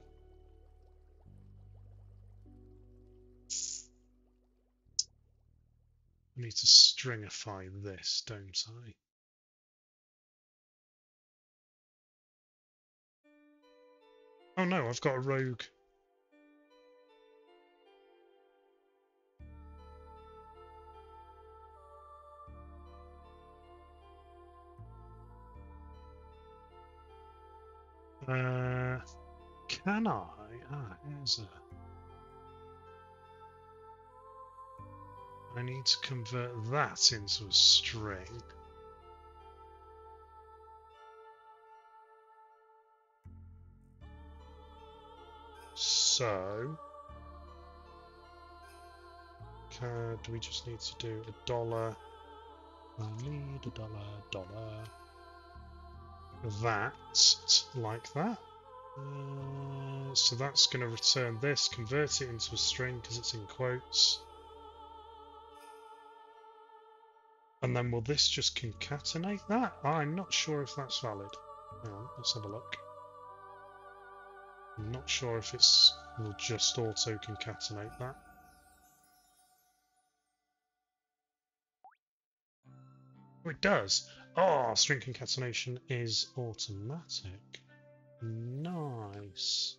I need to stringify this, don't I? Oh no, I've got a rogue. Can I? Ah, here's a... I need to convert that into a string. So do we just need to do $1, that, like that. So that's going to return this, convert it into a string because it's in quotes. And then will this just concatenate that? I'm not sure if that's valid. Hang on, let's have a look. I'm not sure if we'll just auto concatenate that. Oh, it does. Oh, string concatenation is automatic. Nice.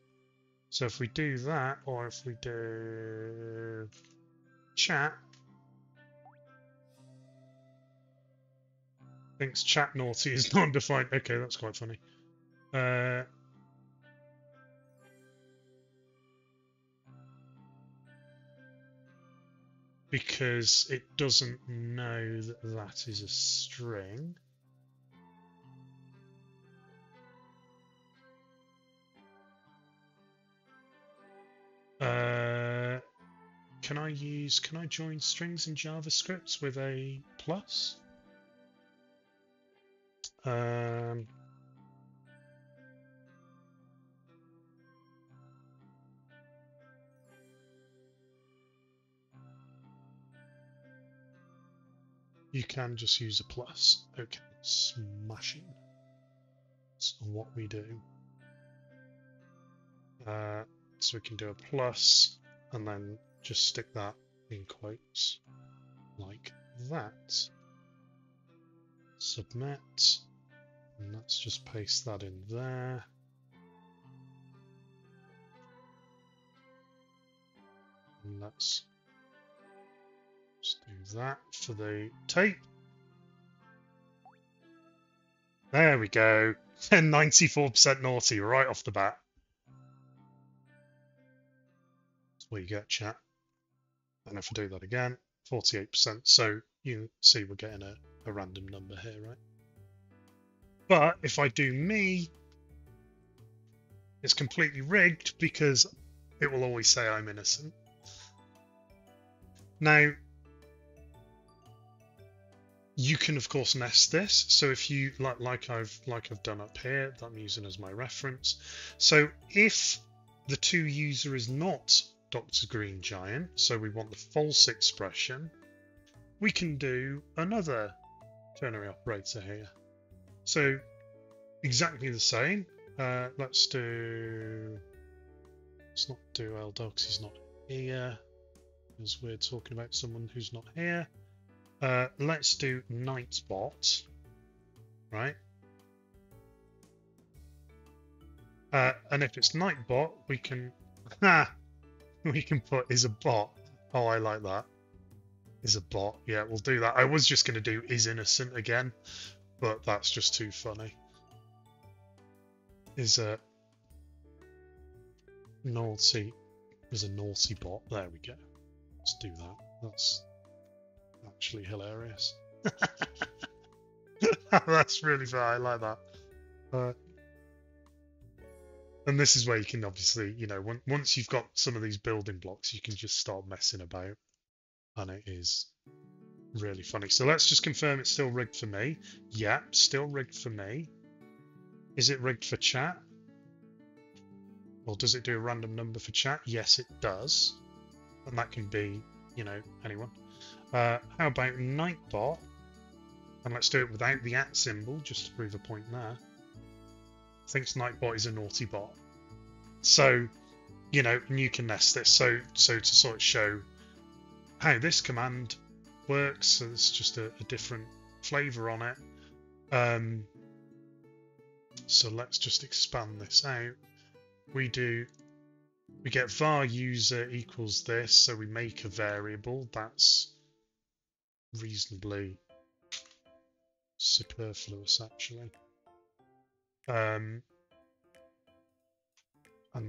So if we do that, or if we do chat, thinks chat naughty is non-defined. Okay, that's quite funny. Because it doesn't know that that is a string. Can I join strings in JavaScript with a plus? You can just use a plus. Okay, smashing. That's what we do. So we can do a plus and then just stick that in quotes like that. Submit. And let's just paste that in there. And let's just do that for the tape. There we go. 94% naughty right off the bat. That's what you get, chat. And if I do that again, 48%. So you see we're getting a random number here, right? But if I do me, it's completely rigged because it will always say I'm innocent. Now, you can of course nest this. So if you like I've done up here, that I'm using as my reference. So if the to user is not Dr. Green Giant, so we want the false expression, we can do another ternary operator here. So exactly the same. Let's not do Eldel because he's not here, because we're talking about someone who's not here. Let's do Nightbot, right? And if it's Nightbot, we can put is a bot. Oh, I like that. Is a bot. Yeah, we'll do that. I was just going to do is innocent again, but that's just too funny. Is a naughty bot. There we go. Let's do that. That's actually hilarious. That's really fun. I like that. And this is where you can obviously, you know, once you've got some of these building blocks, you can just start messing about. And it is really funny. So let's just confirm it's still rigged for me. Yep, still rigged for me. Is it rigged for chat? Or does it do a random number for chat? Yes, it does. And that can be, you know, anyone. How about Nightbot? And let's do it without the at symbol, just to prove a point there. Thinks Nightbot is a naughty bot. So, you know, and you can nest this. So to sort of show how this command works, so it's just a different flavor on it. So let's just expand this out. We get var user equals this, so we make a variable. That's reasonably superfluous, actually. And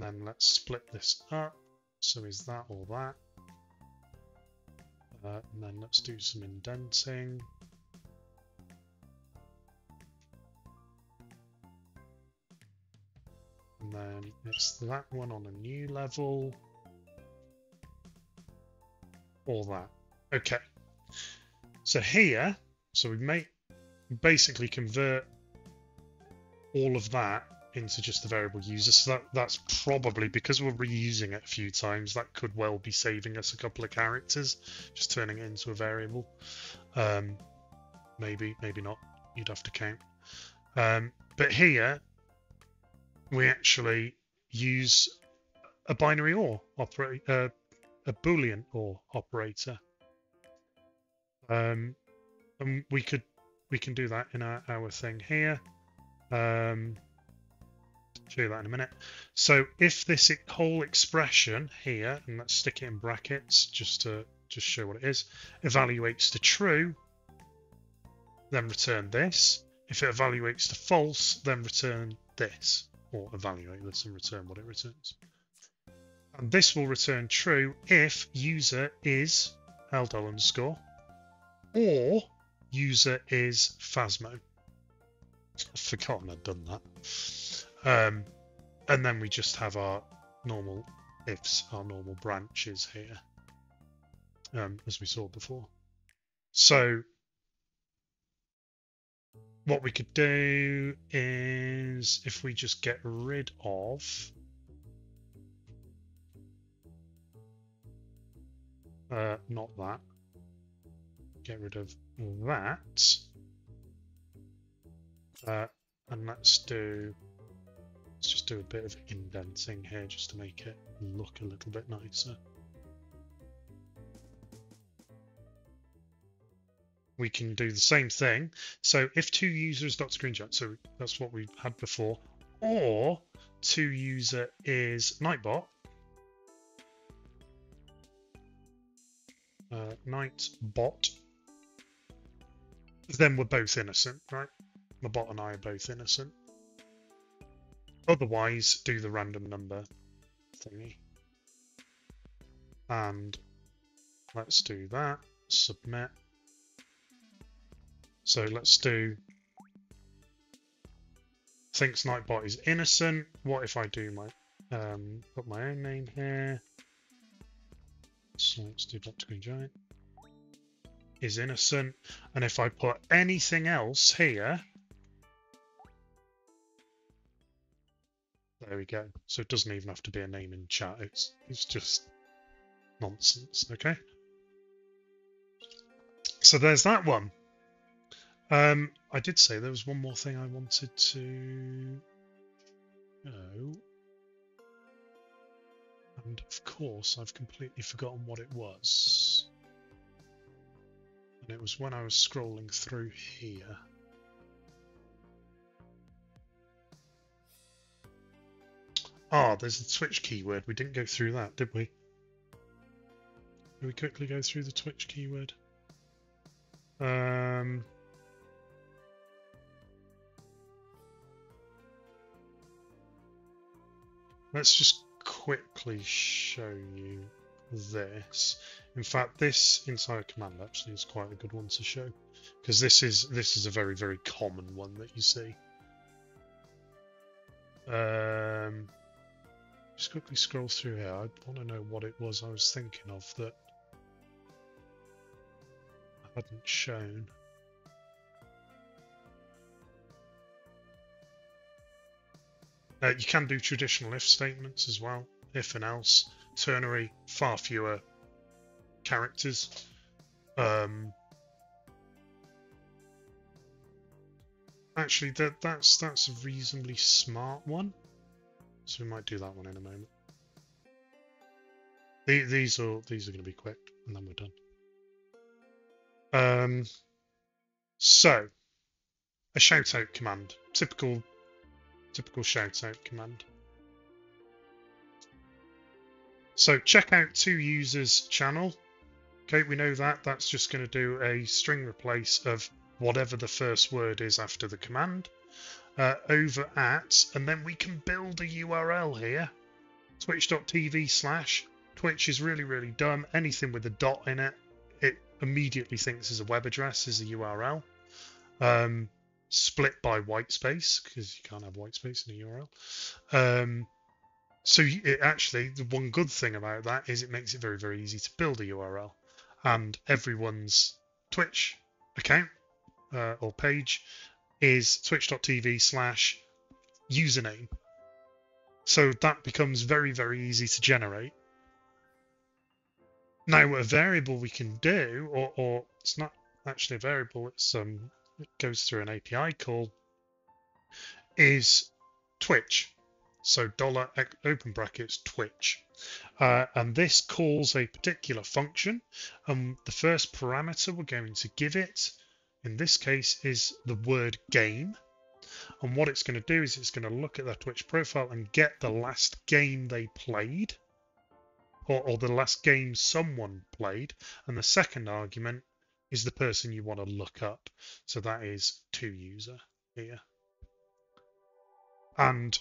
then let's split this up. So is that or that? And then let's do some indenting. And then it's that one on a new level. All that. Okay. So here, so we make basically convert all of that into just the variable user. So that's probably, because we're reusing it a few times, that could well be saving us a couple of characters, just turning it into a variable. Maybe not. You'd have to count. But here, we actually use a binary OR operator, a Boolean OR operator. And we can do that in our thing here. Show you that in a minute. So if this whole expression here, and let's stick it in brackets just to show what it is, evaluates to true, then return this. If it evaluates to false, then return this, or evaluate this and return what it returns. And this will return true if user is Eldel underscore or user is Phasmo. I've forgotten I'd done that. And then we just have our normal ifs, our normal branches here, as we saw before. So what we could do is, if we just get rid of not that, get rid of that, and let's just do a bit of indenting here just to make it look a little bit nicer. We can do the same thing. So if two user is dot screenshot, so that's what we had before, or two user is Nightbot, Nightbot, then we're both innocent, right? The bot and I are both innocent. Otherwise, do the random number thingy. And let's do that, submit. So let's do thinks Nightbot is innocent. What if I do my put my own name here? So let's do dot green giant is innocent, and if I put anything else here, there we go. So it doesn't even have to be a name in chat. It's just nonsense. Okay. So there's that one. I did say there was one more thing I wanted to know, and of course I've completely forgotten what it was, and it was when I was scrolling through here. Ah, there's the Twitch keyword. We didn't go through that, did we? Did we quickly go through the Twitch keyword? Let's just quickly show you this. In fact, this inside command actually is quite a good one to show, because this is a very, very common one that you see. Just quickly scroll through here. I want to know what it was I was thinking of that I hadn't shown. You can do traditional if statements as well, if and else, ternary, far fewer characters. Actually, that's a reasonably smart one, so we might do that one in a moment. These are going to be quick, and then we're done. So a shoutout command, typical shoutout command. So check out two users channel. Okay, we know that. That's just going to do a string replace of whatever the first word is after the command, over at, and then we can build a URL here. Twitch.tv/Twitch is really, really dumb. Anything with a dot in it, it immediately thinks is a web address, is a URL. split by white space, because you can't have white space in a URL. So it actually, the one good thing about that is it makes it very, very easy to build a URL. And everyone's Twitch account or page is twitch.tv/username. So that becomes very, very easy to generate. Now a variable we can do, or it's not actually a variable, it's it goes through an API call, is Twitch. So $(Twitch). And this calls a particular function. The first parameter we're going to give it, in this case, is the word game. And what it's going to do is it's going to look at their Twitch profile and get the last game they played, or the last game someone played. And the second argument is the person you want to look up. So that is ToUser here. And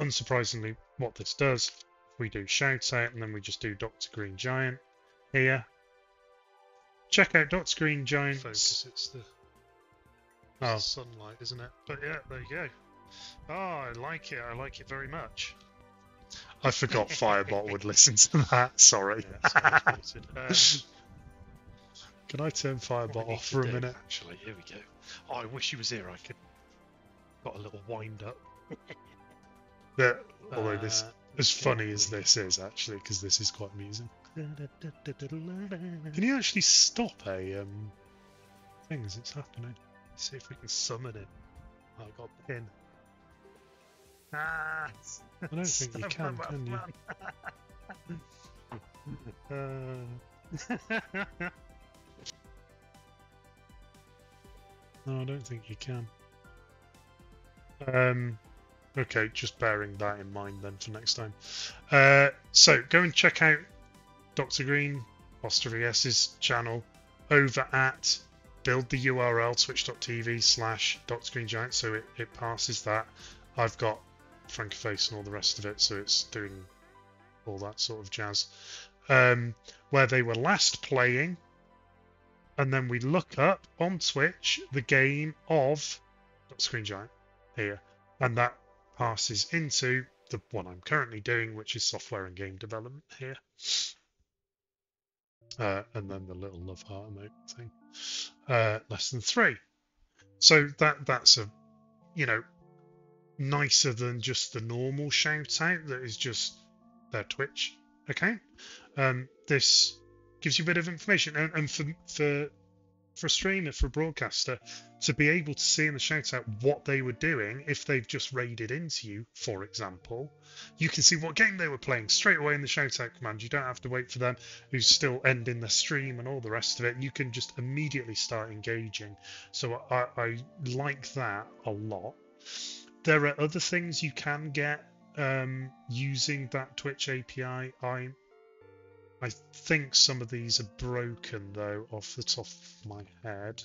unsurprisingly, what this does, we do shout out and then we just do Dr. Green Giant here. Check out Dr. Green Giant. Focus, it's the sunlight, isn't it? But yeah, there you go. Oh, I like it. I like it very much. I forgot Firebot would listen to that. Sorry. Yeah, can I turn Firebot off for a minute? Actually, here we go. Oh, I wish he was here. I could. Got a little wind up. Yeah, although this, as funny as this is, actually, because this is quite amusing. Can you actually stop a thing as it's happening? Let's see if we can summon it. Oh, I got a pin. Ah, I don't think you can you? No, I don't think you can. Okay, just bearing that in mind then for next time. So go and check out Dr. Green, Foster VS's channel over at build the URL twitch.tv/drgreengiant. So it passes that. I've got Frankerface and all the rest of it, so it's doing all that sort of jazz. Where they were last playing, and then we look up on Twitch the game of Screen Giant here, and that passes into the one I'm currently doing, which is software and game development here. And then the little love heart emote thing. Less than 3. So that's a, you know, nicer than just the normal shout out that is just their Twitch account. This gives you a bit of information, and for a streamer, for a broadcaster, to be able to see in the shout out what they were doing, if they've just raided into you, for example, you can see what game they were playing straight away in the shout out command. You don't have to wait for them who's still ending the stream and all the rest of it. You can just immediately start engaging. So I like that a lot. There are other things you can get using that Twitch API. I think some of these are broken, though, off the top of my head.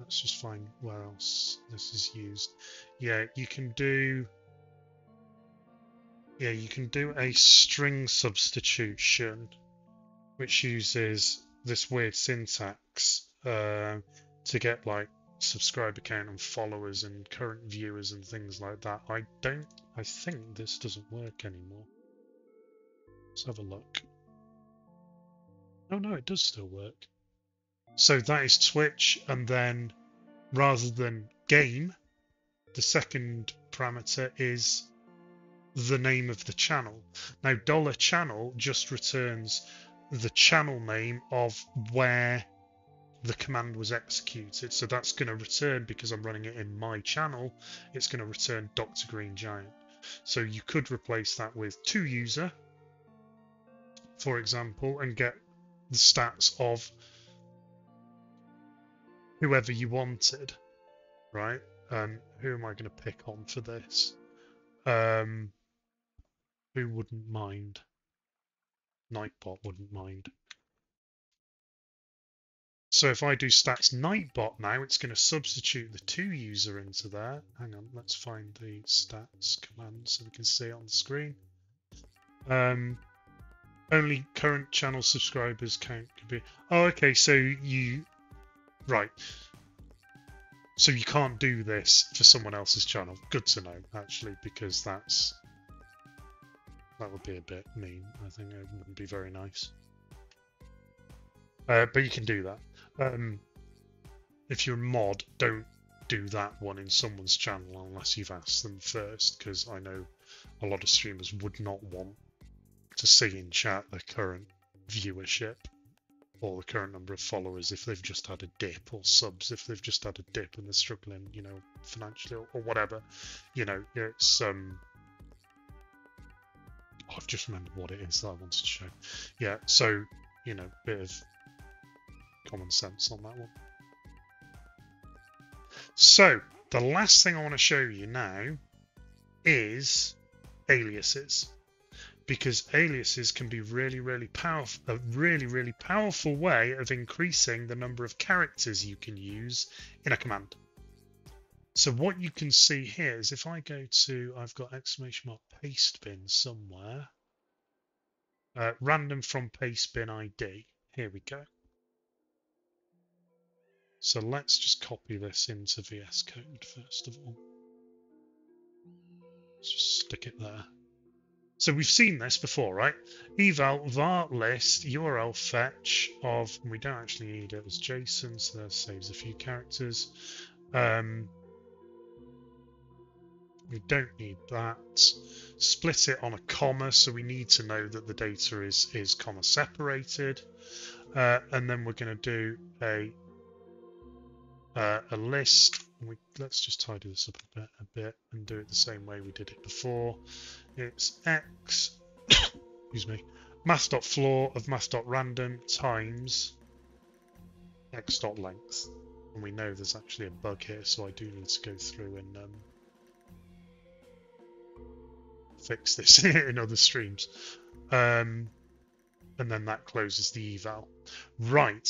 Let's just find where else this is used. Yeah, you can do... yeah, you can do a string substitution, which uses this weird syntax to get, like, subscriber count and followers and current viewers and things like that. I think this doesn't work anymore. Let's have a look. Oh no, it does still work. So that is Twitch, and then rather than game, the second parameter is the name of the channel. Now $channel just returns the channel name of where the command was executed. So that's going to return, because I'm running it in my channel, it's going to return Dr. Green Giant. So you could replace that with ToUser, for example, and get the stats of whoever you wanted, right? Who am I going to pick on for this? Who wouldn't mind? Nightbot wouldn't mind. So if I do stats Nightbot now, it's going to substitute the ToUser into there. Hang on, let's find the stats command so we can see it on the screen. Only current channel subscribers count could be... oh, okay, so you... right. So you can't do this for someone else's channel. Good to know, actually, because that would be a bit mean. I think it wouldn't be very nice. But you can do that. If you're a mod, don't do that one in someone's channel unless you've asked them first, because I know a lot of streamers would not want to see in chat their current viewership or the current number of followers if they've just had a dip, or subs if they've just had a dip and they're struggling, you know, financially or whatever. You know, it's I've just remembered what it is that I wanted to show. Yeah, so, you know, bit of common sense on that one. So the last thing I want to show you now is aliases, because aliases can be a really, really powerful way of increasing the number of characters you can use in a command. So what you can see here is if I go to, I've got exclamation mark Pastebin somewhere, random from Pastebin ID. Here we go. So let's just copy this into VS Code first of all. Let's just stick it there. So we've seen this before, right? Eval var list URL fetch of, and we don't actually need it as JSON, so that saves a few characters. We don't need that. Split it on a comma, so we need to know that the data is comma separated. And then we're going to do a list. Let's just tidy this up a bit and do it the same way we did it before. It's x excuse me, math.floor of math.random times x.length, and we know there's actually a bug here, so I do need to go through and fix this in other streams. And then that closes the eval, right?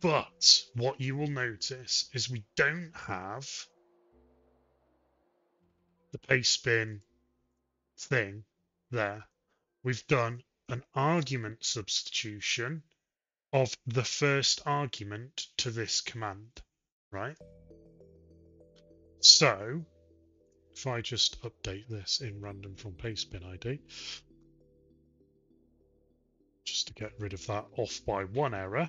But what you will notice is we don't have the Pastebin thing there. We've done an argument substitution of the first argument to this command, right? So if I just update this in random from Pastebin ID, just to get rid of that off by one error.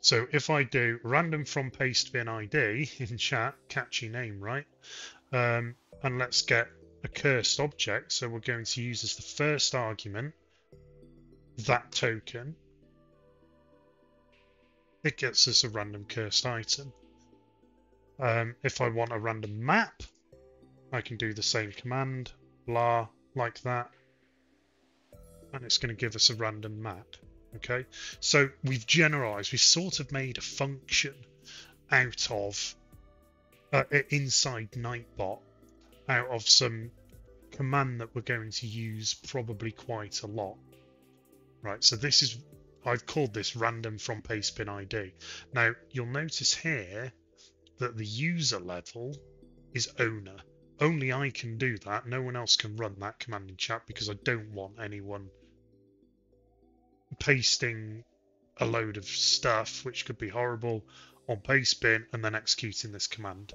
So if I do random from Pastebin ID in chat, catchy name, right? And let's get a cursed object. So we're going to use as the first argument that token. It gets us a random cursed item. If I want a random map, I can do the same command, blah, like that. And it's going to give us a random map. Okay, so we've generalized, we've sort of made a function out of, inside Nightbot, out of some command that we're going to use probably quite a lot. Right, so this is, I've called this random from Pastebin ID. Now, you'll notice here that the user level is owner. Only I can do that. No one else can run that command in chat because I don't want anyone pasting a load of stuff which could be horrible on Pastebin and then executing this command.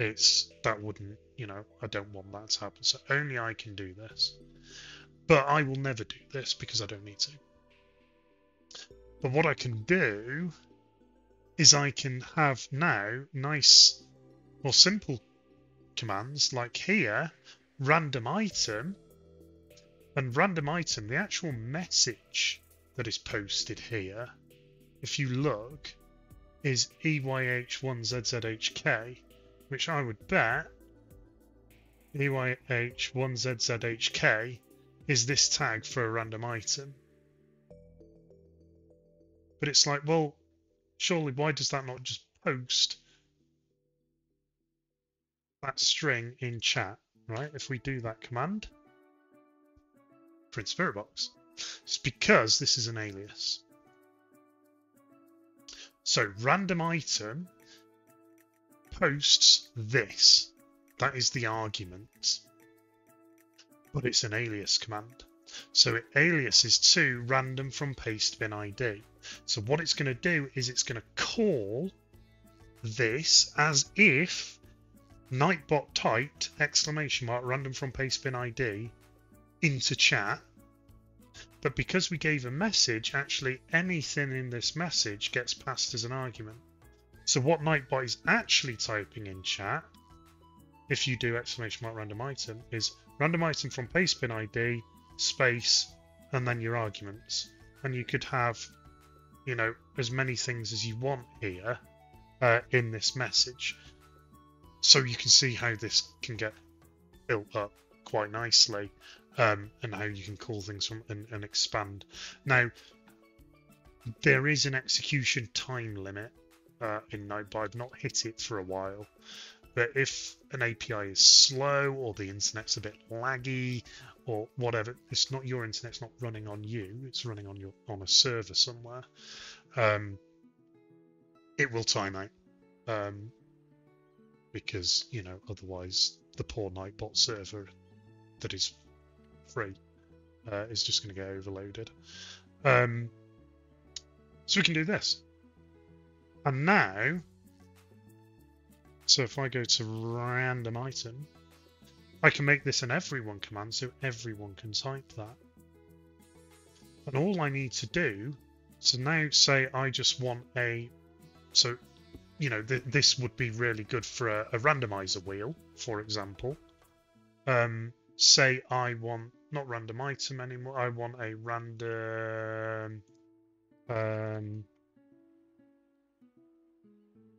It's that wouldn't, you know, I don't want that to happen, so only I can do this. But I will never do this because I don't need to. But what I can do is I can have now nice or simple commands like here, random item, and random item, the actual message that is posted here, if you look, is EYH1ZZHK, which I would bet EYH1ZZHK is this tag for a random item. But it's like, well, surely why does that not just post that string in chat, right? If we do that command, print spirit box. It's because this is an alias. So random item posts this. That is the argument. But it's an alias command. So it aliases to random from Pastebin ID. So what it's going to do is it's going to call this as if Nightbot typed ! Random from Pastebin ID into chat. But because we gave a message, actually anything in this message gets passed as an argument. So what Nightbot is actually typing in chat, if you do ! Random item, is random item from Pastebin ID, space, and then your arguments. And you could have, you know, as many things as you want here in this message. So you can see how this can get built up quite nicely. And how you can call things from and expand. Now, there is an execution time limit in Nightbot. I've not hit it for a while, but if an API is slow or the internet's a bit laggy or whatever, it's not your internet's not running on you. It's running on your on a server somewhere. It will time out because you know otherwise the poor Nightbot server that is free is just going to get overloaded. So we can do this. And now, so if I go to random item, I can make this an everyone command so everyone can type that. And all I need to do, so now say I just want a, so, you know, this would be really good for a randomizer wheel, for example. Say I want, not random item anymore, I want a random,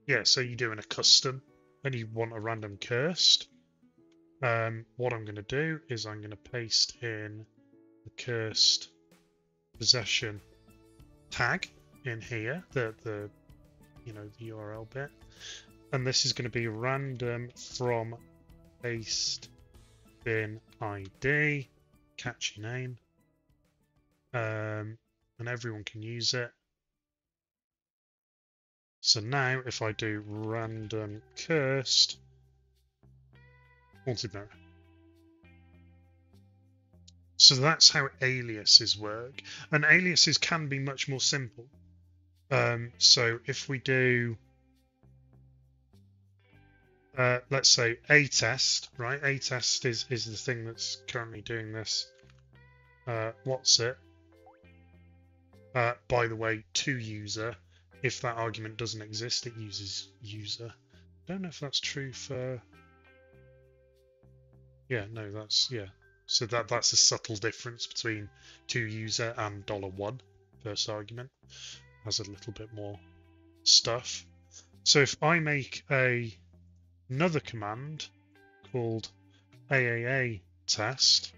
yeah, so you're doing a custom and you want a random cursed. What I'm going to do is I'm going to paste in the cursed possession tag in here, the you know, the URL bit. And this is going to be random from Pastebin ID, catchy name, and everyone can use it. So now if I do random cursed haunted mirror, so that's how aliases work, and aliases can be much more simple. So if we do let's say Atest, right? Atest is the thing that's currently doing this. What's it? By the way, to user. If that argument doesn't exist, it uses user. I don't know if that's true for. Yeah, no, that's yeah. So that's a subtle difference between to user and $1 first argument. Has a little bit more stuff. So if I make a another command called AAA test.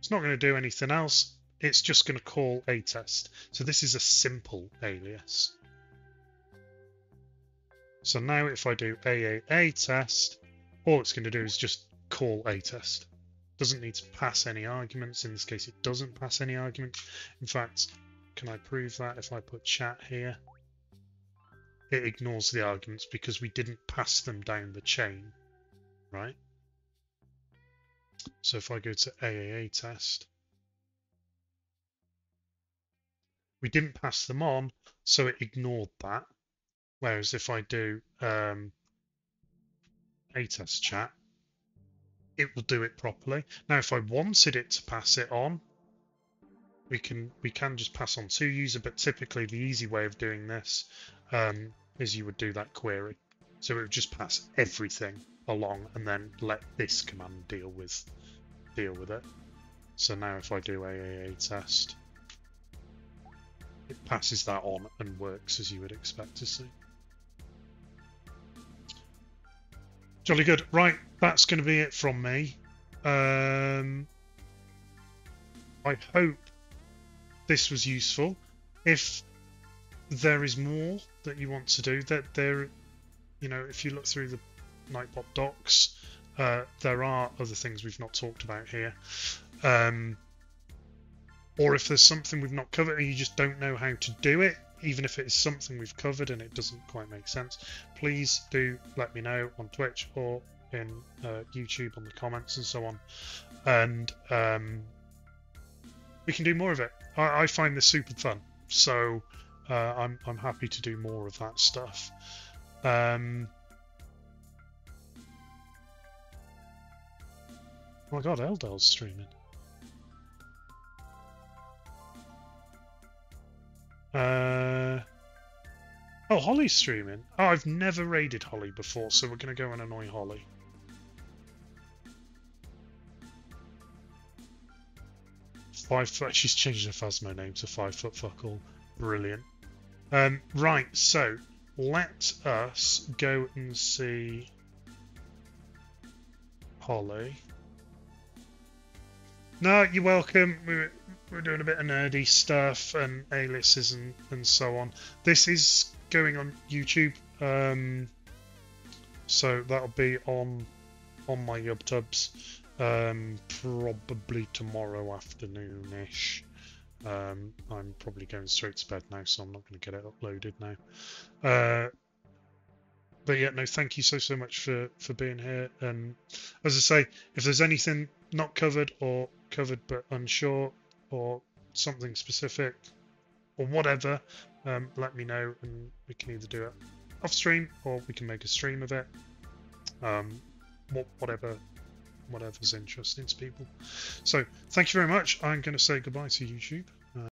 It's not going to do anything else. It's just going to call a test. So this is a simple alias. So now if I do AAA test, all it's going to do is just call a test. Doesn't need to pass any arguments. In this case, it doesn't pass any arguments. In fact, can I prove that if I put chat here? It ignores the arguments because we didn't pass them down the chain, right? So if I go to AAA test, we didn't pass them on, so it ignored that. Whereas if I do A test chat, it will do it properly. Now, if I wanted it to pass it on, we can just pass on to user, but typically the easy way of doing this is you would do that query. So it would just pass everything along and then let this command deal with it. So now if I do AAA test, it passes that on and works as you would expect to see. Jolly good. Right, that's going to be it from me. I hope this was useful. If there is more that you want to do, that there, you know, if you look through the Nightbot docs, there are other things we've not talked about here, or if there's something we've not covered and you just don't know how to do it, even if it is something we've covered and it doesn't quite make sense, please do let me know on Twitch or in YouTube on the comments and so on, and we can do more of it. I find this super fun, so I'm happy to do more of that stuff. Oh my god, Eldel's streaming. Oh, Holly's streaming. Oh, I've never raided Holly before, so we're going to go and annoy Holly. She's changed her Phasmo name to 5 foot fuck all. Brilliant. Right, so let us go and see Holly. No, you're welcome. We're doing a bit of nerdy stuff and aliases and so on. This is going on YouTube, so that'll be on my YubTubs, probably tomorrow afternoon-ish. I'm probably going straight to bed now, so I'm not going to get it uploaded now. But yeah, no, thank you so much for being here. And as I say, if there's anything not covered or covered but unsure or something specific or whatever, let me know and we can either do it off stream or we can make a stream of it. Whatever's interesting to people. So thank you very much. I'm going to say goodbye to YouTube.